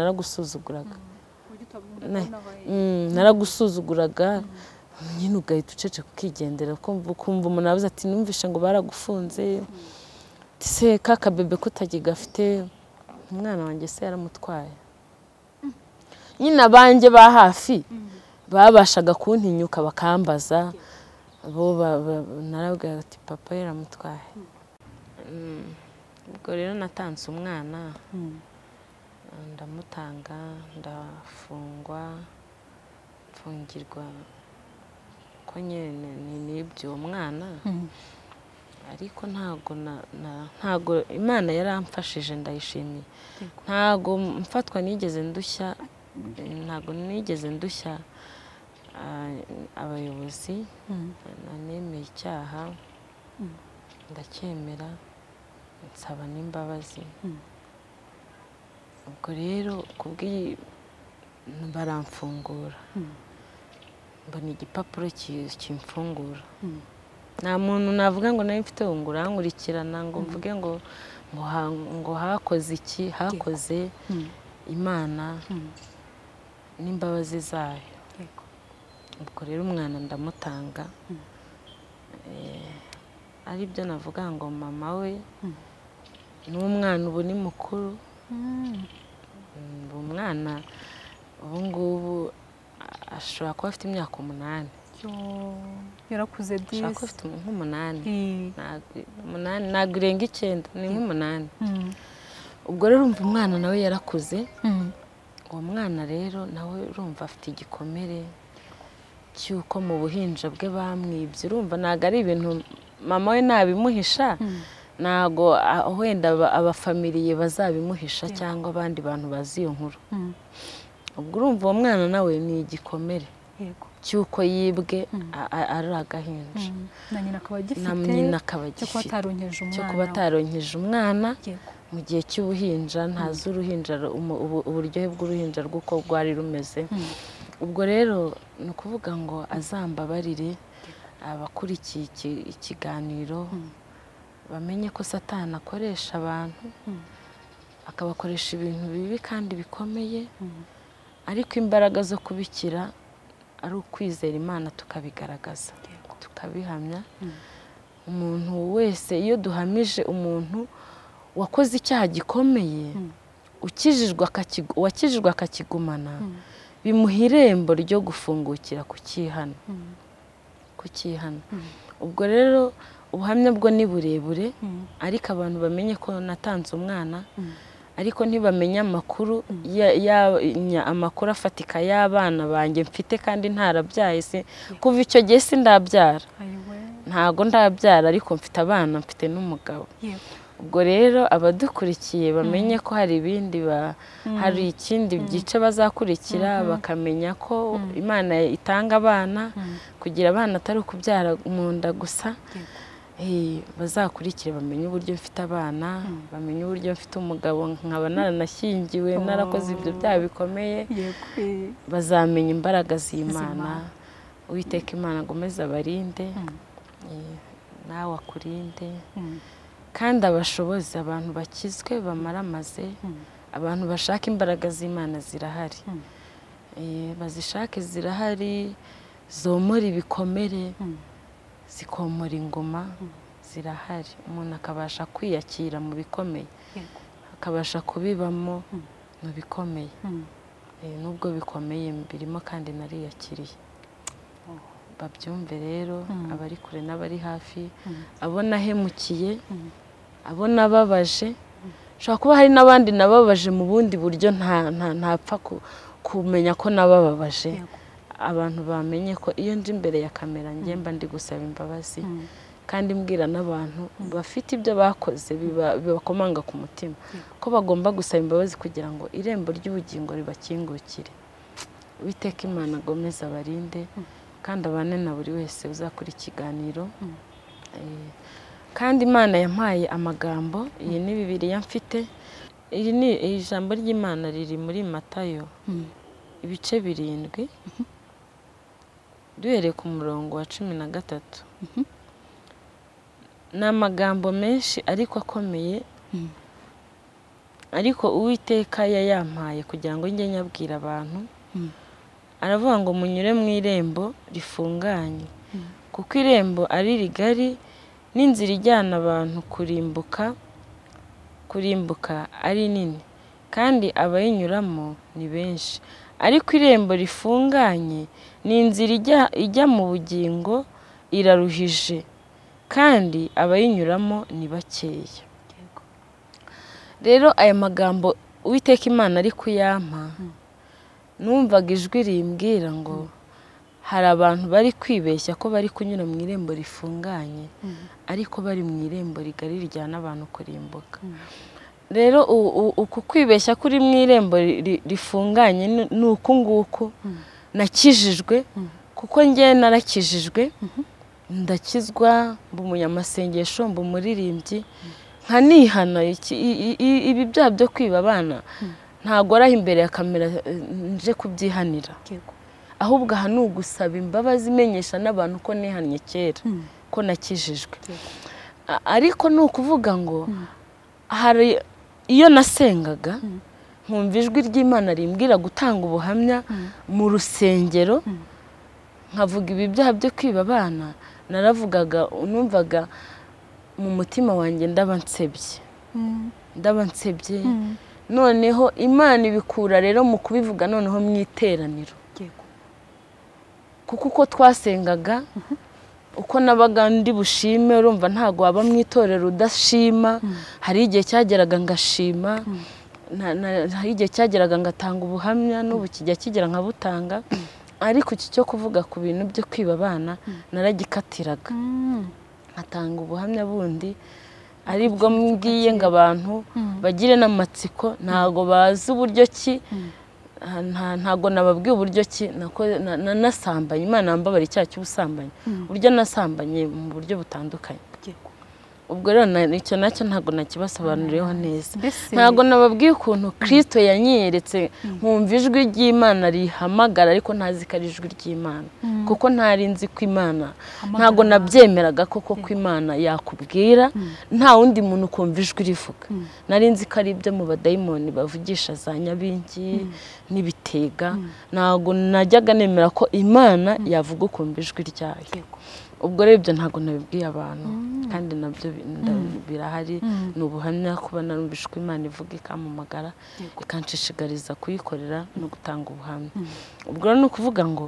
naragusuzuguraga nyine ugahita ucece kukigendera, kumva umuntu avuze ati numvishe ngo baragufunze, se kakabebe kutagigafite umwana wanjye se yaramutwaye. Nyine abanjye ba hafi babashaga kuntinyuka bakambaza, bo narabwira ati papa yaramutwaye. Ubwo rero natanze umwana ndamutanga, mfungirwa ko nyene n'ibyo umwana, ariko ntago Imana yaramfashije ndayishimiye, ntago mfatwa nigeze ndushya abayobozi, nanemeye icyaha ndacyemera nsaba n'imbabazi. Ubwo rero baramfungura, mbona igipapuro kimfungura, nta muntu navuga ngo nawe mfite ngo urankurikirana ngo mvuge ngo hakoze iki, hakoze Imana n'imbabazi zayo. Ubwo rero umwana ndamutanga, aribyo navuga ngo mama we n'umwana ubu ni mukuru, umwana ubu ngubu ashobora kuba afite imyaka 8. Yarakuze byinshi, ashobora kuba afite umunani ntabwo irenga 9, ni 8. Ubwo rero urumva umwana nawe yarakuze, uwo mwana rero nawe urumva afite igikomere cy'uko mu buhinja bwe bamwibye. Urumva ntabwo ari ibintu mama we nabimuhisha, ntago wenda abafamiliye bazabimuhisha cyangwa abandi bantu bazi iyo nkuru. Ubwo urumva uwo mwana nawe ni igikomere cy'uko yibwe ari agahinja, na nyina akaba agifite cyo kuba ataronkeje umwana, mu gihe cy'ubuhinja ntazi uruhinja uburyohe bw'uruhinja rw'uko rwari rumeze. Ubwo rero ni ukuvuga ngo azambabarire abakurikiye ikiganiro, bamenye ko Satani akoresha abantu, akabakoresha ibintu bibi kandi bikomeye, ariko imbaraga zo kubikira ari ukwizera Imana tukabigaragaza, tukabihamya. Umuntu wese iyo duhamije umuntu wakoze icyaha gikomeye, wakijijwe akakigumana, bimuha irembo ryo gufungukira kukihana. Ubwo rero ubuhamya bwo ni burebure, ariko abantu bamenye ko natanze umwana, ariko ntibamenye amakuru afatika y'abana banjye mfite kandi ntarabyaye. Kuva icyo gihe sindabyara, ntago ndabyara, ariko mfite abana, mfite n'umugabo. Ubwo rero abadukurikiye bamenye ko hari ikindi byica bazakurikira, bakamenya ko Imana itanga abana kugira abana atari ukubyara mu nda gusa. Bazakurikire bamenye uburyo mfite abana, bamenye uburyo mfite umugabo, nkaba naranashyingiwe, narakoze ibyo byaha bikomeye. Bazamenya imbaraga z'Imana. Uwiteka Imana agomeze abarinde, nawe akurinde, kandi abashobozi, abantu bakizwe, bamaramaze, abantu bashaka imbaraga z'Imana zirahari, bazishake zirahari, zomora ibikomere, zikomora ingoma, zirahari. Umuntu akabasha kwiyakira mu bikomeye, akabasha kubibamo mu bikomeye, nubwo bikomeye birimo kandi nariyakiriye. Babyumve rero, abari kure n'abari hafi, abona hemukiye, abona babaje, ushobora kuba hari n'abandi nababaje mu bundi buryo ntapfa kumenya ko nabababaje. Abantu bamenye ko iyo nje imbere ya kamera njyemba ndi gusaba imbabazi, kandi mbwira n'abantu bafite ibyo bakoze bibakomanga ku mutima ko bagomba gusaba imbabazi kugira ngo irembo ry'ubugingo ribakingukire. Uwiteka Imana agomeze abarinde, kandi abane na buri wese uzakora ikiganiro. Kandi Imana yampaye amagambo, iyi ni Bibiliya mfite. Iri ni ijambo ry'Imana riri muri Matayo ibice 7, duhereye ku murongo wa 13. Ni amagambo menshi ariko akomeye, ariko Uwiteka yayampaye kugira ngo njye nyabwira abantu. Aravuga ngo munyure mu irembo rifunganye, kuko irembo ari rigari n'inzira ijyana abantu kurimbuka ari nini, kandi abayinyuramo ni benshi. Ariko irembo rifunganye n'inzira ijya mu bugingo iraruhije, kandi abayinyuramo ni bakeya. Rero aya magambo Uwiteka Imana ari kuyampa, numvaga ijwi rimbwira ngo hari abantu bari kwibeshya ko bari kunyura mu irembo rifunganye, ariko bari mu irembo rigari rijyana abantu kurimbuka. Rero uku kwibeshya kuri mu irembo rifunganye ni uku nguku. Nakijijwe, kuko njye narakijijwe, ndakizwa, mba umunyamasengesho, mba umuririmbyi, nkanihana. Ibi byaha byo kwiba abana ntago araho imbere ya kamera nje kubyihanira, ahubwo aha ni ugusaba imbabazi, menyesha n'abantu ko nihannye kera, ko nakijijwe. Ariko ni ukuvuga ngo iyo nasengaga nkumva ijwi ry'Imana rimbwira gutanga ubuhamya mu rusengero, nkavuga ibi byaha byo kwiba abana, naravugaga, numvaga mu mutima wanjye ndaba nsebye. Noneho Imana ibikura rero mu kubivuga noneho mu iteraniro, kuko uko twasengaga, uko nabaga ndi bushime, urumva ntago waba mu itorero udashima. Hari igihe cyageraga ngashima, hari igihe cyageraga ngatanga ubuhamya, n'ubu kijya kigera nkabutanga. Ariko iki cyo kuvuga ku bintu byo kwiba abana naragikatiraga, ngatanga ubuhamya bundi, aribwo mbwiye ngo abantu bagire n'amatsiko, ntago bazi uburyo ki, ntago nababwiye uburyo ki nasambanye. Imana yambabara icyaha cy'ubusambanyi, uburyo nasambanye mu buryo butandukanye. ubwo rero icyo nacyo ntago nakibasobanuriyeho neza ntago nababwiye ukuntu Kristo yanyeretse nkumva ijwi ry'Imana rihamagara ariko ntazikari ijwi ry'Imana kuko ntarinzi ku Imana ntago nabyemeraga koko ku Imana yakubwira nta wundi muntu kumva ijwi rivuga narinzi kari ibyo mu badayimoni bavugisha za nyabingi n'ibitega ntago najyaga nemera ko Imana yavuga ukumva ijwi ryayo ubwo rebyo ntago nabibwiye abantu kandi nabyo birahari nubuhamya kuba narubishwe Imana ivuga ikamumagara ikanshishigariza kuyikorera no gutanga ubuhamya ubwo no kuvuga ngo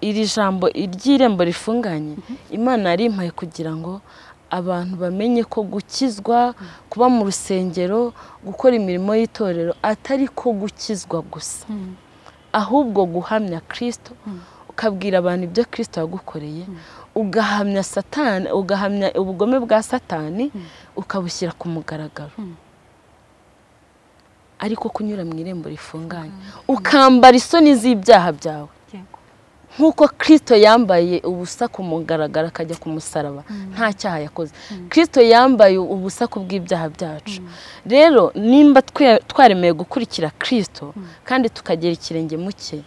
iri jambo iry'irembo rifunganye Imana ari impaye kugira ngo abantu bamenye ko gukizwa kuba mu rusengero gukora imirimo y'itorero atari ko gukizwa gusa ahubwo guhamya Kristo ukabwira abantu ibyo Kristo yagukoreye ugahamya Satani ugahamya ubugome bwa Satani ukabushyira ku mugaragaro ariko kunyura mu irembo rifunganye ukambara isoni z'ibyaha byawe nkuko Kristo yambaye ubusa ku mugaragaro akajya ku musaraba nta cyaha yakoze Kristo yambaye ubusa ku bw'ibyaha byacu rero nimba twaremeye gukurikira Kristo kandi tukagera ikirenge muke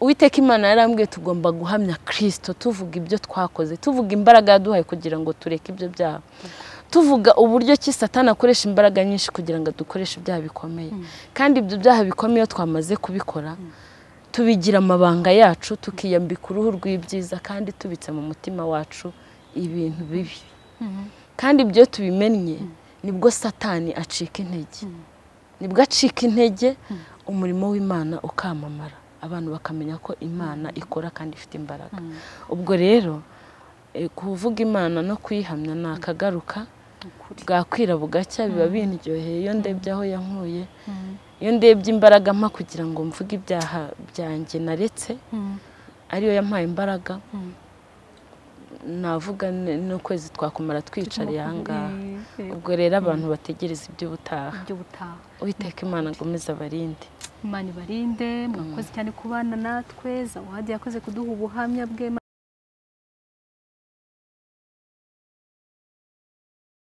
Uwiteka Imana yarambwiye tugomba guhamya Kristo tuvuga ibyo twakoze tuvuga imbaraga yaduhaye kugira ngo tureke ibyo byaha tuvuga uburyo ki Satani akoresha imbaraga nyinshi kugira ngo dukoreshe ibyaha bikomeye kandi ibyo byaha bikomeye twamaze kubikora tubigira amabanga yacu tukiyambika uruhu rw'ibyiza kandi tubitse mu mutima wacu ibintu bibi kandi ibyo tubimennye nibwo Satani acika intege nibwo acika intege umurimo w'Imana ukamamara abantu bakamenya ko Imana ikora kandi ifite imbaraga ubwo rero kuvuga Imana no kuyihamya nakagaruka bwakwira bugacya biba bindyoheye iyo ndebye aho yankuye iyo ndebye imbaraga mpa kugira ngo mvuge ibyaha byanjye naretse ariyo yampaye imbaraga navuga n'ukwezi twakumara twicarira ahangaha ubwo rero abantu bategereza iby'ubutaha Uwiteka Imana agomeze abarinde Imana ibarinde mwakoze cyane kubana natwe Zawadi yakoze kuduha ubuhamya bwe